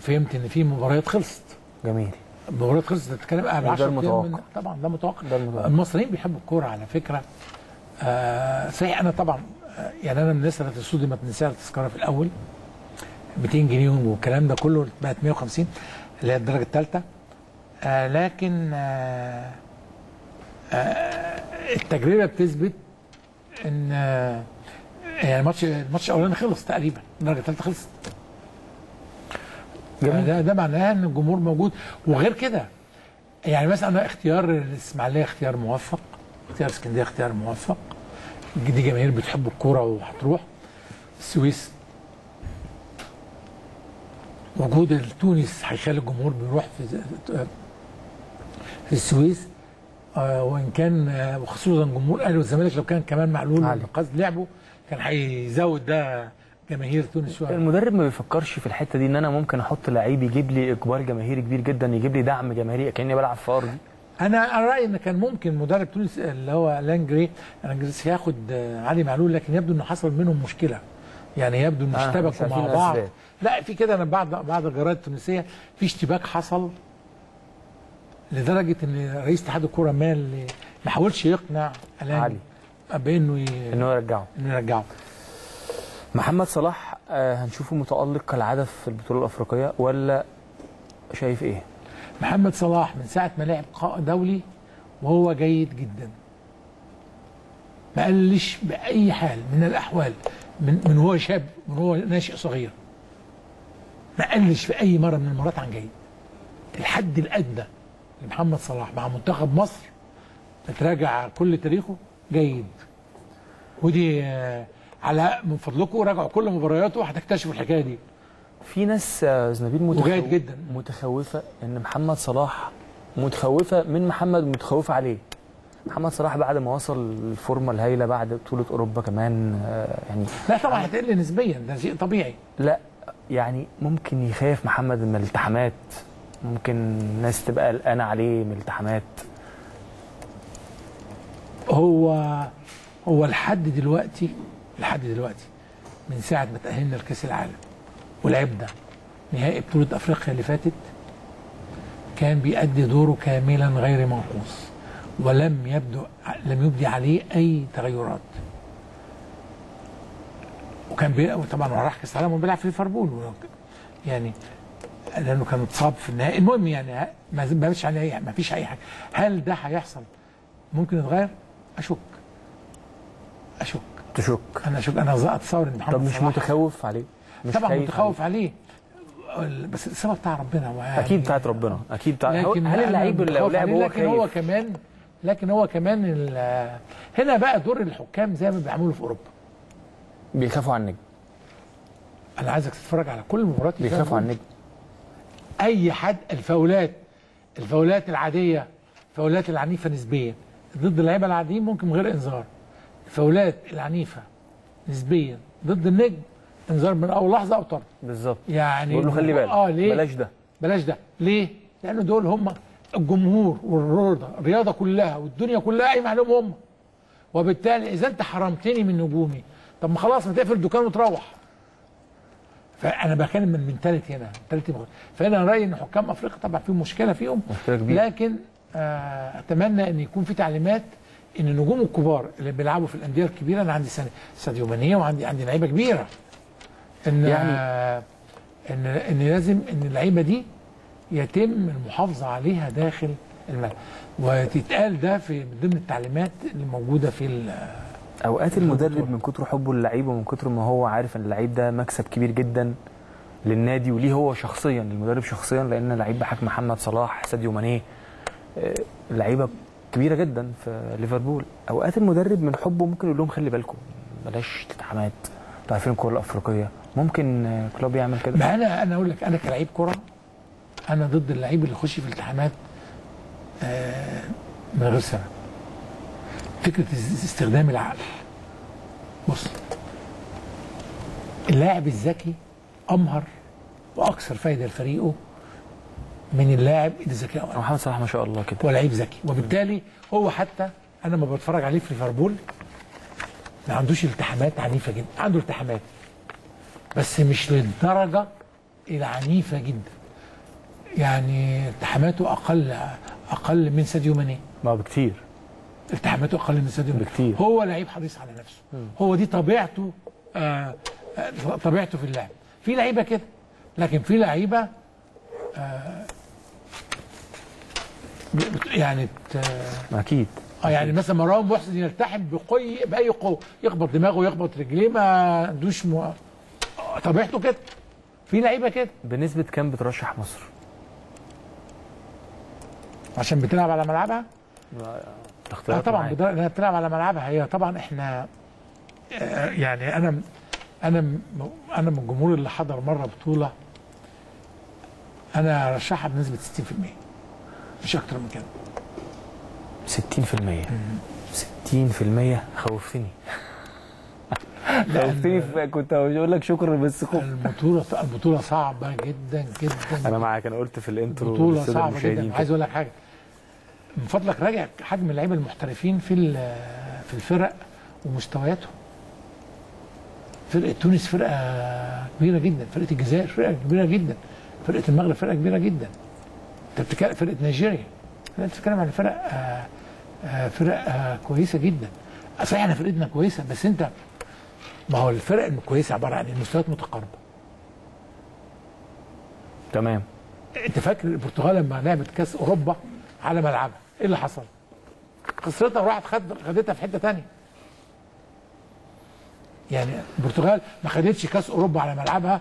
فهمت ان في مباريات خلصت. جميل. مباريات خلصت بتتكلم عن 10 طبعا ده متوقع. المصريين بيحبوا الكوره على فكره. صحيح انا طبعا يعني انا من الناس اللي تسودي ما تنساش التذكره في الاول 200 جنيه والكلام ده كله بقت 150 اللي هي الدرجه الثالثه. لكن التجربه بتثبت ان يعني الماتش الاولاني خلص تقريبا، الدرجه الثالثه خلصت. ده معناه ان الجمهور موجود. وغير كده يعني مثلا اختيار الاسماعيليه اختيار موفق، اختيار اسكندريه اختيار موفق، دي جماهير بتحب الكوره وهتروح. السويس وجود التونس هيخلي الجمهور بيروح في السويس. وان كان وخصوصا جمهور الاهلي والزمالك لو كان كمان معلول والقصد لعبه كان هيزود ده جماهير تونس شويه. المدرب ما بيفكرش في الحته دي ان انا ممكن احط لعيب يجيب لي اقبال جماهيري كبير جدا، يجيب لي دعم جماهيري كاني بلعب في ارضي. انا رايي ان كان ممكن مدرب تونس اللي هو لانجري هياخد علي معلول، لكن يبدو انه حصل منهم مشكله، يعني يبدو انه اشتبكوا مع بعض. لا في كده، انا بعد الجرايد التونسيه في اشتباك حصل لدرجه ان رئيس اتحاد الكوره ما حاولش يقنع علي بانه انه يرجعه. محمد صلاح هنشوفه متالق كالعاده في البطوله الافريقيه ولا شايف ايه؟ محمد صلاح من ساعه ما لعب دولي وهو جيد جدا، ما قلش باي حال من الاحوال من هو شاب، من هو ناشئ صغير، ما قلش في اي مره من المرات عن جيد. الحد الادنى محمد صلاح مع منتخب مصر تتراجع كل تاريخه جيد، ودي على من فضلكم راجعوا كل مبارياته وهتكتشفوا الحكايه دي. في ناس زنابيل متخوفه ان محمد صلاح متخوفه من محمد متخوفه عليه. محمد صلاح بعد ما وصل الفورمه الهائله بعد بطوله اوروبا كمان يعني لا طبعا هتقل نسبيا، ده شيء طبيعي. لا يعني ممكن يخاف محمد من الالتحامات، ممكن ناس تبقى قلقانه عليه من الالتحامات. هو لحد دلوقتي من ساعه ما تاهلنا لكاس العالم ولعبنا نهائي بطوله افريقيا اللي فاتت كان بيأدي دوره كاملا غير منقوص، ولم لم يبدي عليه اي تغيرات. وكان طبعا راح كاس العالم وبيلعب في ليفربول يعني، لانه كان اتصاب في النهائي. المهم يعني ما فيش اي حاجه. هل ده هيحصل؟ ممكن يتغير؟ اشك. تشك؟ انا اشك. انا اتصور ان محمد صلاح، طب مش متخوف عليه؟ طبعا متخوف عليه، بس السبب بتاع ربنا يعني، اكيد بتاعت ربنا، اكيد بتاع. هل اللعيب لو لعب هو خايف؟ لكن هو كمان هنا بقى دور الحكام زي ما بيعملوا في اوروبا، بيخافوا على النجم. انا عايزك تتفرج على كل مباراه، بيخافوا على النجم. اي حد، الفاولات العاديه، الفاولات العنيفه نسبيا ضد اللعيبه العاديين ممكن غير انذار، الفاولات العنيفه نسبيا ضد النجم انذار من اول لحظه او طرد بالظبط يعني، بقول له خلي بالك بلاش ده. ليه؟ لانه دول هم الجمهور والرياضه كلها والدنيا كلها قايمه عليهم هم، وبالتالي اذا انت حرمتني من نجومي، طب ما خلاص ما تقفل الدكان وتروح. فانا بكلم من منتاليتي هنا، فانا رايي ان حكام افريقيا طبعا في مشكله فيهم، لكن اتمنى ان يكون في تعليمات ان النجوم الكبار اللي بيلعبوا في الانديه الكبيره، انا عندي ساديو ماني وعندي لعيبه كبيره، ان يعني ان لازم ان اللعيبه دي يتم المحافظه عليها داخل الملعب، وتتقال ده في ضمن التعليمات اللي موجوده في. اوقات المدرب من كتر حبه للعيب ومن كتر ما هو عارف ان اللعيب ده مكسب كبير جدا للنادي وليه هو شخصيا، للمدرب شخصيا، لان لعيب بحجم محمد صلاح، ساديو ماني، لعيبه كبيره جدا في ليفربول، اوقات المدرب من حبه ممكن يقول لهم خلي بالكم بلاش تتعامد، انتوا عارفين الكره الافريقيه. ممكن كلوب يعمل كده؟ ما انا اقول لك، انا كلاعب كره انا ضد اللعيب اللي يخش في التحامات من غير سبب. فكره استخدام العقل. بص، اللاعب الذكي امهر واكثر فايده لفريقه من اللاعب اللي ذكي أمهر. محمد صلاح ما شاء الله كده هو لعيب ذكي، وبالتالي هو حتى انا ما بتفرج عليه في ليفربول ما عندوش التحامات عنيفه جدا، عنده التحامات بس مش للدرجه العنيفه جدا يعني، التحاماته اقل من ساديو ماني بكتير، التحاماته اقل من ساديو ماني بكتير. هو لعيب حريص على نفسه، هو دي طبيعته، طبيعته في اللعب. في لعيبه كده، لكن في لعيبه يعني اكيد يعني مثلا مروان محسن يلتحم باي قوه، يخبط دماغه يخبط رجليه، ما عندوش طبيعته كده. في لعيبه كده. بنسبه كام بترشح مصر عشان بتلعب على ملعبها؟ طبعا انها بتلعب على ملعبها هي. طبعا احنا يعني انا من الجمهور اللي حضر مره بطوله، انا رشحها بنسبه 60%، مش اكتر من كده. 60%؟ خوفتني. خوفتني، كنت هقول لك شكر بس خفت. البطوله صعبه جدا جدا. انا معاك، انا قلت في الانترو البطوله صعبه جدا. عايز اقول لك حاجه، من فضلك راجع حجم اللعيبه المحترفين في الفرق ومستوياتهم. فرقه تونس فرقه كبيره جدا، فرقه الجزائر فرقه كبيره جدا، فرقه المغرب فرقه كبيره جدا. انت بتتكلم فرقه نيجيريا، انت بتتكلم عن فرق كويسه جدا. صحيح احنا فرقتنا كويسه، بس انت ما هو الفرق الكويسه عباره عن المستويات متقاربه. تمام. انت فاكر البرتغال لما لعبت كاس اوروبا على ملعبها، ايه اللي حصل؟ خسرتها وراحت خدتها في حته ثانيه. يعني البرتغال ما خدتش كاس اوروبا على ملعبها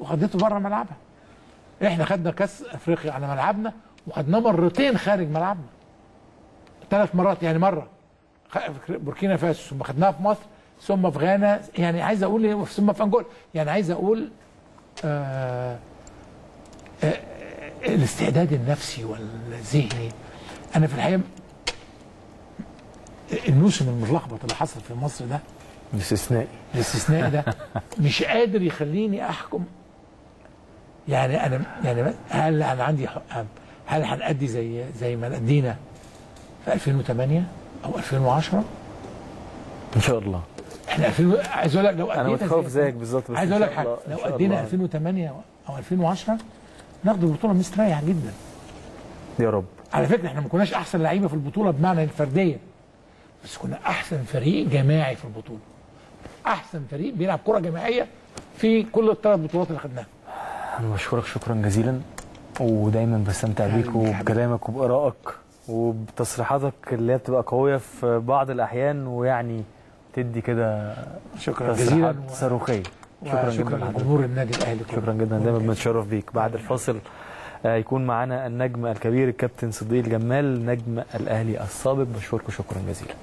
وخدته بره ملعبها. احنا خدنا كاس افريقيا على ملعبنا وخدناه مرتين خارج ملعبنا. 3 مرات يعني، مره بوركينا فاسو، ثم خدناها في مصر، ثم في غانا، يعني عايز اقول ثم في انجولا، يعني عايز اقول الاستعداد النفسي والذهني. انا في الحقيقه الموسم المتلخبط اللي حصل في مصر ده الاستثنائي ده مش قادر يخليني احكم يعني. انا يعني هل انا عندي حق، هل هنأدي زي ما أدينا في 2008 او 2010؟ ان شاء الله. احنا عايز اقول لك لو ادينا، انا متخوف زيك بالظبط، بس عايز اقول لك حاجه، لو ادينا 2008 او 2010 ناخد البطوله مستريح جدا. يا رب. على فكره احنا ما كناش احسن لعيبه في البطوله بمعنى الفرديه، بس كنا احسن فريق جماعي في البطوله، احسن فريق بيلعب كره جماعيه في كل الثلاث بطولات اللي خدناها. انا بشكرك شكرا جزيلا، ودايما بستمتع بيك وبكلامك وبارائك وبتصريحاتك اللي هي بتبقى قويه في بعض الاحيان، ويعني تدي كده تصريحات صاروخيه. شكرا جدا لجمهور النادي الاهلي، شكرا جدا، دايما بنتشرف بيك. بعد الفاصل هيكون معانا النجم الكبير الكابتن صديق الجمال نجم الاهلي السابق، بشكركم شكرا جزيلا.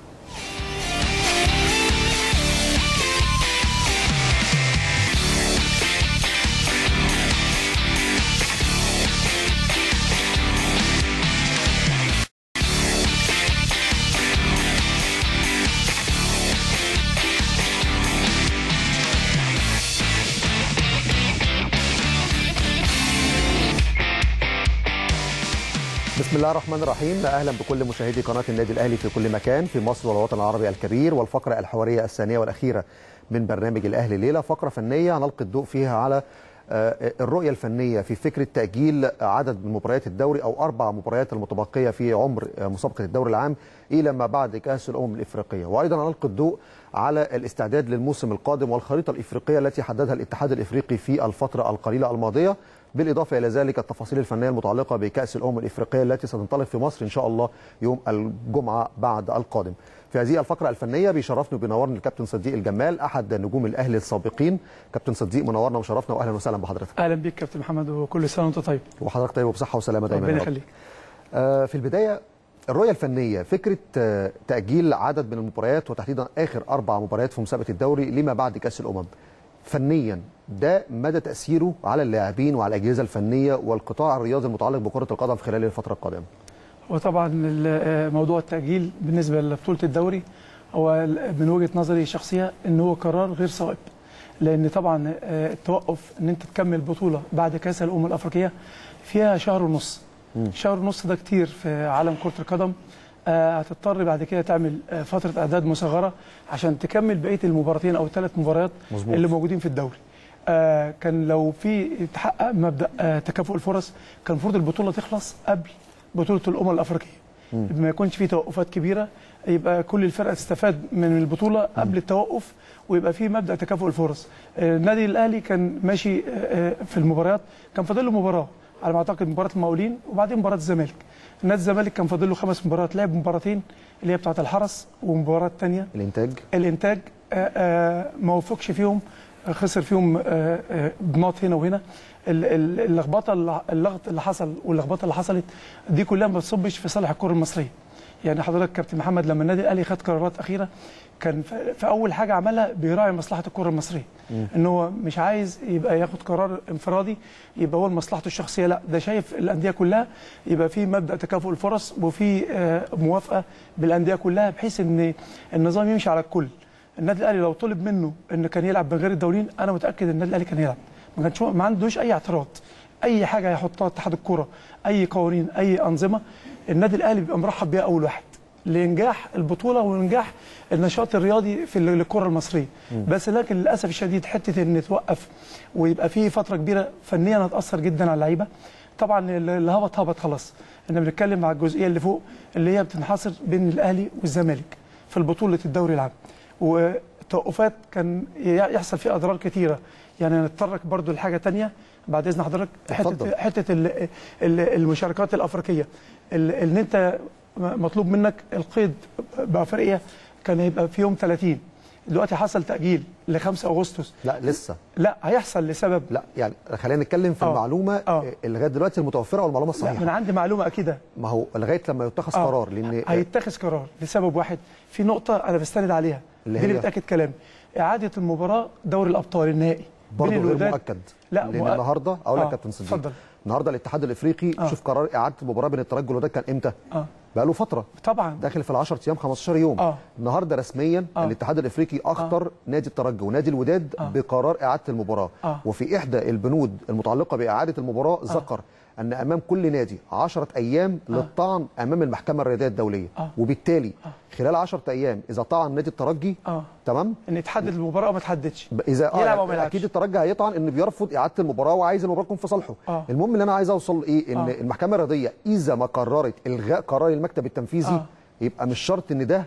بسم الله الرحمن الرحيم، اهلا بكل مشاهدي قناه النادي الاهلي في كل مكان في مصر والوطن العربي الكبير، والفقره الحواريه الثانيه والاخيره من برنامج الاهلي ليله، فقره فنيه هنلقي الضوء فيها على الرؤيه الفنيه في فكره تاجيل عدد من مباريات الدوري او 4 مباريات المتبقيه في عمر مسابقه الدوري العام الى ما بعد كاس الامم الافريقيه، وايضا هنلقي الضوء على الاستعداد للموسم القادم والخريطه الافريقيه التي حددها الاتحاد الافريقي في الفتره القليله الماضيه، بالاضافه الى ذلك التفاصيل الفنيه المتعلقه بكاس الامم الافريقيه التي ستنطلق في مصر ان شاء الله يوم الجمعه بعد القادم. في هذه الفقره الفنيه بيشرفني وبينورني الكابتن صديق الجمال احد نجوم الاهلي السابقين. كابتن صديق منورنا وشرفنا، واهلا وسهلا بحضرتك. اهلا بيك كابتن محمد، وكل سنه وانت طيب. وحضرتك طيب وبصحه وسلامه دايما ربنا يخليك. في البدايه الرؤيه الفنيه، فكره تاجيل عدد من المباريات وتحديدا اخر 4 مباريات في مسابقه الدوري لما بعد كاس الامم، فنيا ده مدى تأثيره على اللاعبين وعلى الأجهزة الفنية والقطاع الرياضي المتعلق بكرة القدم في خلال الفترة القادمة؟ وطبعا موضوع التأجيل بالنسبة لبطولة الدوري هو من وجهة نظري شخصية إن هو قرار غير صائب، لأن طبعا التوقف إن أنت تكمل بطولة بعد كأس الأمم الأفريقية فيها شهر ونص، شهر ونص ده كتير في عالم كرة القدم. هتضطر بعد كده تعمل فترة إعداد مصغرة عشان تكمل بقية المباراتين أو ال3 مباريات مزبوط. اللي موجودين في الدوري. كان لو في اتحقق مبدأ تكافؤ الفرص كان المفروض البطولة تخلص قبل بطولة الأمم الأفريقية، ما يكونش في توقفات كبيرة، يبقى كل الفرقة تستفاد من البطولة قبل التوقف، ويبقى في مبدأ تكافؤ الفرص. النادي الأهلي كان ماشي في المباريات، كان فاضل له مباراة على ما اعتقد، مباراة المقاولين وبعدين مباراة الزمالك. نادي الزمالك كان فاضل له 5 مباريات، لعب 2 مباراتين اللي هي بتاعة الحرس ومباراة الثانية الانتاج ما وفقش فيهم، خسر فيهم بنقط هنا وهنا. اللخبطة اللغط اللي حصل واللخبطة اللي حصلت دي كلها ما بتصبش في صالح الكرة المصرية. يعني حضرتك كابتن محمد لما النادي الاهلي خد قرارات اخيره كان في اول حاجه عملها بيراعي مصلحه الكره المصريه، ان هو مش عايز يبقى ياخد قرار انفرادي يبقى هو لمصلحته الشخصيه، لا ده شايف الانديه كلها، يبقى في مبدا تكافؤ الفرص وفي موافقه بالانديه كلها بحيث ان النظام يمشي على الكل. النادي الاهلي لو طلب منه ان كان يلعب من غير الدولين انا متاكد ان النادي الاهلي كان يلعب، ما كانش ما عندوش اي اعتراض، اي حاجه هيحطها اتحاد الكره، اي قوانين، اي انظمه النادي الاهلي بيبقى مرحب بيها اول واحد لانجاح البطوله ونجاح النشاط الرياضي في الكره المصريه. بس لكن للاسف الشديد حته ان توقف ويبقى في فتره كبيره فنيا هتاثر جدا على اللعيبه. طبعا اللي هبط خلاص، احنا بنتكلم على الجزئيه اللي فوق اللي هي بتنحصر بين الاهلي والزمالك في بطوله الدوري العام، والتوقفات كان يحصل فيها اضرار كثيره. يعني نتطرق برضو لحاجه ثانيه بعد اذن حضرتك، حته المشاركات الافريقيه، ان انت مطلوب منك القيد بافريقيا كان هيبقى في يوم 30، دلوقتي حصل تاجيل ل 5 اغسطس. لا لسه، لا هيحصل لسبب، لا يعني خلينا نتكلم في المعلومه لغايه دلوقتي المتوفره والمعلومه الصحيحه. لا انا عندي معلومه اكيده، ما هو لغايه لما يتخذ قرار، لان هيتخذ قرار لسبب واحد في نقطه انا بستند عليها اللي بتاكد كلامي، اعاده المباراه دوري الابطال النهائي برضه غير مؤكد. لا لان النهارده اقول لك كابتن صديق، النهارده الاتحاد الافريقي شوف قرار اعاده المباراه بين الترجي وده كان امتى؟ بقى له فتره طبعا، داخل في ال10 ايام 15 يوم. النهارده رسميا الاتحاد الافريقي اخطر نادي الترجي ونادي الوداد بقرار اعاده المباراه. وفي احدى البنود المتعلقه باعاده المباراه ذكر أن أمام كل نادي 10 أيام للطعن أمام المحكمة الرياضية الدولية، وبالتالي خلال 10 أيام إذا طعن نادي الترجي تمام إن يتحدد المباراة أو ما تحددش، إذا يلعب أو ما يلعبش. أكيد الترجي هيطعن إن بيرفض إعادة المباراة وعايز المباراة تكون في صالحه. المهم اللي أنا عايز أوصل إيه، إن المحكمة الرياضية إذا ما قررت إلغاء قرار المكتب التنفيذي يبقى مش شرط إن ده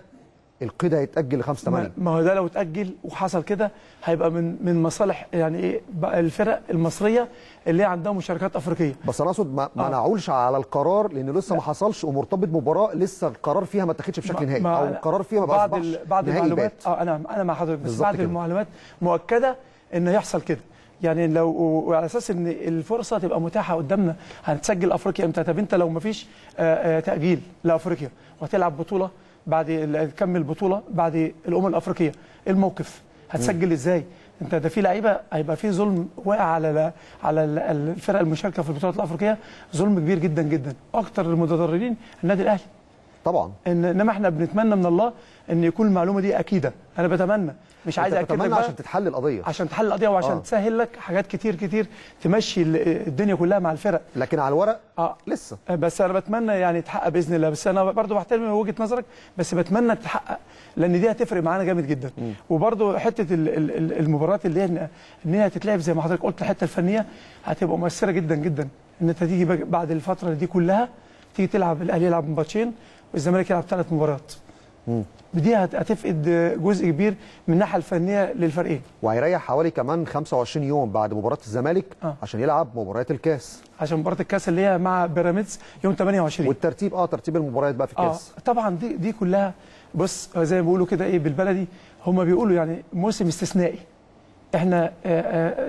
القيد هيتأجل ل 5/8. ما هو ده لو اتأجل وحصل كده هيبقى من مصالح يعني ايه الفرق المصريه اللي عندها مشاركات افريقيه. بس انا اقصد ما نعولش على القرار لان لسه ما حصلش ومرتبط بمباراه لسه القرار فيها ما اتخذش بشكل نهائي او القرار فيها ما بقاش بعد المعلومات. انا مع حضرتك بس بعد كده. المعلومات مؤكده ان هيحصل كده، يعني لو وعلى اساس ان الفرصه تبقى متاحه قدامنا هنتسجل افريقيا امتى؟ طب انت لو ما فيش تأجيل لافريقيا وهتلعب بطوله بعد تكمل البطوله بعد الامم الافريقيه، الموقف هتسجل ازاي؟ انت ده في لعيبه هيبقى في ظلم واقع على الفرق المشاركه في البطولات الافريقيه، ظلم كبير جدا جدا، اكتر المتضررين النادي الاهلي طبعا. انما احنا بنتمنى من الله ان يكون المعلومه دي اكيده، انا بتمنى مش عايز اكدك بقى عشان تتحل القضيه، وعشان تسهل لك حاجات كتير تمشي الدنيا كلها مع الفرق، لكن على الورق لسه. بس انا بتمنى يعني تحقق باذن الله، بس انا برضو بحترم وجهه نظرك بس بتمنى تتحقق لان دي هتفرق معانا جامد جدا. وبرضو حته المباريات اللي هي ان هي هتتلعب زي ما حضرتك قلت الحته الفنيه هتبقى مؤثره جدا جدا، ان انت تيجي بعد الفتره دي كلها تيجي تلعب الاهلي يلعب ماتشين والزمالك يلعب 3 مباريات. دي هتفقد جزء كبير من الناحيه الفنيه للفريقين، وهيريح حوالي كمان 25 يوم بعد مباراه الزمالك عشان يلعب مباراه الكاس، عشان مباراه الكاس اللي هي مع بيراميدز يوم 28، والترتيب ترتيب المباريات بقى في الكاس. طبعا دي كلها بص زي ما بيقولوا كده ايه بالبلدي، هم بيقولوا يعني موسم استثنائي، احنا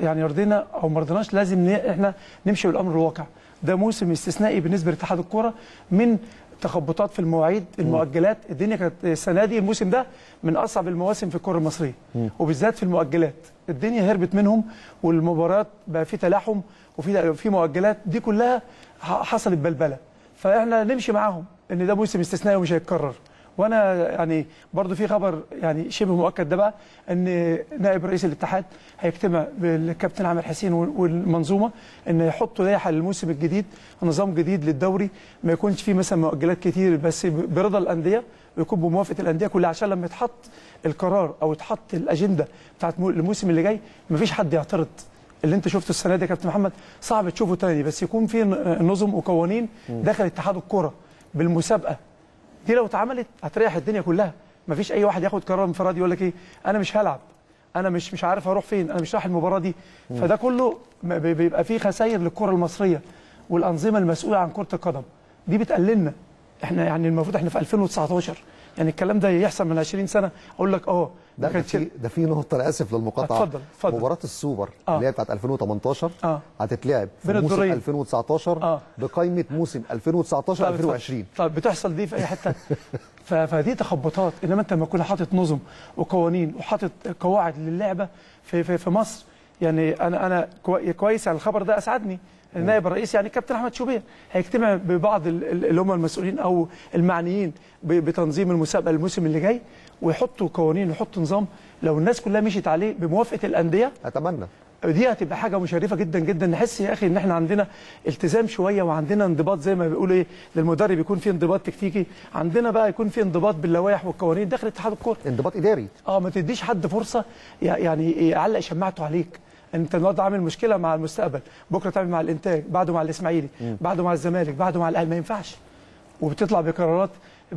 يعني رضينا او ما رضيناش لازم احنا نمشي بالامر الواقع. ده موسم استثنائي بالنسبه لاتحاد الكوره من تخبطات في المواعيد، المؤجلات، الدنيا كانت السنه دي الموسم ده من اصعب المواسم في الكره المصريه، وبالذات في المؤجلات، الدنيا هربت منهم والمباريات بقى في تلاحم وفي مؤجلات، دي كلها حصلت بلبله، فاحنا نمشي معاهم ان ده موسم استثنائي ومش هيتكرر. وانا يعني برضو في خبر يعني شبه مؤكد ده بقى، ان نائب رئيس الاتحاد هيجتمع بالكابتن عامر حسين والمنظومه ان يحطوا لائحه للموسم الجديد، نظام جديد للدوري، ما يكونش فيه مثلا مؤجلات كتير بس برضا الانديه ويكون بموافقه الانديه كلها، عشان لما يتحط القرار او يتحط الاجنده بتاعت الموسم اللي جاي مفيش حد يعترض. اللي انت شفته السنه دي يا كابتن محمد صعب تشوفه تاني، بس يكون في نظم وقوانين داخل اتحاد الكره بالمسابقه دي، لو اتعملت هتريح الدنيا كلها، مفيش اي واحد ياخد قرار انفرادي يقول لك ايه انا مش هلعب، انا مش عارف هروح فين، انا مش رايح المباراه دي. فده كله بيبقى فيه خسائر للكره المصريه والانظمه المسؤوله عن كره القدم، دي بتقللنا احنا، يعني المفروض احنا في 2019، يعني الكلام ده يحصل من 20 سنه اقول لك ده في نقطه، انا اسف للمقاطعه، اتفضل. مباراه السوبر اللي هي بتاعت 2018 هتتلعب في موسم 2019 بقائمه موسم 2019 2020. طب بتحصل دي في اي حته فدي تخبطات، انما انت لما تكون حاطط نظم وقوانين وحاطط قواعد للعبه في مصر، يعني انا كويس على الخبر ده، اسعدني النائب الرئيس يعني الكابتن احمد شوبير هيجتمع ببعض اللي هم المسؤولين او المعنيين بتنظيم المسابقه الموسم اللي جاي، ويحطوا قوانين ويحطوا نظام لو الناس كلها مشيت عليه بموافقه الانديه اتمنى، دي هتبقى حاجه مشرفه جدا جدا، نحس يا اخي ان احنا عندنا التزام شويه وعندنا انضباط، زي ما بيقولوا ايه للمدرب يكون في انضباط تكتيكي، عندنا بقى يكون في انضباط باللوائح والقوانين داخل اتحاد الكوره، انضباط اداري. ما تديش حد فرصه يعني يعلق شماعته عليك، انت النهارده عامل مشكله مع المستقبل، بكره تعمل مع الانتاج، بعده مع الاسماعيلي، بعده مع الزمالك، بعده مع الاهلي، ما ينفعش. وبتطلع بقرارات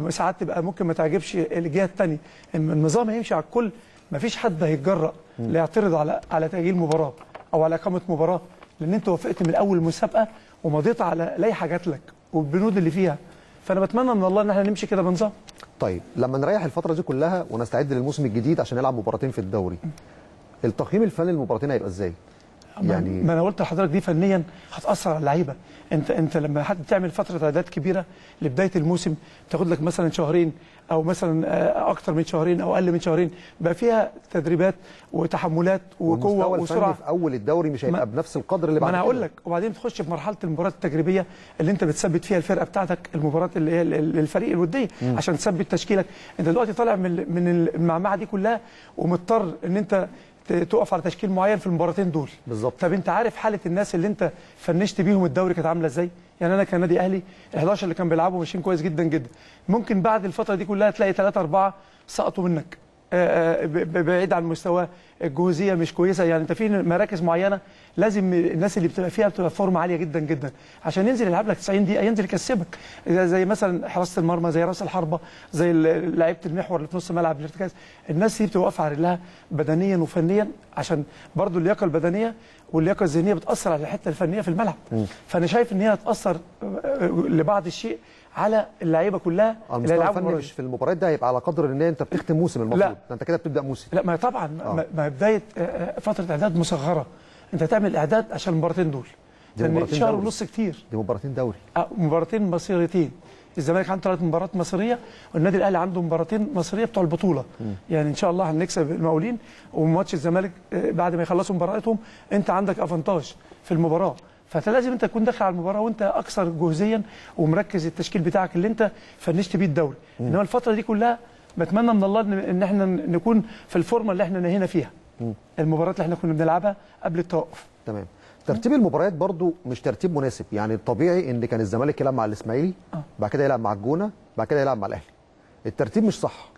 ساعات تبقى ممكن ما تعجبش الجهه الثانيه، النظام هيمشي على الكل، ما فيش حد هيتجرأ ليعترض على تاجيل مباراه او على اقامه مباراه، لان انت وافقت من اول مسابقه ومضيت على لائحه جات لك والبنود اللي فيها، فانا بتمنى من الله ان احنا نمشي كده بنظام. طيب لما نريح الفتره دي كلها ونستعد للموسم الجديد عشان نلعب مباراتين في الدوري، التقييم الفني للمباراتين هيبقى ازاي؟ يعني ما انا قلت لحضرتك دي فنيا هتاثر على اللعيبه، انت لما حد تعمل فتره اعداد كبيره لبدايه الموسم تاخد لك مثلا شهرين او مثلا اكتر من شهرين او اقل من شهرين، بقى فيها تدريبات وتحملات وقوه وسرعه في اول الدوري مش هيبقى بنفس القدر اللي بعد كده. ما انا هقول لك، وبعدين تخش في مرحله المباراه التجريبيه اللي انت بتثبت فيها الفرقه بتاعتك، المباراه اللي هي الفريق الوديه عشان تثبت تشكيلك، انت دلوقتي طالع من المعمعه دي كلها ومضطر ان انت تقف على تشكيل معين في المباراتين دول بالظبط. طب انت عارف حاله الناس اللي انت فنشت بيهم الدوري كانت عامله ازاي؟ يعني انا كان نادي اهلي ال11 اللي كان بيلعبوا ماشيين كويس جدا جدا، ممكن بعد الفتره دي كلها تلاقي 3 4 سقطوا منك، بعيد عن مستواه، الجهوزيه مش كويسه. يعني انت في مراكز معينه لازم الناس اللي بتبقى فيها بتبقى فورمه عاليه جدا جدا عشان ينزل يلعب لك 90 دقيقه، ينزل يكسبك، زي مثلا حراسه المرمى، زي راس الحربه، زي لعيبه المحور اللي في نص ملعب الارتكاز. الناس دي بتبقى واقفه على رجلها بدنيا وفنيا، عشان برضو اللياقه البدنيه واللياقه الذهنيه بتاثر على الحته الفنيه في الملعب. فانا شايف ان هي هتاثر لبعض الشيء على اللعيبه كلها. الفني في المباريات ده هيبقى على قدر ان انت بتختم موسم المفروض، انت كده بتبدا موسم. لا ما طبعا ما بدايه فتره اعداد مصغره، انت تعمل اعداد عشان المباراتين دول، لان شهر ونص كتير. دي مباراتين دوري، مباراتين مصيريتين. الزمالك عنده 3 مباريات مصريه، والنادي الاهلي عنده 2 مباريات مصريه بتوع البطوله. يعني ان شاء الله هنكسب المقاولين، وماتش الزمالك بعد ما يخلصوا مباراتهم انت عندك افنتاج في المباراه، فلازم انت تكون داخل على المباراه وانت اكثر جهوزيا ومركز التشكيل بتاعك اللي انت فنشت بيه الدوري. انما الفتره دي كلها بتمنى من الله ان احنا نكون في الفورمه اللي احنا نهينا فيها المباريات اللي احنا كنا بنلعبها قبل التوقف. تمام. ترتيب المباريات برضو مش ترتيب مناسب، يعني الطبيعي ان كان الزمالك يلعب مع الاسماعيلي، بعد كده يلعب مع الجونه، بعد كده يلعب مع الاهلي. الترتيب مش صح.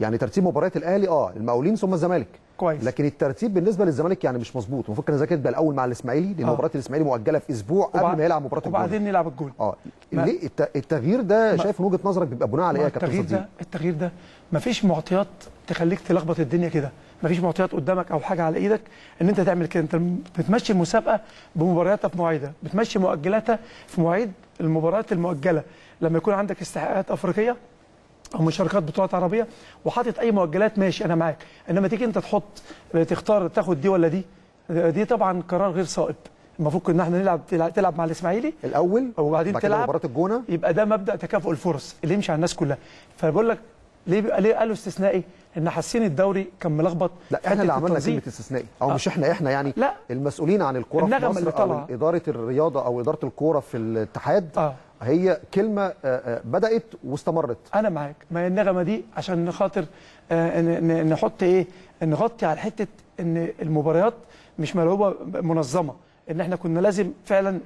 يعني ترتيب مباريات الاهلي المقاولين ثم الزمالك كويس، لكن الترتيب بالنسبه للزمالك يعني مش مظبوط. المفروض كان الزمالك يبقى الاول مع الاسماعيلي، لان مباراه الاسماعيلي مؤجله في اسبوع قبل ما يلعب مباراه الجونه، وبعدين نلعب الجونه. ليه التغيير ده؟ شايف من وجهه نظرك بيبقى بناء على ايه يا كابتن صديق؟ التغيير ده مفيش معطيات تخليك تلخبط الدنيا كده، مفيش معطيات قدامك او حاجه على ايدك ان انت تعمل كده. انت بتمشي المسابقه بمبارياتها في مواعيدها، بتمشي مؤجلاتها في مواعيد المباريات المؤجله، لما يكون عندك استحقاقات افريقيه او مشاركات بطولات عربيه وحاطط اي مؤجلات ماشي انا معاك، انما تيجي انت تختار تاخد دي ولا دي طبعا قرار غير صائب. المفروض ان احنا تلعب مع الاسماعيلي الاول وبعدين تلعب مباراه الجونه، يبقى ده مبدا تكافؤ الفرص اللي يمشي على الناس كلها. فبقول لك ليه قالوا استثنائي؟ ان حاسين الدوري كان ملخبط. لا احنا اللي عملنا كلمه استثنائي، او مش احنا يعني لا. المسؤولين عن الكوره في مصر أو اداره الرياضه او اداره الكوره في الاتحاد هي كلمه بدات واستمرت. انا معاك، ما النغمه دي عشان خاطر نحط نغطي على حته ان المباريات مش ملعوبه منظمه، ان احنا كنا لازم فعلا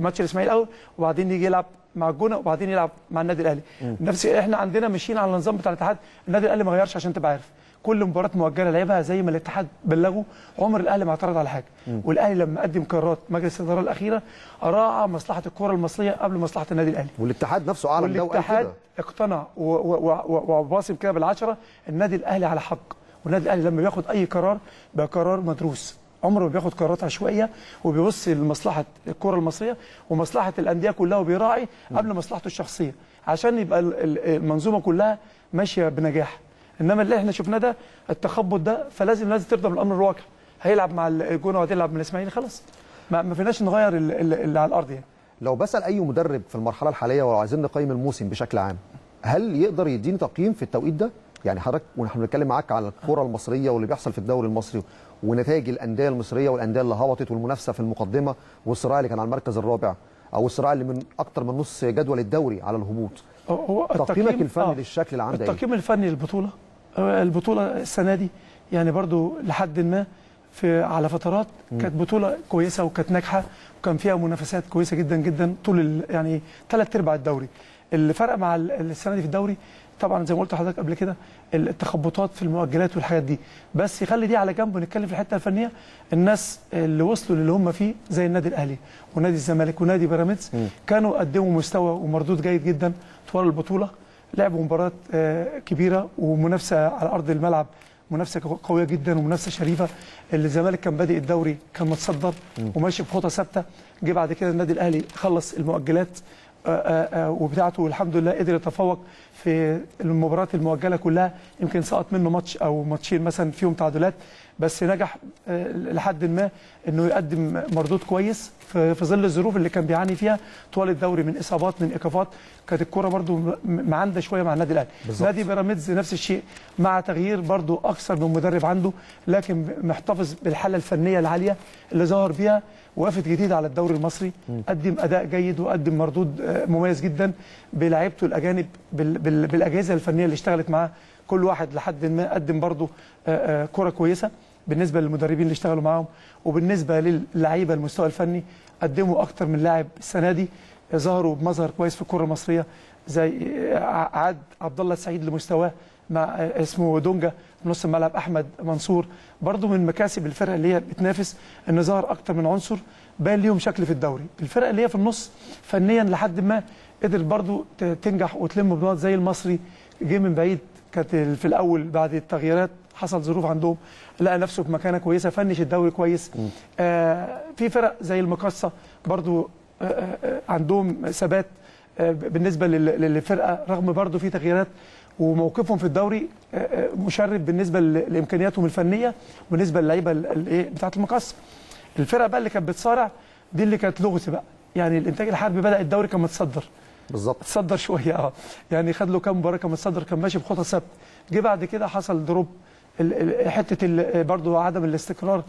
ماتش الاسماعيلي الاول وبعدين يجي يلعب مع الجونه وبعدين يلعب مع النادي الاهلي. نفس احنا عندنا ماشيين على النظام بتاع الاتحاد، النادي الاهلي ما غيرش عشان تبقى عارف، كل مباراه مؤجله لعبها زي ما الاتحاد بلغه. عمر الاهلي ما اعترض على حاجه، والاهلي لما قدم قرارات مجلس الاداره الاخيره راعى مصلحه الكره المصريه قبل مصلحه النادي الاهلي، والاتحاد نفسه اعلن ده، والاتحاد اقتنع وباصم كده بالعشره. النادي الاهلي على حق، والنادي الاهلي لما بياخد اي قرار بقى قرار مدروس، عمره ما بياخد قرارات عشوائيه، وبيبص لمصلحه الكره المصريه ومصلحه الانديه كلها، وبيراعي قبل مصلحته الشخصيه عشان يبقى المنظومه كلها ماشيه بنجاح. انما اللي احنا شفناه ده التخبط ده، فلازم ترضى بالامر الواقع. هيلعب مع الجونه وهتلعب مع الاسماعيلي، خلاص ما فيناش نغير اللي على الارض. يعني لو بسال اي مدرب في المرحله الحاليه ولو عايزين نقيم الموسم بشكل عام، هل يقدر يديني تقييم في التوقيت ده؟ يعني حضرتك ونحن بنتكلم معاك على الكره المصريه واللي بيحصل في الدوري المصري ونتائج الانديه المصريه والانديه اللي هبطت والمنافسه في المقدمه والصراع اللي كان على المركز الرابع، او الصراع اللي من اكثر من نص جدول الدوري على الهبوط، هو تقييمك الفني للشكل اللي عندك؟ التقييم الفني للبطوله، البطوله السنه دي يعني برضو لحد ما على فترات كانت بطوله كويسه وكانت ناجحه وكان فيها منافسات كويسه جدا جدا طول يعني 3/4 الدوري. اللي فرق مع السنه دي في الدوري طبعا زي ما قلت لحضرتك قبل كده التخبطات في المؤجلات والحاجات دي، بس خلي دي على جنب ونتكلم في الحته الفنيه. الناس اللي وصلوا للي هم فيه زي النادي الاهلي ونادي الزمالك ونادي بيراميدز كانوا قدموا مستوى ومردود جيد جدا طوال البطوله، لعبوا مباريات كبيره ومنافسه على ارض الملعب، منافسه قويه جدا ومنافسه شريفه. الزمالك كان بادئ الدوري كان متصدر وماشي بخطى ثابته، جه بعد كده النادي الاهلي خلص المؤجلات وبتاعته والحمد لله قدر يتفوق في المباريات المؤجله كلها، يمكن سقط منه ماتش او ماتشين مثلا فيهم تعادلات، بس نجح لحد ما انه يقدم مردود كويس في ظل الظروف اللي كان بيعاني فيها طوال الدوري من اصابات من ايقافات. كانت الكوره برده معانده شويه مع النادي الاهلي. نادي بيراميدز نفس الشيء مع تغيير برده اكثر من مدرب عنده، لكن محتفظ بالحاله الفنيه العاليه اللي ظهر بيها، وافد جديد على الدوري المصري، قدم اداء جيد وقدم مردود مميز جدا بلاعيبته الاجانب بالاجهزه الفنيه اللي اشتغلت معاه، كل واحد لحد ما قدم برده كوره كويسه. بالنسبه للمدربين اللي اشتغلوا معاهم وبالنسبه للعيبه المستوى الفني، قدموا اكتر من لاعب السنه دي، ظهروا بمظهر كويس في الكره المصريه، زي عاد عبدالله السعيد لمستواه مع اسمه دونجا في نص الملعب، احمد منصور برضو من مكاسب الفرقه اللي هي بتنافس ان ظهر اكتر من عنصر بان ليهم شكل في الدوري. الفرقه اللي هي في النص فنيا لحد ما قدرت برضو تنجح وتلم بنقط، زي المصري جه من بعيد، كانت في الاول بعد التغييرات حصل ظروف عندهم، لقى نفسه في مكانه كويسه، فنش الدوري كويس. في فرق زي المقصه برضو عندهم ثبات بالنسبه للفرقه رغم برضو في تغييرات، وموقفهم في الدوري مشرف بالنسبه لامكانياتهم الفنيه وبالنسبه للعيبه بتاعه المقص. الفرقه بقى اللي كانت بتصارع دي اللي كانت لغز بقى، يعني الانتاج الحربي بدا الدوري كان متصدر بالظبط، اتصدر شويه يعني خد له كام مباراه كان متصدر، كان ماشي بخطى ثابته. جه بعد كده حصل دروب حته برضه عدم الاستقرار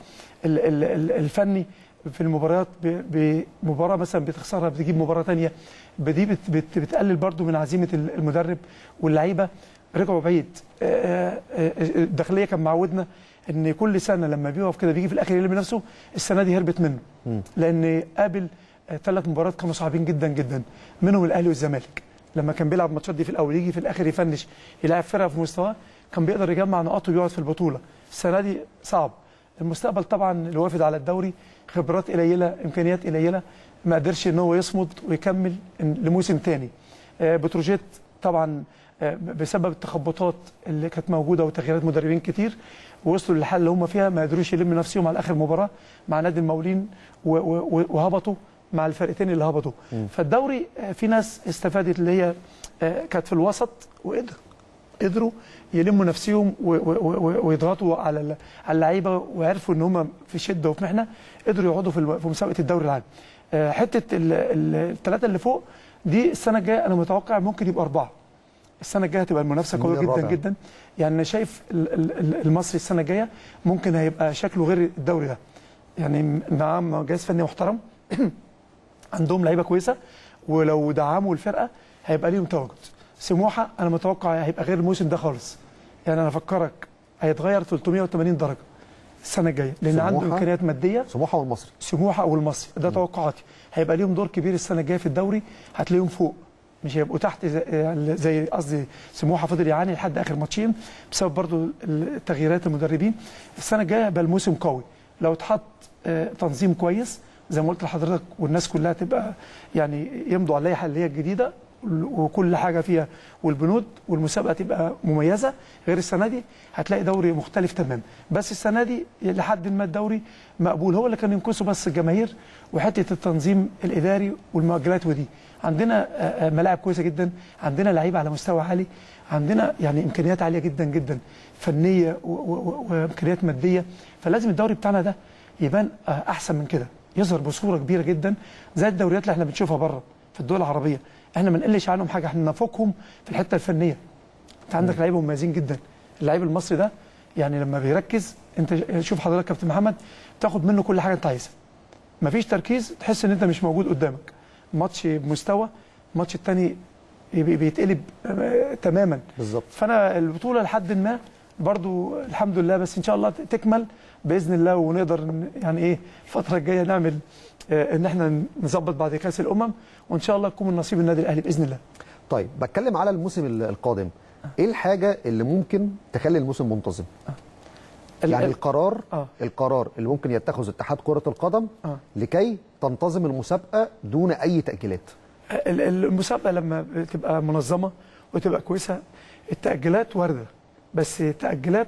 الفني في المباريات، بمباراه مثلا بتخسرها بتجيب مباراه ثانيه، دي بتقلل برضو من عزيمه المدرب واللعيبه. رجعوا بعيد، الداخليه كان معودنا ان كل سنه لما بيقف كده بيجي في الاخر يلم نفسه، السنه دي هربت منه لان قابل 3 مباريات كانوا صعبين جدا جدا، منهم الاهلي والزمالك. لما كان بيلعب ماتشات دي في الاول يجي في الاخر يفنش، يلاعب فرقه في مستواه كان بيقدر يجمع نقاط ويقعد في البطوله. السنه دي صعب، المستقبل طبعا اللي وافد على الدوري، خبرات قليله، امكانيات قليله، ما قدرش ان هو يصمد ويكمل لموسم ثاني. بتروجيت طبعا بسبب التخبطات اللي كانت موجوده وتغييرات مدربين كتير ووصلوا للحاله اللي هم فيها، ما قدروش يلموا نفسهم على اخر مباراه مع نادي المقاولين وهبطوا مع الفرقتين اللي هبطوا. فالدوري في ناس استفادت اللي هي كانت في الوسط وقدروا يلموا نفسهم ويضغطوا على اللعيبه، وعرفوا ان هم في شده وفي محنه قدروا يقعدوا في مسابقه الدوري العام. حته الثلاثه اللي فوق دي السنه الجايه انا متوقع ممكن يبقى 4. السنه الجايه هتبقى المنافسه قويه جدا جدا، يعني انا شايف المصري السنه الجايه ممكن هيبقى شكله غير الدوري ده، يعني نعم جهاز فني محترم عندهم لعيبه كويسه، ولو دعموا الفرقه هيبقى ليهم تواجد. سموحه انا متوقع هيبقى غير الموسم ده خالص، يعني انا افكرك هيتغير 380 درجه السنه الجايه، لان عنده امكانيات ماديه. سموحه والمصري ده توقعاتي هيبقى ليهم دور كبير السنه الجايه في الدوري، هتلاقيهم فوق، مش هيبقوا تحت زي قصدي سموحه فضل يعاني لحد اخر ماتشين بسبب برضو تغييرات المدربين. السنه الجايه هيبقى الموسم قوي لو اتحط تنظيم كويس زي ما قلت لحضرتك، والناس كلها تبقى يعني يمضوا على اللائحه اللي هي الجديده وكل حاجه فيها والبنود، والمسابقه تبقى مميزه غير السنه دي، هتلاقي دوري مختلف تماما. بس السنه دي لحد ما الدوري مقبول، هو اللي كان ينقصه بس الجماهير وحته التنظيم الاداري والمؤجلات. ودي عندنا ملاعب كويسه جدا، عندنا لعيبه على مستوى عالي، عندنا يعني امكانيات عاليه جدا جدا فنيه وامكانيات ماديه، فلازم الدوري بتاعنا ده يبان احسن من كده، يظهر بصوره كبيره جدا زي الدوريات اللي احنا بنشوفها بره في الدول العربيه. احنا ما نقلش عنهم حاجه، احنا نفوقهم في الحته الفنيه. انت عندك لعيبه مميزين جدا، اللعيب المصري ده يعني لما بيركز، انت شوف حضرتك كابتن محمد تاخد منه كل حاجه انت عايزها. ما فيش تركيز تحس ان انت مش موجود قدامك. ماتش بمستوى، الماتش الثاني بيتقلب تماما. بالظبط. فانا البطوله لحد ما برضو الحمد لله، بس ان شاء الله تكمل باذن الله، ونقدر يعني ايه الفتره الجايه نعمل ان احنا نظبط بعد كاس الامم، وان شاء الله تكون من نصيب النادي الاهلي باذن الله. طيب بتكلم على الموسم القادم، ايه الحاجه اللي ممكن تخلي الموسم منتظم؟ يعني القرار اللي ممكن يتخذه اتحاد كره القدم لكي تنتظم المسابقه دون اي تاجيلات. المسابقه لما بتبقى منظمه وتبقى كويسه، التاجيلات وارده، بس تاجيلات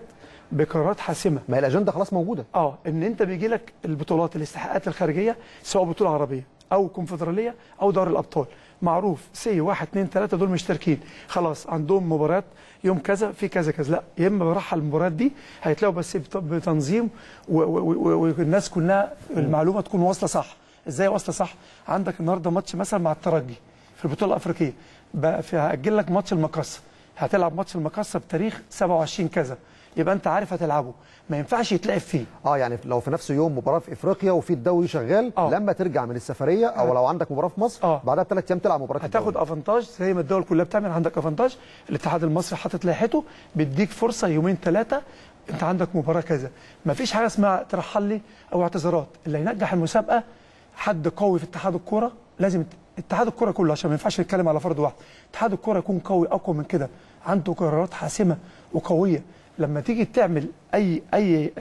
بقرارات حاسمه. ما هي الاجنده خلاص موجوده. ان انت بيجي لك البطولات، الاستحقاقات الخارجيه، سواء بطوله عربيه او كونفدراليه او دوري الابطال، معروف سي 1 2 3 دول مشتركين، خلاص عندهم مباريات يوم كذا في كذا كذا. لا، يا اما برحل المباريات دي هيتلاقوا بس بتنظيم والناس كلها المعلومه تكون واصله صح. ازاي واصله صح؟ عندك النهارده ماتش مثلا مع الترجي في البطوله الافريقيه، هاجل لك ماتش المقصه، هتلعب ماتش المقصه بتاريخ 27 كذا، يبقى انت عارف هتلعبه، ما ينفعش يتلعب فيه. يعني لو في نفس يوم مباراه في افريقيا وفي الدوري شغال، لما ترجع من السفريه او لو عندك مباراه في مصر بعدها ب3 ايام تلعب مباراه، هتاخد افانتاج زي ما الدول كلها بتعمل. عندك افانتاج، الاتحاد المصري حاطط لائحته بيديك فرصه 2 3 يوم انت عندك مباراه كذا، ما فيش حاجه اسمها ترحل لي او اعتذارات. اللي هينجح المسابقه حد قوي في اتحاد الكوره، لازم اتحاد الكوره كله، عشان ما ينفعش نتكلم على فرد واحد، اتحاد الكوره يكون قوي اقوى من كده، عنده قرارات حاسمه وقويه. لما تيجي تعمل اي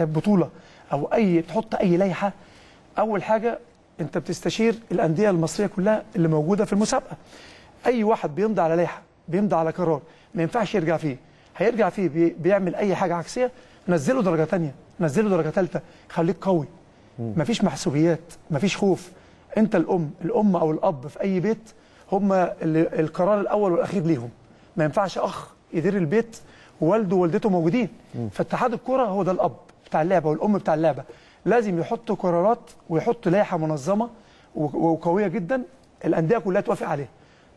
بطوله او تحط اي لائحه، اول حاجه انت بتستشير الانديه المصريه كلها اللي موجوده في المسابقه. اي واحد بيمضي على لائحه، بيمضي على قرار ما ينفعش يرجع فيه، هيرجع فيه بيعمل اي حاجه عكسيه، نزله درجه ثانيه، نزله درجه ثالثه، خليك قوي. مفيش محسوبيات، مفيش خوف. انت الام او الاب في اي بيت هم القرار الاول والاخير ليهم. ما ينفعش اخ يدير البيت ووالده ووالدته موجودين. فاتحاد الكوره هو ده الاب بتاع اللعبه والام بتاع اللعبه، لازم يحطوا قرارات ويحطوا لائحه منظمه وقويه جدا الانديه كلها توافق عليها،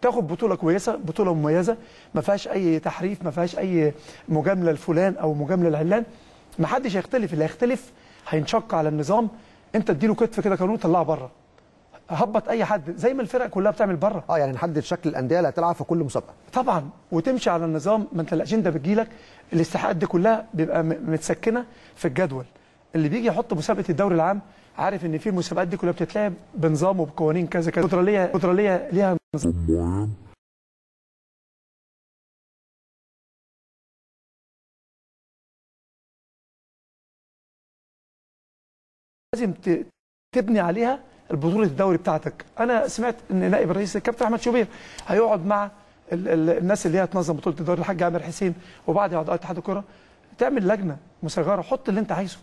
تاخد بطوله كويسه، بطوله مميزه، ما فيهاش اي تحريف، ما فيهاش اي مجامله لفلان او مجامله لعلان. ما حدش هيختلف، اللي هيختلف هينشق على النظام. انت اديله كتف كده قانون طلعه بره، هبط اي حد زي ما الفرق كلها بتعمل بره. يعني نحدد شكل الانديه اللي هتلعب في كل مسابقه طبعا، وتمشي على النظام. ما انت الاجنده بتجيلك، الاستحقاقات دي كلها بيبقى متسكنه في الجدول. اللي بيجي يحط مسابقه الدوري العام عارف ان في المسابقات دي كلها بتتلعب بنظام وبقوانين كذا كذا، الفتره اللي ليها نظام. لازم تبني عليها البطوله الدوري بتاعتك. انا سمعت ان نائب الرئيس الكابتن احمد شوبير هيقعد مع الناس اللي هي تنظم بطوله الدوري، الحاج عامر حسين وبعض اعضاء اتحاد الكره، تعمل لجنه مصغره، حط اللي انت عايزه،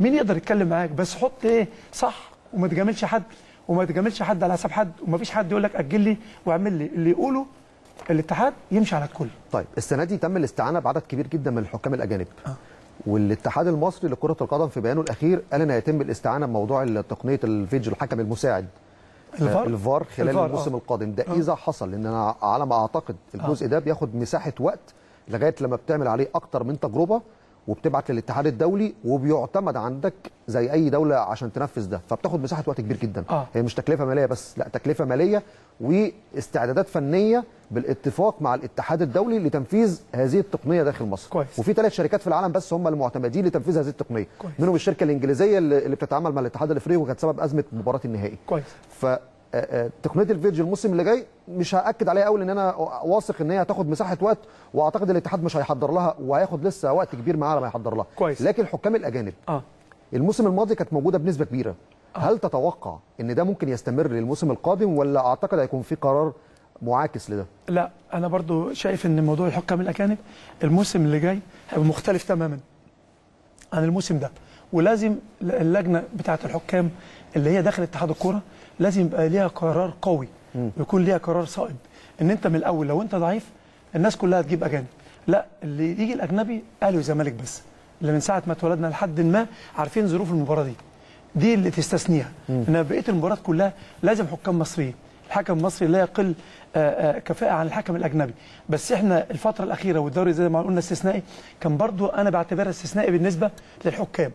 مين يقدر يتكلم معاك، بس حط ايه صح، وما تجاملش حد، وما تجاملش حد على حساب حد، ومفيش حد يقول لك اجل لي واعمل لي، اللي يقوله الاتحاد يمشي على الكل. طيب السنه دي تم الاستعانه بعدد كبير جدا من الحكام الاجانب. والاتحاد المصري لكرة القدم في بيانه الأخير قال إن هيتم الاستعانة بموضوع تقنية الفيديو الحكم المساعد الفار خلال الموسم القادم ده، إذا حصل. لأن أنا على ما أعتقد الجزء ده بياخد مساحة وقت لغاية لما بتعمل عليه أكتر من تجربة وبتبعت للاتحاد الدولي، وبيعتمد عندك زي أي دولة عشان تنفذ ده، فبتاخد مساحة وقت كبير جدا. هي مش تكلفة مالية بس، لا تكلفة مالية واستعدادات فنية بالاتفاق مع الاتحاد الدولي لتنفيذ هذه التقنيه داخل مصر. كويس. وفي 3 شركات في العالم بس هم المعتمدين لتنفيذ هذه التقنيه. كويس. منهم الشركه الانجليزيه اللي بتتعامل مع الاتحاد الافريقي وكانت سبب ازمه مباراه النهائي. كويس. فتقنيه الفيديو الموسم اللي جاي مش هاكد عليها قوي، لان انا واثق ان هي هتاخد مساحه وقت، واعتقد الاتحاد مش هيحضر لها وهياخد لسه وقت كبير معاه على ما يحضر لها. كويس. لكن حكام الاجانب الموسم الماضي كانت موجوده بنسبه كبيره. هل تتوقع ان ده ممكن يستمر للموسم القادم، ولا اعتقد هيكون في قرار معاكس لده؟ لا، انا برضو شايف ان موضوع الحكام الاجانب الموسم اللي جاي هيبقى مختلف تماما عن الموسم ده، ولازم اللجنه بتاعه الحكام اللي هي داخل اتحاد الكوره لازم يبقى ليها قرار قوي، ويكون ليها قرار صائب. ان انت من الاول لو انت ضعيف الناس كلها تجيب اجانب، لا، اللي يجي الاجنبي اهلي وزمالك بس، اللي من ساعه ما اتولدنا لحد ما عارفين ظروف المباراه دي اللي تستثنيها. انما بقيه المباريات كلها لازم حكام مصريين. الحكم المصري لا يقل كفاءة عن الحكم الأجنبي، بس احنا الفترة الأخيرة والدوري زي ما قلنا استثنائي، كان برضو أنا بعتبرها استثنائي بالنسبة للحكام.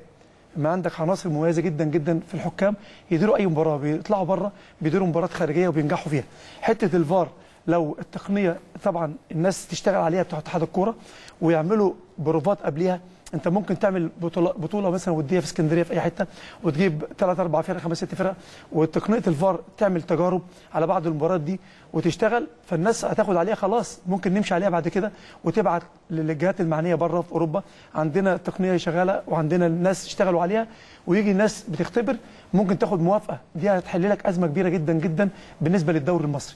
ما عندك عناصر مميزة جدا جدا في الحكام، يديروا أي مباراة، بيطلعوا بره بيديروا مباراة خارجية وبينجحوا فيها. حتة الفار لو التقنية طبعا الناس تشتغل عليها بتوع اتحاد الكورة ويعملوا بروفات قبليها. انت ممكن تعمل بطوله مثلا وديه في اسكندريه في اي حته، وتجيب 3 4 فرق 5 6 فرق، وتقنيه الفار تعمل تجارب على بعض المباريات دي وتشتغل، فالناس هتاخد عليها خلاص، ممكن نمشي عليها بعد كده وتبعت للجهات المعنيه بره في اوروبا، عندنا التقنيه شغاله وعندنا الناس اشتغلوا عليها، ويجي الناس بتختبر، ممكن تاخد موافقه. دي هتحل لك ازمه كبيره جدا جدا بالنسبه للدوري المصري،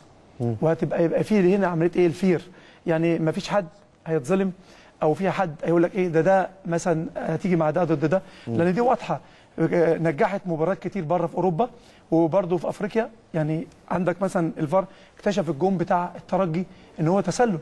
وهتبقى يبقى في هنا عمليه ايه الفير، يعني ما فيش حد هيتظلم او في حد هيقول لك ايه ده مثلا هتيجي مع ده ضد ده، لان دي واضحه نجحت مباريات كتير بره في اوروبا وبرده في افريقيا. يعني عندك مثلا الفار اكتشف الجون بتاع الترجي ان هو تسلل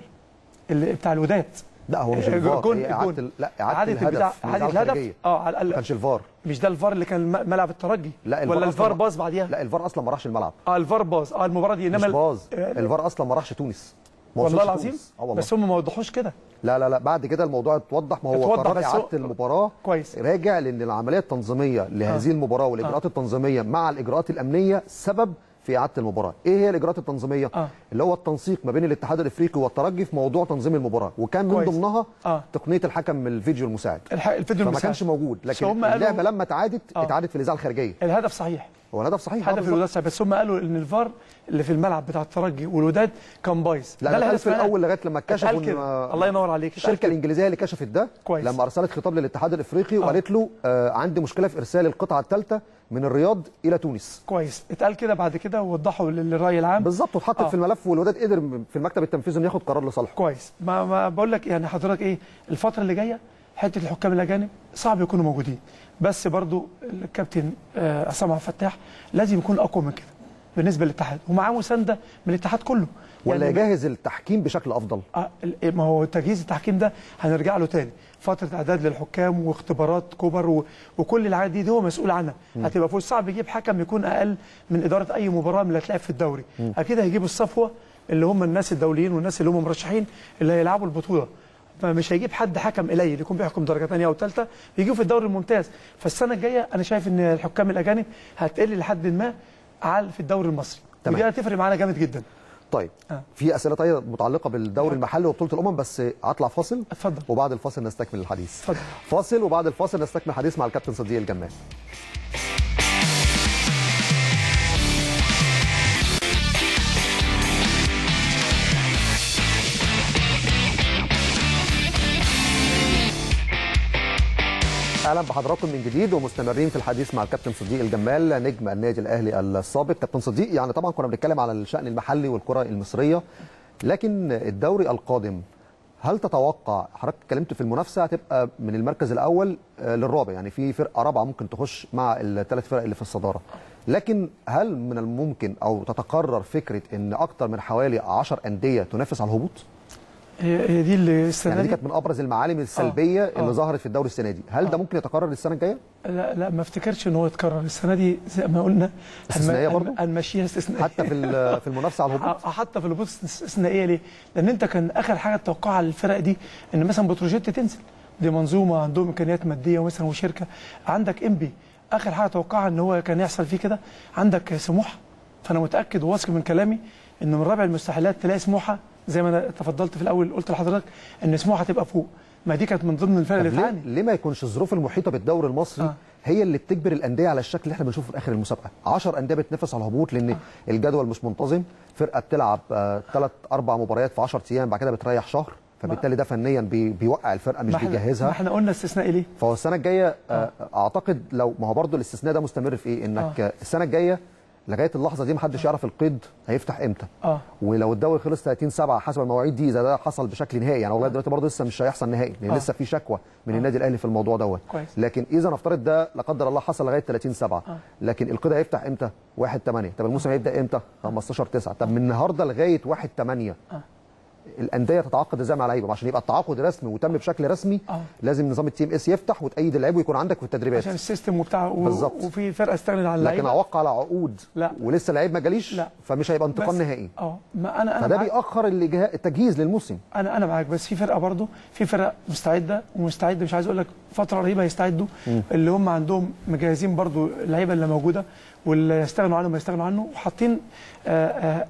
بتاع الوداد. لا هو مش الفار، هي اعاده الهدف، اعاده الهدف على الاقل. ما كانش الفار، مش ده الفار اللي كان ملعب الترجي، لا الفار، ولا الفار باظ بعديها؟ لا الفار اصلا ما راحش الملعب. الفار باظ المباراه دي، انما باظ الفار اصلا ما راحش تونس والله العظيم. بس هم ما وضحوش كده. لا بعد كده الموضوع اتوضح. ما هو قرار اعاده المباراه كويس. راجع لان العمليه التنظيميه لهذه المباراه والاجراءات التنظيميه مع الاجراءات الامنيه سبب في اعاده المباراه. ايه هي الاجراءات التنظيميه؟ اللي هو التنسيق ما بين الاتحاد الافريقي والترجي في موضوع تنظيم المباراه، وكان من ضمنها تقنيه الحكم الفيديو المساعد. الفيديو المساعد ما كانش موجود، لكن اللعبه لما اتعادت في الاذاعه الخارجيه. الهدف صحيح، هو الهدف صحيح، هدف الوداد صحيح، بس هم قالوا ان الفار اللي في الملعب بتاع الترجي والوداد كان بايظ. لا ده الهدف الاول لغايه لما اكتشفوا ان الله ينور عليك الشركه الانجليزيه اللي كشفت ده كويس. لما ارسلت خطاب للاتحاد الافريقي وقالت له عندي مشكله في ارسال القطعه الثالثه من الرياض الى تونس. كويس، اتقال كده بعد كده ووضحوا للراي العام بالظبط، واتحطت في الملف، والوداد قدر في المكتب التنفيذي انه ياخد قرار لصالحه. كويس، ما بقول لك يعني حضرتك ايه الفتره اللي جايه حته الحكام الاجانب صعب يكونوا موجودين، بس برضو الكابتن عصام عبد الفتاح لازم يكون اقوى من كده بالنسبه للاتحاد، ومعاه مسانده من الاتحاد كله، ولا يعني يجهز التحكيم بشكل افضل. ما هو تجهيز التحكيم ده هنرجع له تاني، فتره اعداد للحكام واختبارات كبر وكل العادات دي هو مسؤول عنها. هتبقى فوق صعب يجيب حكم يكون اقل من اداره اي مباراه من اللي هتلعب في الدوري. اكيد هيجيب الصفوه اللي هم الناس الدوليين والناس اللي هم مرشحين اللي هيلعبوا البطوله، فمش هيجيب حد حكم قليل يكون بيحكم درجه ثانيه او ثالثه بيجيبوا في الدوري الممتاز. فالسنه الجايه انا شايف ان الحكام الاجانب هتقل لحد ما في الدوري المصري، ودي هتفرق معانا جامد جدا. طيب في اسئله طيب متعلقه بالدوري المحلي وبطوله الامم، بس هطلع فاصل. اتفضل. وبعد الفاصل نستكمل الحديث. اتفضل. فاصل وبعد الفاصل نستكمل الحديث مع الكابتن صديق الجمال. اهلا بحضراتكم من جديد، ومستمرين في الحديث مع الكابتن صديق الجمال نجم النادي الاهلي السابق. كابتن صديق، يعني طبعا كنا بنتكلم على الشأن المحلي والكرة المصرية، لكن الدوري القادم هل تتوقع، حضرتك اتكلمت في المنافسة هتبقى من المركز الاول للرابع، يعني في فرقة رابعة ممكن تخش مع الثلاث فرق اللي في الصدارة، لكن هل من الممكن او تتقرر فكرة ان اكتر من حوالي 10 أندية تنافس على الهبوط؟ هي دي اللي السنه دي كانت من ابرز المعالم السلبيه اللي ظهرت في الدوري السنه دي، هل ده ممكن يتكرر السنه الجايه؟ لا ما افتكرش ان هو يتكرر السنه دي، زي ما قلنا استثنائيه برضه، هنمشيها استثنائيه حتى في المنافسه على الهبوط، حتى في الهبوط استثنائيه. ليه؟ لان انت كان اخر حاجه تتوقعها للفرق دي ان مثلا بتروجيت تنزل، دي منظومه عندهم امكانيات ماديه مثلا وشركه. عندك انبي اخر حاجه توقعها ان هو كان يحصل فيه كده. عندك سموحه، فانا متاكد وواثق من كلامي ان من رابع المستحيلات تلاقي سموحه، زي ما انا تفضلت في الاول قلت لحضرتك ان سموحه هتبقى فوق، ما دي كانت من ضمن الفرق اللي بتعاني. ليه ما يكونش الظروف المحيطه بالدوري المصري هي اللي بتجبر الانديه على الشكل اللي احنا بنشوفه في اخر المسابقه؟ 10 انديه بتنافس على الهبوط، لان الجدول مش منتظم، فرقه بتلعب 3-4 مباريات في 10 ايام، بعد كده بتريح شهر، فبالتالي ده فنيا بيوقع الفرقه، مش بيجهزها. ما احنا قلنا استثناء ليه؟ فهو السنه الجايه اعتقد لو ما هو برضه الاستثناء ده مستمر في ايه؟ انك السنه الجايه لغايه اللحظه دي محدش يعرف القيد هيفتح امتى. ولو الدوري خلص 30/7 حسب المواعيد دي، اذا ده حصل بشكل نهائي، يعني والله دلوقتي برضه لسه مش هيحصل نهائي، لان لسه في شكوى من النادي الاهلي في الموضوع دوت. لكن اذا نفترض ده لا قدر الله حصل لغايه 30/7، لكن القيد هيفتح امتى؟ 1/8. طب الموسم هيبدا امتى؟ 15/9. طب من النهارده لغايه 1/8 الانديه تتعاقد ازاي مع لعيبه؟ عشان يبقى التعاقد رسمي وتم بشكل رسمي لازم نظام التيم اس يفتح وتأيد اللعيبه ويكون عندك في التدريبات، عشان السيستم وبتاع وفي فرقه استغنت عن اللعيبه، لكن اوقع على عقود لا. ولسه اللعيب ما جاليش، فمش هيبقى انتقال نهائي. ما انا فده بيأخر التجهيز للموسم. انا معاك، بس في فرقه برضه، في فرق مستعده ومستعده، مش عايز اقول لك فتره رهيبه هيستعدوا، اللي هم عندهم مجهزين برضه اللعيبه اللي موجوده، واللي يستغنوا عنه ما يستغنوا عنه، وحاطين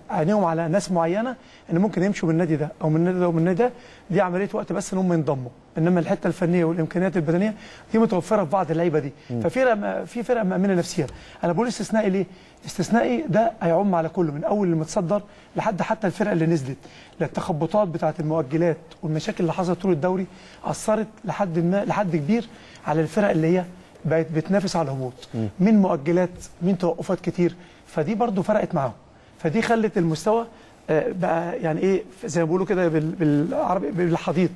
عينيهم على ناس معينه ان ممكن يمشوا من النادي ده او من النادي ده ومن النادي ده، دي عمليه وقت بس ان هم ينضموا، انما الحته الفنيه والامكانيات البدنيه دي متوفره في بعض اللعيبه دي. ففي فرقه مامنه نفسيها. انا بقول استثنائي ليه؟ استثنائي ده هيعم على كله، من اول المتصدر لحد حتى الفرقه اللي نزلت، للتخبطات بتاعه المؤجلات والمشاكل اللي حصلت طول الدوري اثرت لحد كبير على الفرق اللي هي بقت بتنافس على الهبوط، من مؤجلات، من توقفات كتير، فدي برضو فرقت معاهم، فدي خلت المستوى بقى يعني ايه، زي ما بيقولوا كده بالعربي بالحضيض،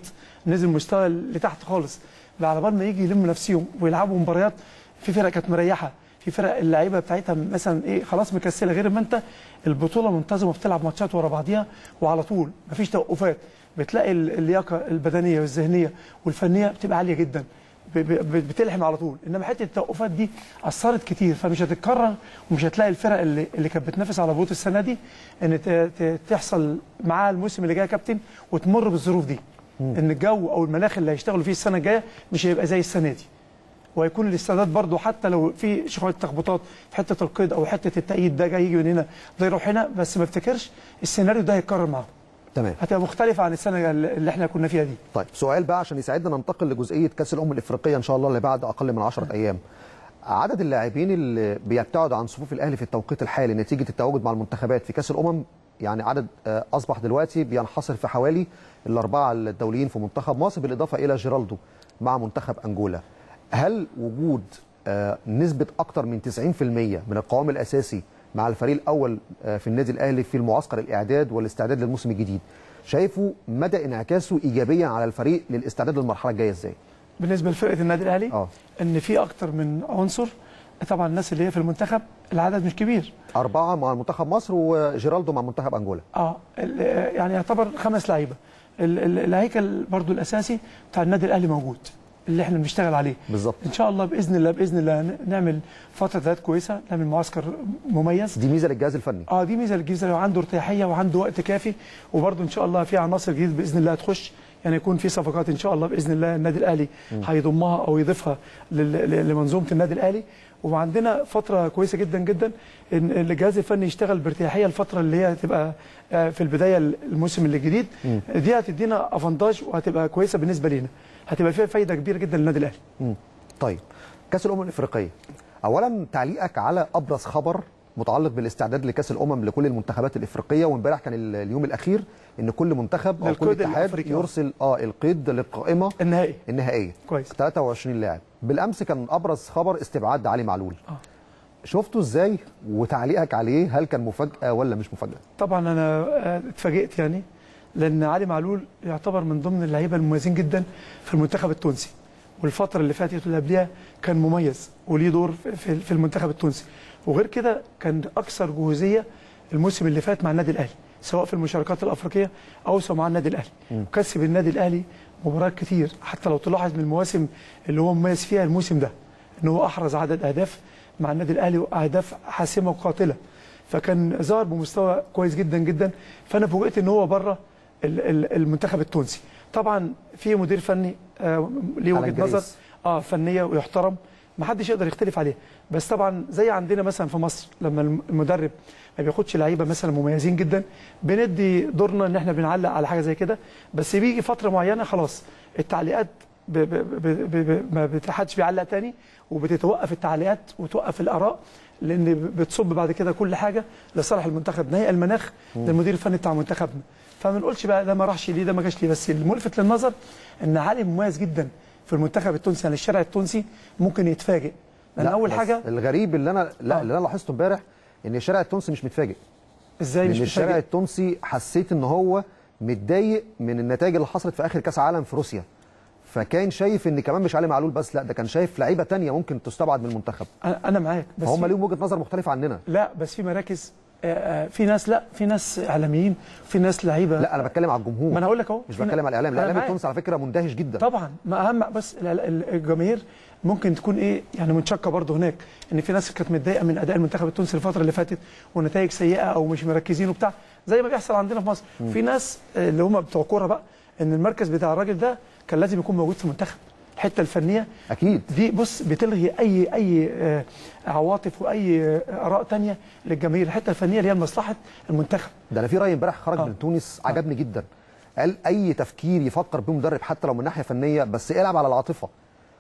نزل المستوى لتحت خالص، على بال ما يجي يلموا نفسهم ويلعبوا مباريات. في فرق كانت مريحه، في فرق اللعيبه بتاعتها مثلا ايه خلاص مكسله، غير ما انت البطوله منتظمه بتلعب ماتشات ورا بعضيها وعلى طول مفيش توقفات، بتلاقي اللياقه البدنيه والذهنيه والفنيه بتبقى عاليه جدا، بتلحم على طول. انما حته التوقفات دي اثرت كتير، فمش هتتكرر، ومش هتلاقي الفرق اللي كانت بتنافس على هبوط السنه دي ان تحصل معاها الموسم اللي جاي يا كابتن وتمر بالظروف دي. ان الجو او المناخ اللي هيشتغلوا فيه السنه الجايه مش هيبقى زي السنه دي، ويكون الاستعداد برضو حتى لو في شويه تخبطات في حته القيد او حته التأييد، ده جاي يجي من هنا ده يروح هنا، بس ما افتكرش السيناريو ده هيتكرر معاهم. تمام، هتبقى مختلفه عن السنه اللي احنا كنا فيها دي. طيب سؤال بقى عشان يساعدنا ننتقل لجزئيه كاس الامم الافريقيه ان شاء الله اللي بعد اقل من 10 ايام. عدد اللاعبين اللي بيبتعدوا عن صفوف الاهلي في التوقيت الحالي نتيجه التواجد مع المنتخبات في كاس الامم، يعني عدد اصبح دلوقتي بينحصر في حوالي الاربعه الدوليين في منتخب مصر بالاضافه الى جيرالدو مع منتخب انجولا. هل وجود نسبه اكثر من 90% من القوام الاساسي مع الفريق الاول في النادي الاهلي في المعسكر الاعداد والاستعداد للموسم الجديد، شايفه مدى انعكاسه ايجابيا على الفريق للاستعداد للمرحله الجايه ازاي؟ بالنسبه لفرقه النادي الاهلي ان في اكثر من عنصر. طبعا الناس اللي هي في المنتخب العدد مش كبير، 4 مع منتخب مصر وجيرالدو مع منتخب انجولا، يعني يعتبر 5 لعيبه. الهيكل برضو الاساسي بتاع النادي الاهلي موجود اللي احنا بنشتغل عليه بالظبط. ان شاء الله باذن الله باذن الله نعمل فتره ذات كويسه، نعمل معسكر مميز. دي ميزه للجهاز الفني، دي ميزه للجهاز اللي عنده ارتياحيه وعنده وقت كافي، وبرضو ان شاء الله في عناصر جديده باذن الله هتخش، يعني يكون في صفقات ان شاء الله باذن الله النادي الاهلي هيضمها او يضيفها لمنظومه النادي الاهلي. وعندنا فتره كويسه جدا جدا ان الجهاز الفني يشتغل بارتياحيه الفتره اللي هي هتبقى في البدايه الموسم الجديد دي، هتدينا افانتاج وهتبقى كويسه بالنسبه لينا، هتبقى فيها فايده كبيره جدا للنادي الاهلي. طيب كاس الامم الافريقيه، اولا تعليقك على ابرز خبر متعلق بالاستعداد لكاس الامم لكل المنتخبات الافريقيه، وامبارح كان اليوم الاخير ان كل منتخب او كل اتحاد يرسل القيد للقائمه النهائيه كويس 23 لاعب. بالامس كان ابرز خبر استبعاد علي معلول، شفته ازاي وتعليقك عليه؟ هل كان مفاجاه ولا مش مفاجاه؟ طبعا انا اتفاجئت يعني، لان علي معلول يعتبر من ضمن اللعيبه المميزين جدا في المنتخب التونسي، والفتره اللي فاتت واللي قبلها كان مميز وليه دور في المنتخب التونسي، وغير كده كان اكثر جهوزيه الموسم اللي فات مع النادي الاهلي سواء في المشاركات الافريقيه او سواء مع النادي الاهلي، وكسب النادي الاهلي مباريات كتير. حتى لو تلاحظ من المواسم اللي هو مميز فيها الموسم ده ان هو احرز عدد اهداف مع النادي الاهلي واهداف حاسمه وقاتله، فكان ظهر بمستوى كويس جدا جدا. فانا فوجئت ان هو بره المنتخب التونسي. طبعا في مدير فني ليه وجهه نظر فنيه ويحترم، ما حدش يقدر يختلف عليها، بس طبعا زي عندنا مثلا في مصر لما المدرب ما بياخدش لعيبه مثلا مميزين جدا بندي دورنا ان احنا بنعلق على حاجه زي كده، بس بيجي فتره معينه خلاص التعليقات ما حدش بيعلق تاني، وبتتوقف التعليقات وتوقف الاراء، لان بتصب بعد كده كل حاجه لصالح المنتخب، نهي المناخ للمدير الفني بتاع منتخبنا. فما نقولش بقى ده ما راحش ليه ده ما جاش ليه، بس الملفت للنظر ان علي مميز جدا في المنتخب التونسي، يعني الشارع التونسي ممكن يتفاجئ. لان اول حاجه الغريب اللي انا اللي انا لاحظته امبارح ان الشارع التونسي مش متفاجئ. ازاي مش متفاجئ؟ الشارع التونسي حسيت ان هو متضايق من النتائج اللي حصلت في اخر كاس عالم في روسيا، فكان شايف ان كمان مش علي معلول بس، لا ده كان شايف لعيبه ثانيه ممكن تستبعد من المنتخب. انا معاك، بس هم ليهم وجهه نظر مختلفه عننا. لا بس في مراكز في ناس، لا في ناس اعلاميين، في ناس لعيبه. لا انا بتكلم على الجمهور، ما انا هقول لك اهو، مش بتكلم على الاعلام. الاعلام التونسي على فكره مندهش جدا طبعا، ما اهم بس الجماهير ممكن تكون ايه يعني منشقه برضه هناك، ان في ناس كانت متضايقه من اداء المنتخب التونسي الفتره اللي فاتت ونتائج سيئه او مش مركزين وبتاع زي ما بيحصل عندنا في مصر. في ناس اللي هم بتوع كوره بقى ان المركز بتاع الراجل ده كان لازم يكون موجود في المنتخب، الحته الفنيه اكيد دي بص بتلغي اي عواطف واي اراء ثانيه للجماهير، الحته الفنيه اللي هي لمصلحه المنتخب. ده انا في راي امبارح خرج من تونس عجبني جدا، قال اي تفكير يفكر به مدرب حتى لو من ناحيه فنيه بس العب على العاطفه.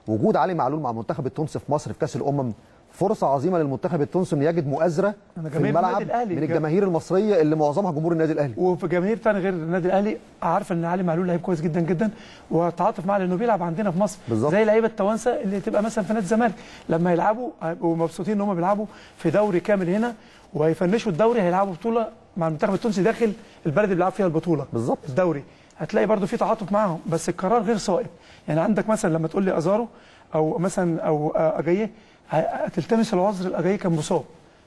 وجود علي معلول مع المنتخب التونسي في مصر في كاس الامم فرصه عظيمه للمنتخب التونسي انه يجد مؤازره في الملعب من الجماهير المصريه اللي معظمها جمهور النادي الاهلي، وفي جماهير ثانيه غير النادي الاهلي عارفه ان علي معلول لعيب كويس جدا جدا وتعاطف معاه لانه بيلعب عندنا في مصر بالزبط. زي لعيبه التوانسه اللي تبقى مثلا في نادي الزمالك لما يلعبوا هيبقوا مبسوطين ان هم بيلعبوا في دوري كامل هنا، وهيفنشوا الدوري هيلعبوا بطوله مع المنتخب التونسي داخل البلد اللي بيلعب فيها البطوله بالظبط الدوري، هتلاقي برده في تعاطف معاهم، بس القرار غير صائب. يعني عندك مثلا لما تقول لي ازارو او مثلا او اجيه هتلتمس العذر، الاجاي كان مصاب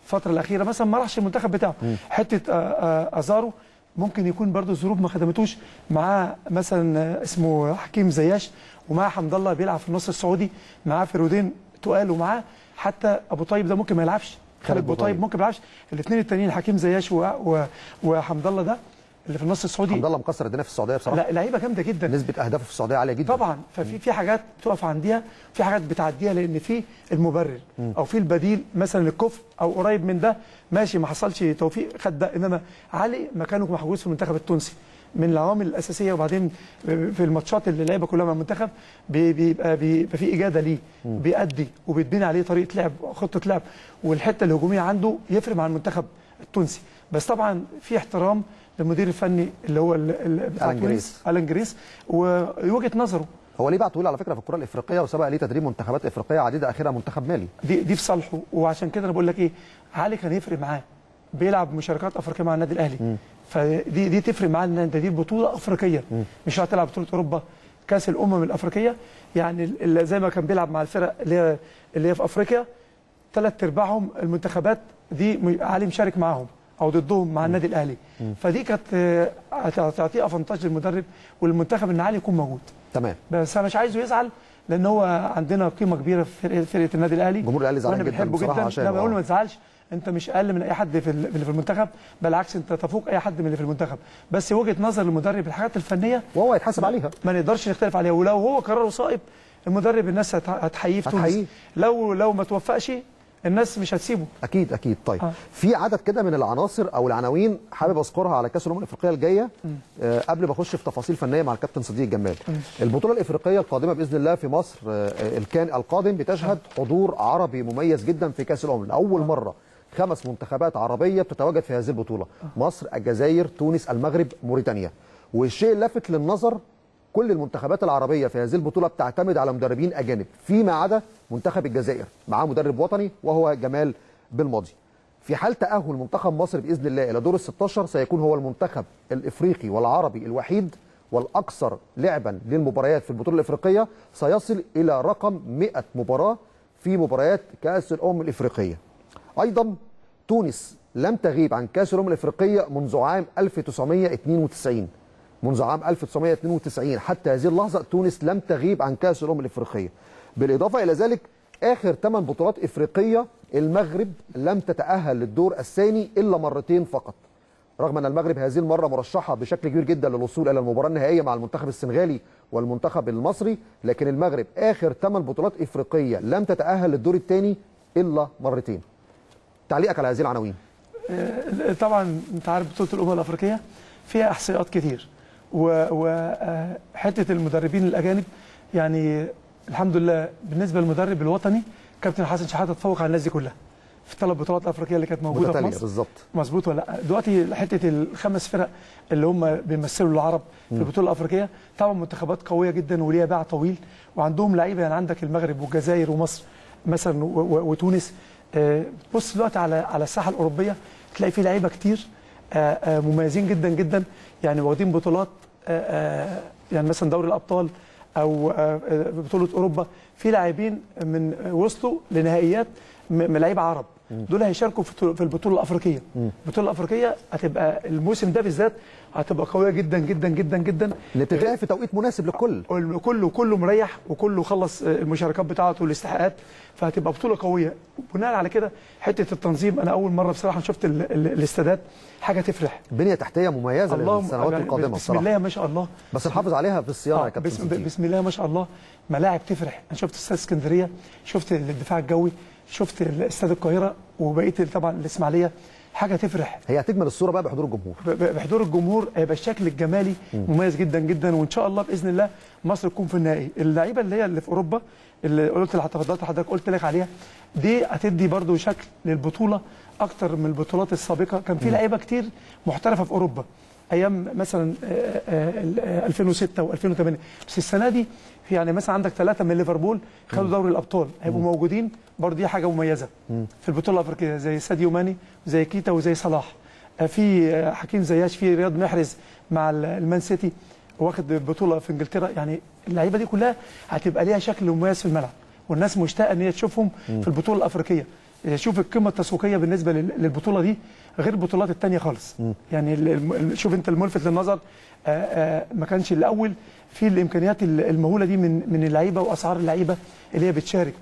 الفتره الاخيره مثلا ما راحش المنتخب بتاعه، حته ازارو ممكن يكون برده الظروف ما خدمتوش معاه، مثلا اسمه حكيم زياش ومعاه حمد الله بيلعب في النصر السعودي، معاه فيرودين تقال، ومعاه حتى ابو طيب ده ممكن ما يلعبش، خالد بيبو طيب ممكن ما يلعبش، الاثنين التانيين حكيم زياش وحمد الله ده اللي في النصر السعودي. عبد الله مكسر الدنيا في السعوديه بصراحه. لا لعيبه جامده جدا، نسبه اهدافه في السعوديه عاليه جدا طبعا. ففي حاجات تقف عندها، في حاجات بتعديها لان في المبرر او في البديل، مثلا الكفء او قريب من ده ماشي، ما حصلش توفيق خد ده، انما علي مكانه محجوز في المنتخب التونسي من العوامل الاساسيه. وبعدين في الماتشات اللي اللعيبه كلها مع المنتخب بيبقى في اجاده ليه، بيأدي وبيتبني عليه طريقه لعب، خطه لعب، والحته الهجوميه عنده يفرق مع المنتخب التونسي. بس طبعا في احترام للمدير الفني اللي هو لانجري ووجهه نظره. هو ليه باع طويل على فكره في الكره الافريقيه، وسبق ليه تدريب منتخبات افريقيه عديده اخرها منتخب مالي. دي في صالحه، وعشان كده انا بقول لك ايه، علي كان يفرق معاه، بيلعب مشاركات افريقيه مع النادي الاهلي. فدي تفرق معاه، ان انت دي بطوله افريقيه، مش هتلعب بطوله اوروبا، كاس الامم الافريقيه. يعني زي ما كان بيلعب مع الفرق اللي هي في افريقيا، ثلاث ارباعهم المنتخبات دي علي مشارك معاهم او ضدهم مع النادي الاهلي. فدي كانت هتعطيه افنتاج للمدرب والمنتخب ان علي يكون موجود. تمام. بس انا مش عايزه يزعل، لان هو عندنا قيمه كبيره في فرقه النادي الاهلي. جمهور الاهلي زعلان جدا بصراحه، عشان انا بقول ما تزعلش، انت مش اقل من اي حد في اللي في المنتخب، بالعكس انت تفوق اي حد من اللي في المنتخب، بس وجهه نظر المدرب الحاجات الفنيه وهو هيتحاسب عليها، ما نقدرش نختلف عليها. ولو هو قراره صائب المدرب الناس هتحييه في تونس، لو ما توفقش الناس مش هتسيبه اكيد اكيد. طيب في عدد كده من العناصر او العناوين حابب اذكرها على كاس الامم الافريقيه الجايه قبل ما اخش في تفاصيل فنيه مع الكابتن صديق الجمال. البطوله الافريقيه القادمه باذن الله في مصر القادم بتشهد حضور عربي مميز جدا في كاس الامم. اول مره 5 منتخبات عربيه بتتواجد في هذه البطوله، مصر، الجزائر، تونس، المغرب، موريتانيا. والشيء اللافت للنظر كل المنتخبات العربيه في هذه البطوله بتعتمد على مدربين اجانب، فيما عدا منتخب الجزائر معاه مدرب وطني وهو جمال بالماضي. في حال تأهل منتخب مصر باذن الله الى دور ال16 سيكون هو المنتخب الافريقي والعربي الوحيد والاكثر لعبا للمباريات في البطوله الافريقيه، سيصل الى رقم 100 مباراه في مباريات كأس الامم الافريقيه. ايضا تونس لم تغيب عن كأس الامم الافريقيه منذ عام 1992. منذ عام 1992 حتى هذه اللحظة تونس لم تغيب عن كأس الأمم الإفريقية. بالإضافة إلى ذلك آخر 8 بطولات إفريقية المغرب لم تتأهل للدور الثاني إلا مرتين فقط، رغم أن المغرب هذه المرة مرشحة بشكل كبير جدا للوصول إلى المباراة النهائية مع المنتخب السنغالي والمنتخب المصري، لكن المغرب آخر 8 بطولات إفريقية لم تتأهل للدور الثاني إلا مرتين. تعليقك على هذه العناوين؟ طبعا أنت عارف بطولة الأمم الإفريقية فيها إحصائيات كتير، وحته المدربين الاجانب يعني الحمد لله بالنسبه للمدرب الوطني كابتن حسن شحاته تفوق على الناس دي كلها في 3 بطولات افريقيه اللي كانت موجوده في مصر بالظبط. مظبوط ولا لا؟ دلوقتي حته ال5 فرق اللي هم بيمثلوا العرب في البطوله الافريقيه طبعا منتخبات قويه جدا وليها باع طويل، وعندهم لعيبه. يعني عندك المغرب والجزائر ومصر مثلا وتونس. بص دلوقتي على الساحه الاوروبيه تلاقي في لعيبه كتير مميزين جدا جدا، يعني واخدين بطولات، يعني مثلا دوري الابطال او بطوله اوروبا، في لاعبين من وصلوا لنهائيات لعيبه عرب، دول هيشاركوا في البطوله الافريقيه. البطوله الافريقيه هتبقى الموسم ده بالذات هتبقى قويه جدا جدا جدا جدا، اللي بتتلعب في توقيت مناسب لكل وكله مريح وكله خلص المشاركات بتاعته والاستحقاقات، فهتبقى بطوله قويه. بناء على كده حته التنظيم، انا اول مره بصراحه شفت الاستادات حاجه تفرح، بنيه تحتيه مميزه للسنوات القادمه بصراحه. بسم الله ما شاء الله، بس نحافظ عليها في الصيانه يا كابتن. بسم الله ما شاء الله، ملاعب تفرح. انا شفت استاد اسكندريه، شفت الدفاع الجوي، شفت استاد القاهره، وبقيه طبعا الاسماعيليه، حاجه تفرح. هي هتجمل الصوره بقى بحضور الجمهور. هيبقى الشكل الجمالي مميز جدا جدا، وان شاء الله باذن الله مصر تكون في النهائي. اللعيبه اللي في اوروبا اللي قلت لك عليها دي هتدي برده شكل للبطوله اكتر من البطولات السابقه. كان في لعيبه كتير محترفه في اوروبا ايام مثلا 2006 و2008، بس السنه دي يعني مثلا عندك 3 من ليفربول خدوا دوري الابطال، هيبقوا موجودين برضه، دي حاجه مميزه في البطوله الافريقيه، زي ساديو ماني وزي كيتا وزي صلاح، في حكيم زياش، في رياض محرز مع المان سيتي واخد بطوله في انجلترا. يعني اللعيبه دي كلها هتبقى ليها شكل مميز في الملعب، والناس مشتاقه ان هي تشوفهم في البطوله الافريقيه. شوف القيمه التسويقيه بالنسبه للبطوله دي غير البطولات الثانيه خالص. يعني شوف انت الملفت للنظر ما كانش الاول في الامكانيات المهوله دي من اللعيبه واسعار اللعيبه اللي هي بتشارك.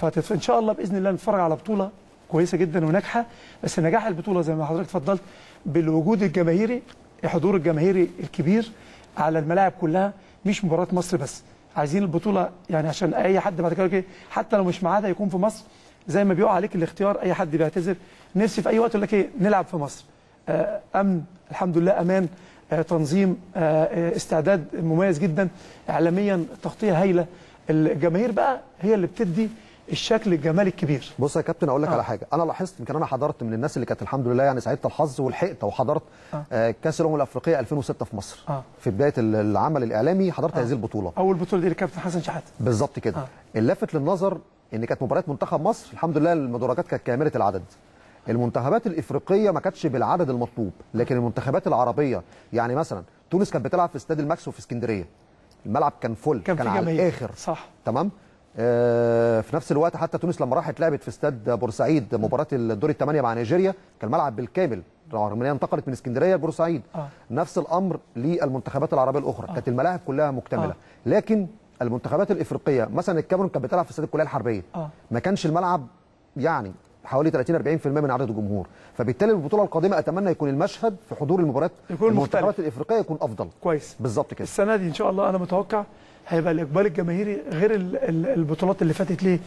فان شاء الله باذن الله نتفرج على بطوله كويسه جدا وناجحه، بس نجاح البطوله زي ما حضرتك اتفضلت بالوجود الجماهيري الحضور الجماهيري الكبير على الملاعب كلها، مش مباراه مصر بس. عايزين البطوله يعني عشان اي حد بعد كده حتى لو مش معانا يكون في مصر، زي ما بيقع عليك الاختيار اي حد بيعتذر، نفسي في اي وقت يقول لك ايه نلعب في مصر. امن الحمد لله، امان، تنظيم، استعداد مميز جدا، اعلاميا تغطيه هايله. الجماهير بقى هي اللي بتدي الشكل الجمالي الكبير. بص يا كابتن اقول لك على حاجه، انا لاحظت يمكن انا حضرت من الناس اللي كانت الحمد لله يعني سعيدة الحظ ولحقت وحضرت كاس الامم الافريقيه 2006 في مصر. في بدايه العمل الاعلامي حضرت هذه البطوله، اول بطوله دي لكابتن حسن شحاته بالظبط كده. اللافت للنظر ان كانت مباريات منتخب مصر الحمد لله المدرجات كانت كامله العدد. المنتخبات الافريقيه ما كانتش بالعدد المطلوب، لكن المنتخبات العربيه يعني مثلا تونس كانت بتلعب في استاد الماكس وفي اسكندريه، الملعب كان فل، كان على الاخر صح تمام. في نفس الوقت حتى تونس لما راحت لعبت في استاد بورسعيد مباراه الدور الثمانيه مع نيجيريا كان الملعب بالكامل، رغم ان هي انتقلت من اسكندريه لبورسعيد. نفس الامر للمنتخبات العربيه الاخرى، كانت الملاعب كلها مكتمله. لكن المنتخبات الافريقيه مثلا الكاميرون كانت بتلعب في استاد الكليه الحربيه، ما كانش الملعب يعني حوالي 30-40% من عدد الجمهور، فبالتالي البطوله القادمه اتمنى يكون المشهد في حضور المباريات المنتخبات الافريقيه يكون افضل. كويس بالظبط كده. السنه دي ان شاء الله انا متوقع هيبقى الاقبال الجماهيري غير البطولات اللي فاتت. ليه؟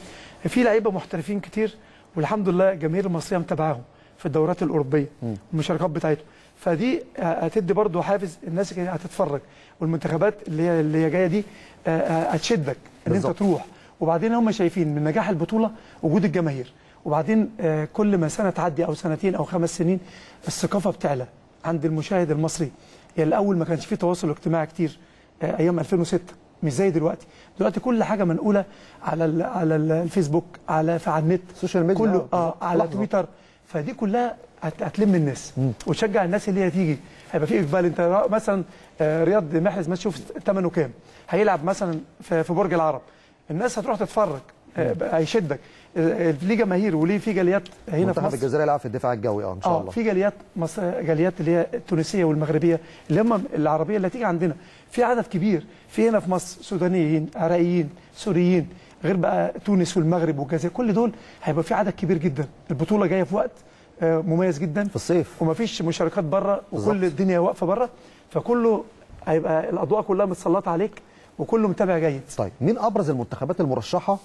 في لعيبه محترفين كتير والحمد لله الجماهير المصريه متابعاهم في الدورات الاوروبيه والمشاركات بتاعتهم، فدي هتدي برضو حافز، الناس هتتفرج والمنتخبات اللي هي جايه دي هتشدك ان انت تروح. وبعدين هم شايفين من نجاح البطوله وجود الجماهير، وبعدين كل ما سنه تعدي او سنتين او 5 سنين الثقافه بتعلى عند المشاهد المصري. يعني الاول ما كانش فيه تواصل اجتماعي كتير ايام 2006 مش زي دلوقتي. دلوقتي كل حاجه منقوله على الفيسبوك، على النت، السوشيال ميديا كله، على تويتر، فدي كلها هتلم الناس وتشجع الناس اللي هي هتيجي. هيبقى في اقبال. انت مثلا رياض محرز ما تشوف ثمنه كام، هيلعب مثلا في برج العرب، الناس هتروح تتفرج، هيشدك. ليه جماهير وليه في جاليات هنا في مصر. منتخب الجزائر هيلعب في الدفاع الجوي ان شاء الله. في جاليات مصر، جاليات اللي هي التونسيه والمغربيه اللي هم العربيه اللي هتيجي عندنا، في عدد كبير في هنا في مصر، سودانيين، عراقيين، سوريين، غير بقى تونس والمغرب والجزائر، كل دول هيبقى في عدد كبير جدا. البطوله جايه في وقت مميز جدا في الصيف، ومفيش مشاركات بره وكل الدنيا واقفه بره، فكله هيبقى الاضواء كلها متسلطه عليك وكله متابع جيد. طيب مين ابرز المنتخبات المرشحه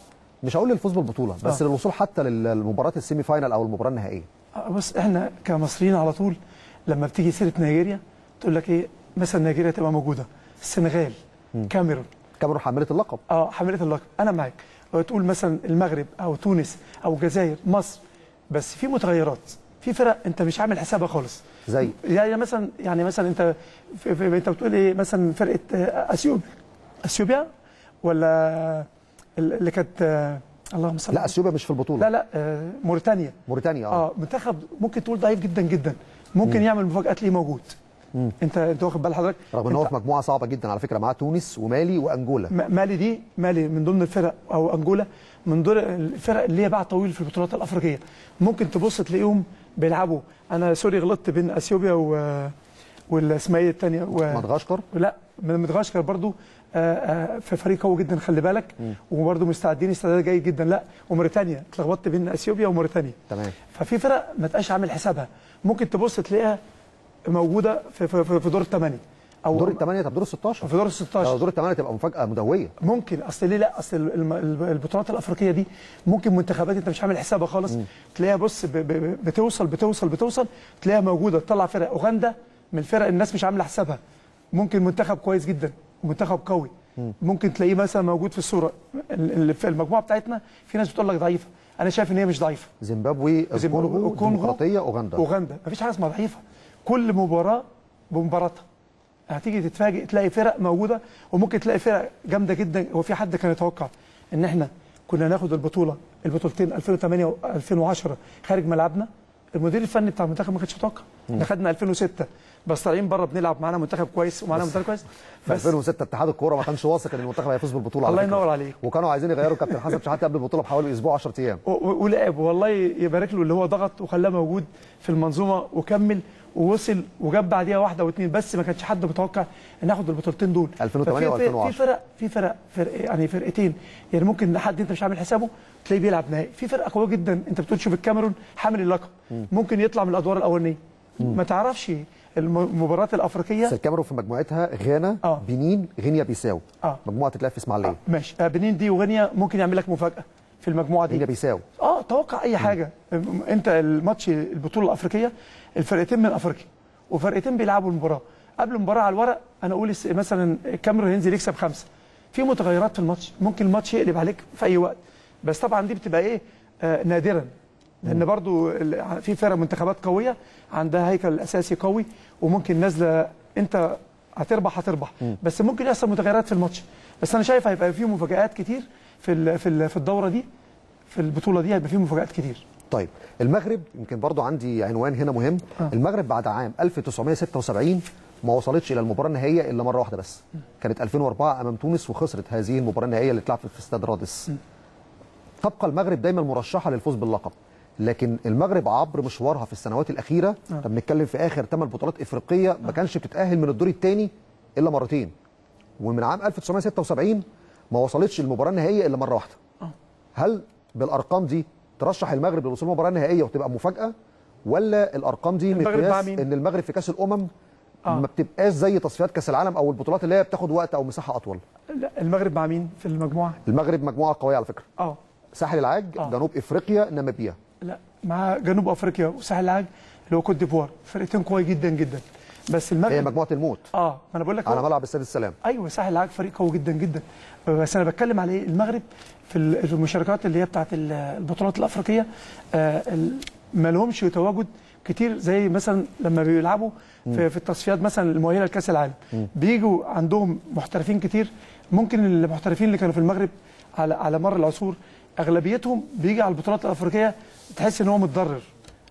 مش هقول للفوز بالبطوله بس للوصول حتى للمباراه السيمي فاينال او المباراه النهائيه؟ بص احنا كمصريين على طول لما بتيجي سيره نيجيريا تقول لك ايه، مثلا نيجيريا تبقى موجوده، السنغال، كاميرون حامله اللقب، حامله اللقب، انا معاك. وتقول مثلا المغرب او تونس او الجزائر، مصر، بس في متغيرات، في فرق انت مش عامل حسابها خالص. زي يعني مثلا انت بتقول ايه، مثلا فرقه اثيوبيا ولا اللي كانت، اللهم صل، لا اثيوبيا مش في البطوله، لا موريتانيا. موريتانيا منتخب ممكن تقول ضعيف جدا جدا، ممكن يعمل مفاجات ليه موجود. انت واخد بال حضرتك، رغم ان هو في مجموعه صعبه جدا على فكره، معاه تونس ومالي وانجولا. مالي من ضمن الفرق، او انجولا من ضمن الفرق اللي هي باع طويل في البطولات الافريقيه، ممكن تبص تلاقيهم بيلعبوا. انا سوري غلطت بين اثيوبيا والاسماعيل الثانيه مدغشقر، لا من مدغشقر برضو، في فريق قوي جدا خلي بالك، وبرضه مستعدين استعداد جيد جدا. لا وموريتانيا، اتلخبطت بين اثيوبيا وموريتانيا تمام. ففي فرق ما تبقاش عامل حسابها، ممكن تبص تلاقيها موجوده في دور الثمانيه، او دور الثمانيه، طب دور ال16، في دور ال16، دور الثمانيه تبقى مفاجاه مدويه ممكن. اصل ليه لا، اصل البطولات الافريقيه دي ممكن منتخبات انت مش عامل حسابها خالص تلاقيها بص بتوصل تلاقيها موجوده، تطلع فرق. اوغندا من الفرق الناس مش عامله حسابها، ممكن منتخب كويس جدا، منتخب قوي، ممكن تلاقيه مثلا موجود في الصوره. في المجموعه بتاعتنا في ناس بتقول لك ضعيفه، انا شايف ان هي مش ضعيفه. زيمبابوي، الكونغو الديمقراطيه، اوغندا، مفيش حاجه اسمها ضعيفه، كل مباراه بمباراتها. هتيجي تتفاجئ تلاقي فرق موجوده، وممكن تلاقي فرق جامده جدا. هو في حد كان يتوقع ان احنا كنا ناخد البطولتين 2008 و2010 خارج ملعبنا؟ المدير الفني بتاع المنتخب ما كانش يتوقع. احنا خدنا 2006 بس طالعين بره بنلعب، معانا منتخب كويس ومعانا منتخب كويس. في 2006 اتحاد الكوره ما كانش واثق ان المنتخب هيفوز بالبطوله. الله ينور عليك. وكانوا عايزين يغيروا كابتن حسن شحاته قبل البطوله بحوالي اسبوع 10 ايام. ولعب والله يبارك له، اللي هو ضغط وخلاه موجود في المنظومه وكمل ووصل وجاب بعديها واحده واثنين، بس ما كانش حد متوقع ان ناخد البطولتين دول 2008 و2010. في فرق يعني فرقتين، يعني ممكن حد انت مش عامل حسابه تلاقيه بيلعب نهائي. في فرقه قويه جدا، انت بتقول شوف الكاميرون حامل اللقب، ممكن يطلع من الادوار الاولانيه، ما تعرفش المباريات الافريقيه. الكاميرون في مجموعتها غانا، بنين، غينيا بيساو. مجموعه تلاقي في اسماعيليه. ماشي. بنين دي وغينيا ممكن يعمل لك مفاجاه في المجموعه دي. غينيا بيساو توقع اي حاجه. انت الماتش البطوله الافريقيه الفرقتين من افريقيا وفرقتين بيلعبوا المباراه، قبل المباراه على الورق انا اقول مثلا الكاميرون هينزل يكسب 5، في متغيرات في الماتش، ممكن الماتش يقلب عليك في اي وقت، بس طبعا دي بتبقى ايه نادرا، لان برضو في فرق منتخبات قويه عندها هيكل اساسي قوي وممكن نازله انت هتربح بس ممكن يحصل متغيرات في الماتش. بس انا شايف هيبقى فيه مفاجآت كتير في الدوره دي، في البطوله دي هيبقى فيه مفاجآت كتير. طيب المغرب يمكن برضو عندي عنوان هنا مهم. المغرب بعد عام 1976 ما وصلتش الى المباراه النهائيه الا مره واحده بس، كانت 2004 امام تونس وخسرت هذه المباراه النهائيه اللي اتلعب في استاد رادس. تبقى المغرب دايما مرشحه للفوز باللقب، لكن المغرب عبر مشوارها في السنوات الاخيره، بنتكلم في اخر 8 بطولات افريقيه ما كانش بتتاهل من الدور الثاني الا مرتين، ومن عام 1976 ما وصلتش المباراه النهائيه الا مره واحده. هل بالارقام دي ترشح المغرب للوصول للمباراه النهائيه وتبقى مفاجاه، ولا الارقام دي مقياس ان المغرب في كاس الامم ما بتبقاش زي تصفيات كاس العالم او البطولات اللي هي بتاخد وقت او مساحه اطول؟ لا، المغرب مع مين في المجموعه؟ المغرب مجموعه قويه على فكره. ساحل العاج، جنوب افريقيا، ناميبيا. لا، مع جنوب افريقيا وساحل العاج اللي هو كوت ديفوار، فرقتين قوي جدا جدا. بس المغرب هي مجموعه الموت. ما انا بقول لك على ملعب السيد السلام. ايوه، ساحل العاج فريق قوي جدا جدا، بس انا بتكلم على ايه؟ المغرب في المشاركات اللي هي بتاعت البطولات الافريقيه ما لهمش تواجد كتير، زي مثلا لما بيلعبوا في التصفيات مثلا المؤهله لكاس العالم بيجوا عندهم محترفين كتير. ممكن المحترفين اللي كانوا في المغرب على مر العصور اغلبيتهم بيجي على البطولات الافريقيه تحس ان هو متضرر،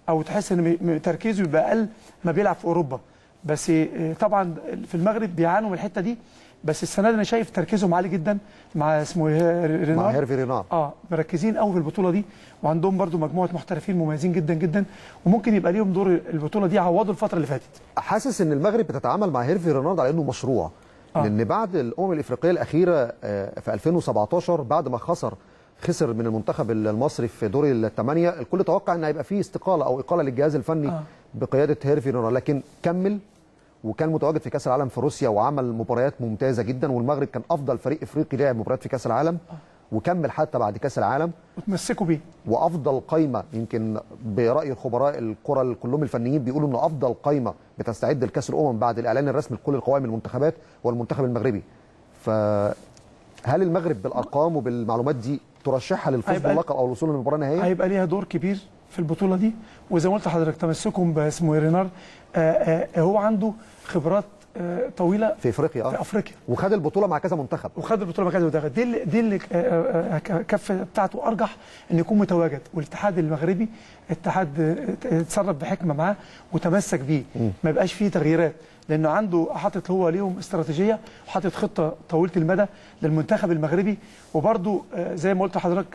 او تحس ان تركيزه يبقى اقل ما بيلعب في اوروبا. بس طبعا في المغرب بيعانوا من الحته دي، بس السنه دي انا شايف تركيزهم عالي جدا مع اسمه رينار، مع هيرفي رينار. مركزين قوي في البطوله دي، وعندهم برده مجموعه محترفين مميزين جدا جدا، وممكن يبقى ليهم دور البطوله دي، عوضوا الفتره اللي فاتت. حاسس ان المغرب بتتعامل مع هيرفي رينار على انه مشروع، لان بعد الامم الافريقيه الاخيره في 2017 بعد ما خسر من المنتخب المصري في دور الثمانيه، الكل توقع ان هيبقى فيه استقاله او اقاله للجهاز الفني بقياده هيرفي رينار، لكن كمل وكان متواجد في كاس العالم في روسيا وعمل مباريات ممتازه جدا، والمغرب كان افضل فريق افريقي لعب مباريات في كاس العالم، وكمل حتى بعد كاس العالم وتمسكوا بيه، وافضل قايمه يمكن براي خبراء الكره كلهم الفنيين بيقولوا ان افضل قايمه بتستعد لكاس الامم بعد الاعلان الرسمي لكل القوائم المنتخبات والمنتخب المغربي. فهل المغرب بالارقام وبالمعلومات دي ترشحها للفوز باللقب او الوصول للمباراه النهائيه؟ هيبقى ليها دور كبير في البطوله دي، وزي ما قلت لحضرتك تمسكهم باسمه رينار، هو عنده خبرات طويله في افريقيا، في افريقيا، وخد البطوله مع كذا منتخب، دي اللي الكفه بتاعته ارجح ان يكون متواجد، والاتحاد المغربي اتحاد اتصرف بحكمه معاه وتمسك بيه، ما يبقاش فيه تغييرات، لانه عنده حاطط هو ليهم استراتيجيه وحاطط خطه طويله المدى للمنتخب المغربي. وبرده زي ما قلت لحضرتك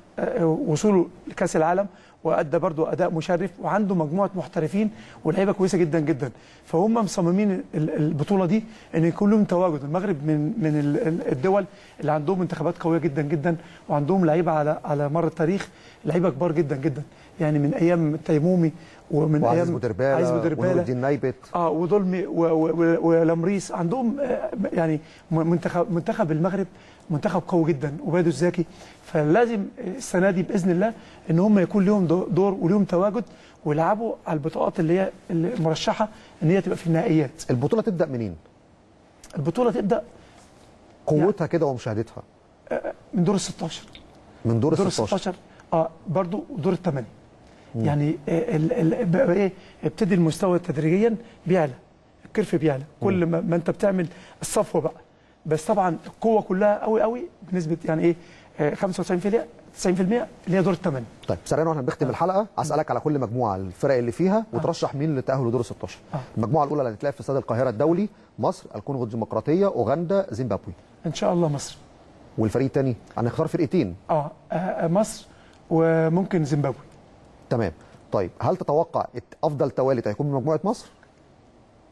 وصوله لكاس العالم وادى برده اداء مشرف، وعنده مجموعه محترفين ولاعيبه كويسه جدا جدا، فهم مصممين البطوله دي ان يكون لهم تواجد. المغرب من الدول اللي عندهم منتخبات قويه جدا جدا، وعندهم لعيبه على مر التاريخ، لعيبه كبار جدا جدا، يعني من ايام التيمومي ومن ايام عايز بودرباله ونور الدين نايبت وظلمي ولمريس، عندهم يعني منتخب المغرب منتخب قوي جدا، وبادو الزاكي. فلازم السنه دي باذن الله ان هم يكون لهم دور ولهم تواجد، ويلعبوا على البطاقات اللي هي المرشحه ان هي تبقى في النهائيات. البطوله تبدا منين؟ البطوله تبدا قوتها يعني كده ومشاهدتها من دور ال 16، من دور ال 16 برضو دور الثمانيه، يعني ايه ابتدي المستوى تدريجيا بيعلى، الكيرف بيعلى كل ما انت بتعمل الصفوه بقى. بس طبعا القوه كلها قوي قوي بنسبه يعني ايه 95% اللي هي دور الثمانيه. طيب سريعا واحنا بنختم الحلقه، اسالك على كل مجموعه الفرق اللي فيها وترشح مين للتاهل لدور 16. المجموعه الاولى اللي هتتلعب في استاد القاهره الدولي، مصر، الكونغو الديمقراطيه، اوغندا، زيمبابوي. ان شاء الله مصر. والفريق الثاني هنختار فرقتين. مصر وممكن زيمبابوي. تمام. طيب هل تتوقع افضل توالت هيكون من مجموعه مصر؟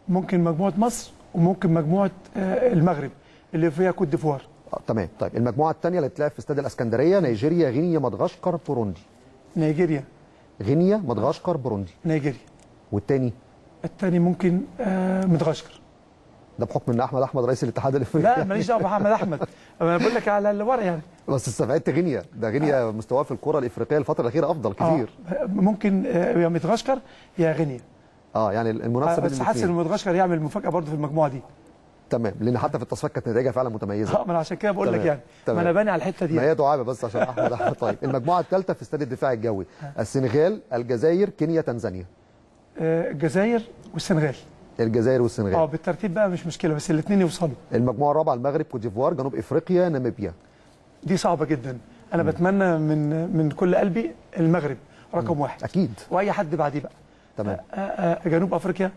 ممكن مجموعه مصر، وممكن مجموعه المغرب اللي فيها كوت ديفوار. تمام. طيب المجموعه الثانيه اللي هتتلعب في استاد الاسكندريه، نيجيريا، غينيا، مدغشقر، بوروندي. نيجيريا. غينيا، مدغشقر، بوروندي. نيجيريا. والثاني الثاني ممكن مدغشقر. ده بحكم ان احمد رئيس الاتحاد الافريقي. لا ماليش دعوه بمحمد احمد، انا بقول لك على الورق يعني. بس استبعدت غينيا، ده غينيا مستواه في الكره الافريقيه الفتره الاخيره افضل كتير. ممكن يا مدغشقر يا غينيا. يعني المناسب بس حاسس ان مدغشقر يعمل مفاجاه برضه في المجموعه دي. تمام، لان حتى في التصفيات كانت نتائجها فعلا متميزه. ما انا عشان كده بقول لك يعني، ما انا باني على الحته دي. ما هي دعابه بس عشان احمد احمد. طيب المجموعه الثالثه في استاد الدفاع الجوي، السنغال، الجزائر، كينيا، تنزانيا. الجزائر والسنغال. الجزائر والسنغال. بالترتيب بقى مش مشكله، بس الاثنين يوصلوا. المجموعه الرابعه المغرب، كوت ديفوار، جنوب افريقيا، ناميبيا. دي صعبه جدا، انا بتمنى من كل قلبي المغرب رقم واحد. اكيد. واي حد بعديه بقى. تمام. جنوب افريقيا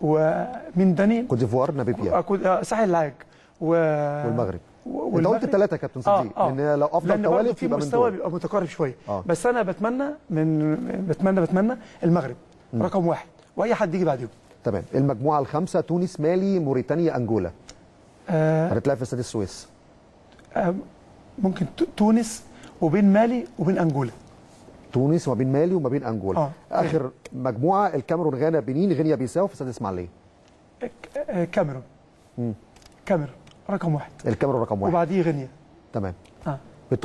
ومين داني؟ كوت ديفوار، ناميبيا، ساحل العاج والمغرب. انت قلت الثلاثه يا كابتن صديق، ان لو افضل توالف يبقى من دول بيبقى متقارب شويه. بس انا بتمنى المغرب رقم واحد، واي حد يجي بعديهم. تمام. المجموعه الخامسه، تونس، مالي، موريتانيا، انجولا. هتتلعب في استاد السويس. ممكن تونس وبين مالي وبين انجولا. تونس وما بين مالي وما بين انجولا. اخر مجموعه، الكاميرون، غانا، بنين، غينيا بيساو، في استاد الاسماعيليه. كاميرون. كاميرون رقم واحد. الكاميرون رقم واحد وبعديه غينيا. تمام.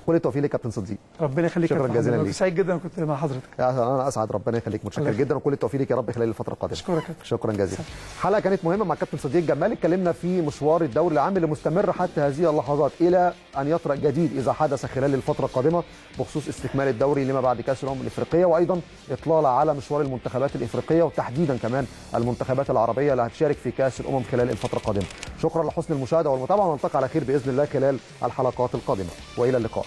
كل التوفيق لك يا كابتن صديق. ربنا يخليك. شكرا جزيلا ليك. سعيد جدا كنت مع حضرتك. انا اسعد، ربنا يخليك. متشكر جدا وكل التوفيق لك يا رب خلال الفتره القادمه. اشكرك. شكرا جزيلا. الحلقه كانت مهمه مع الكابتن صديق الجمال، اتكلمنا في مشوار الدوري العام اللي مستمر حتى هذه اللحظات الى ان يطرأ جديد اذا حدث خلال الفتره القادمه بخصوص استكمال الدوري لما بعد كاس الامم الافريقيه، وايضا اطلاله على مشوار المنتخبات الافريقيه وتحديدا كمان المنتخبات العربيه اللي هتشارك في كاس الامم خلال الفتره القادمه. شكرا لحسن المشاهده والمتابعه، ونلتقي على خير باذن الله خلال الحلقات القادمه، والى اللقاء.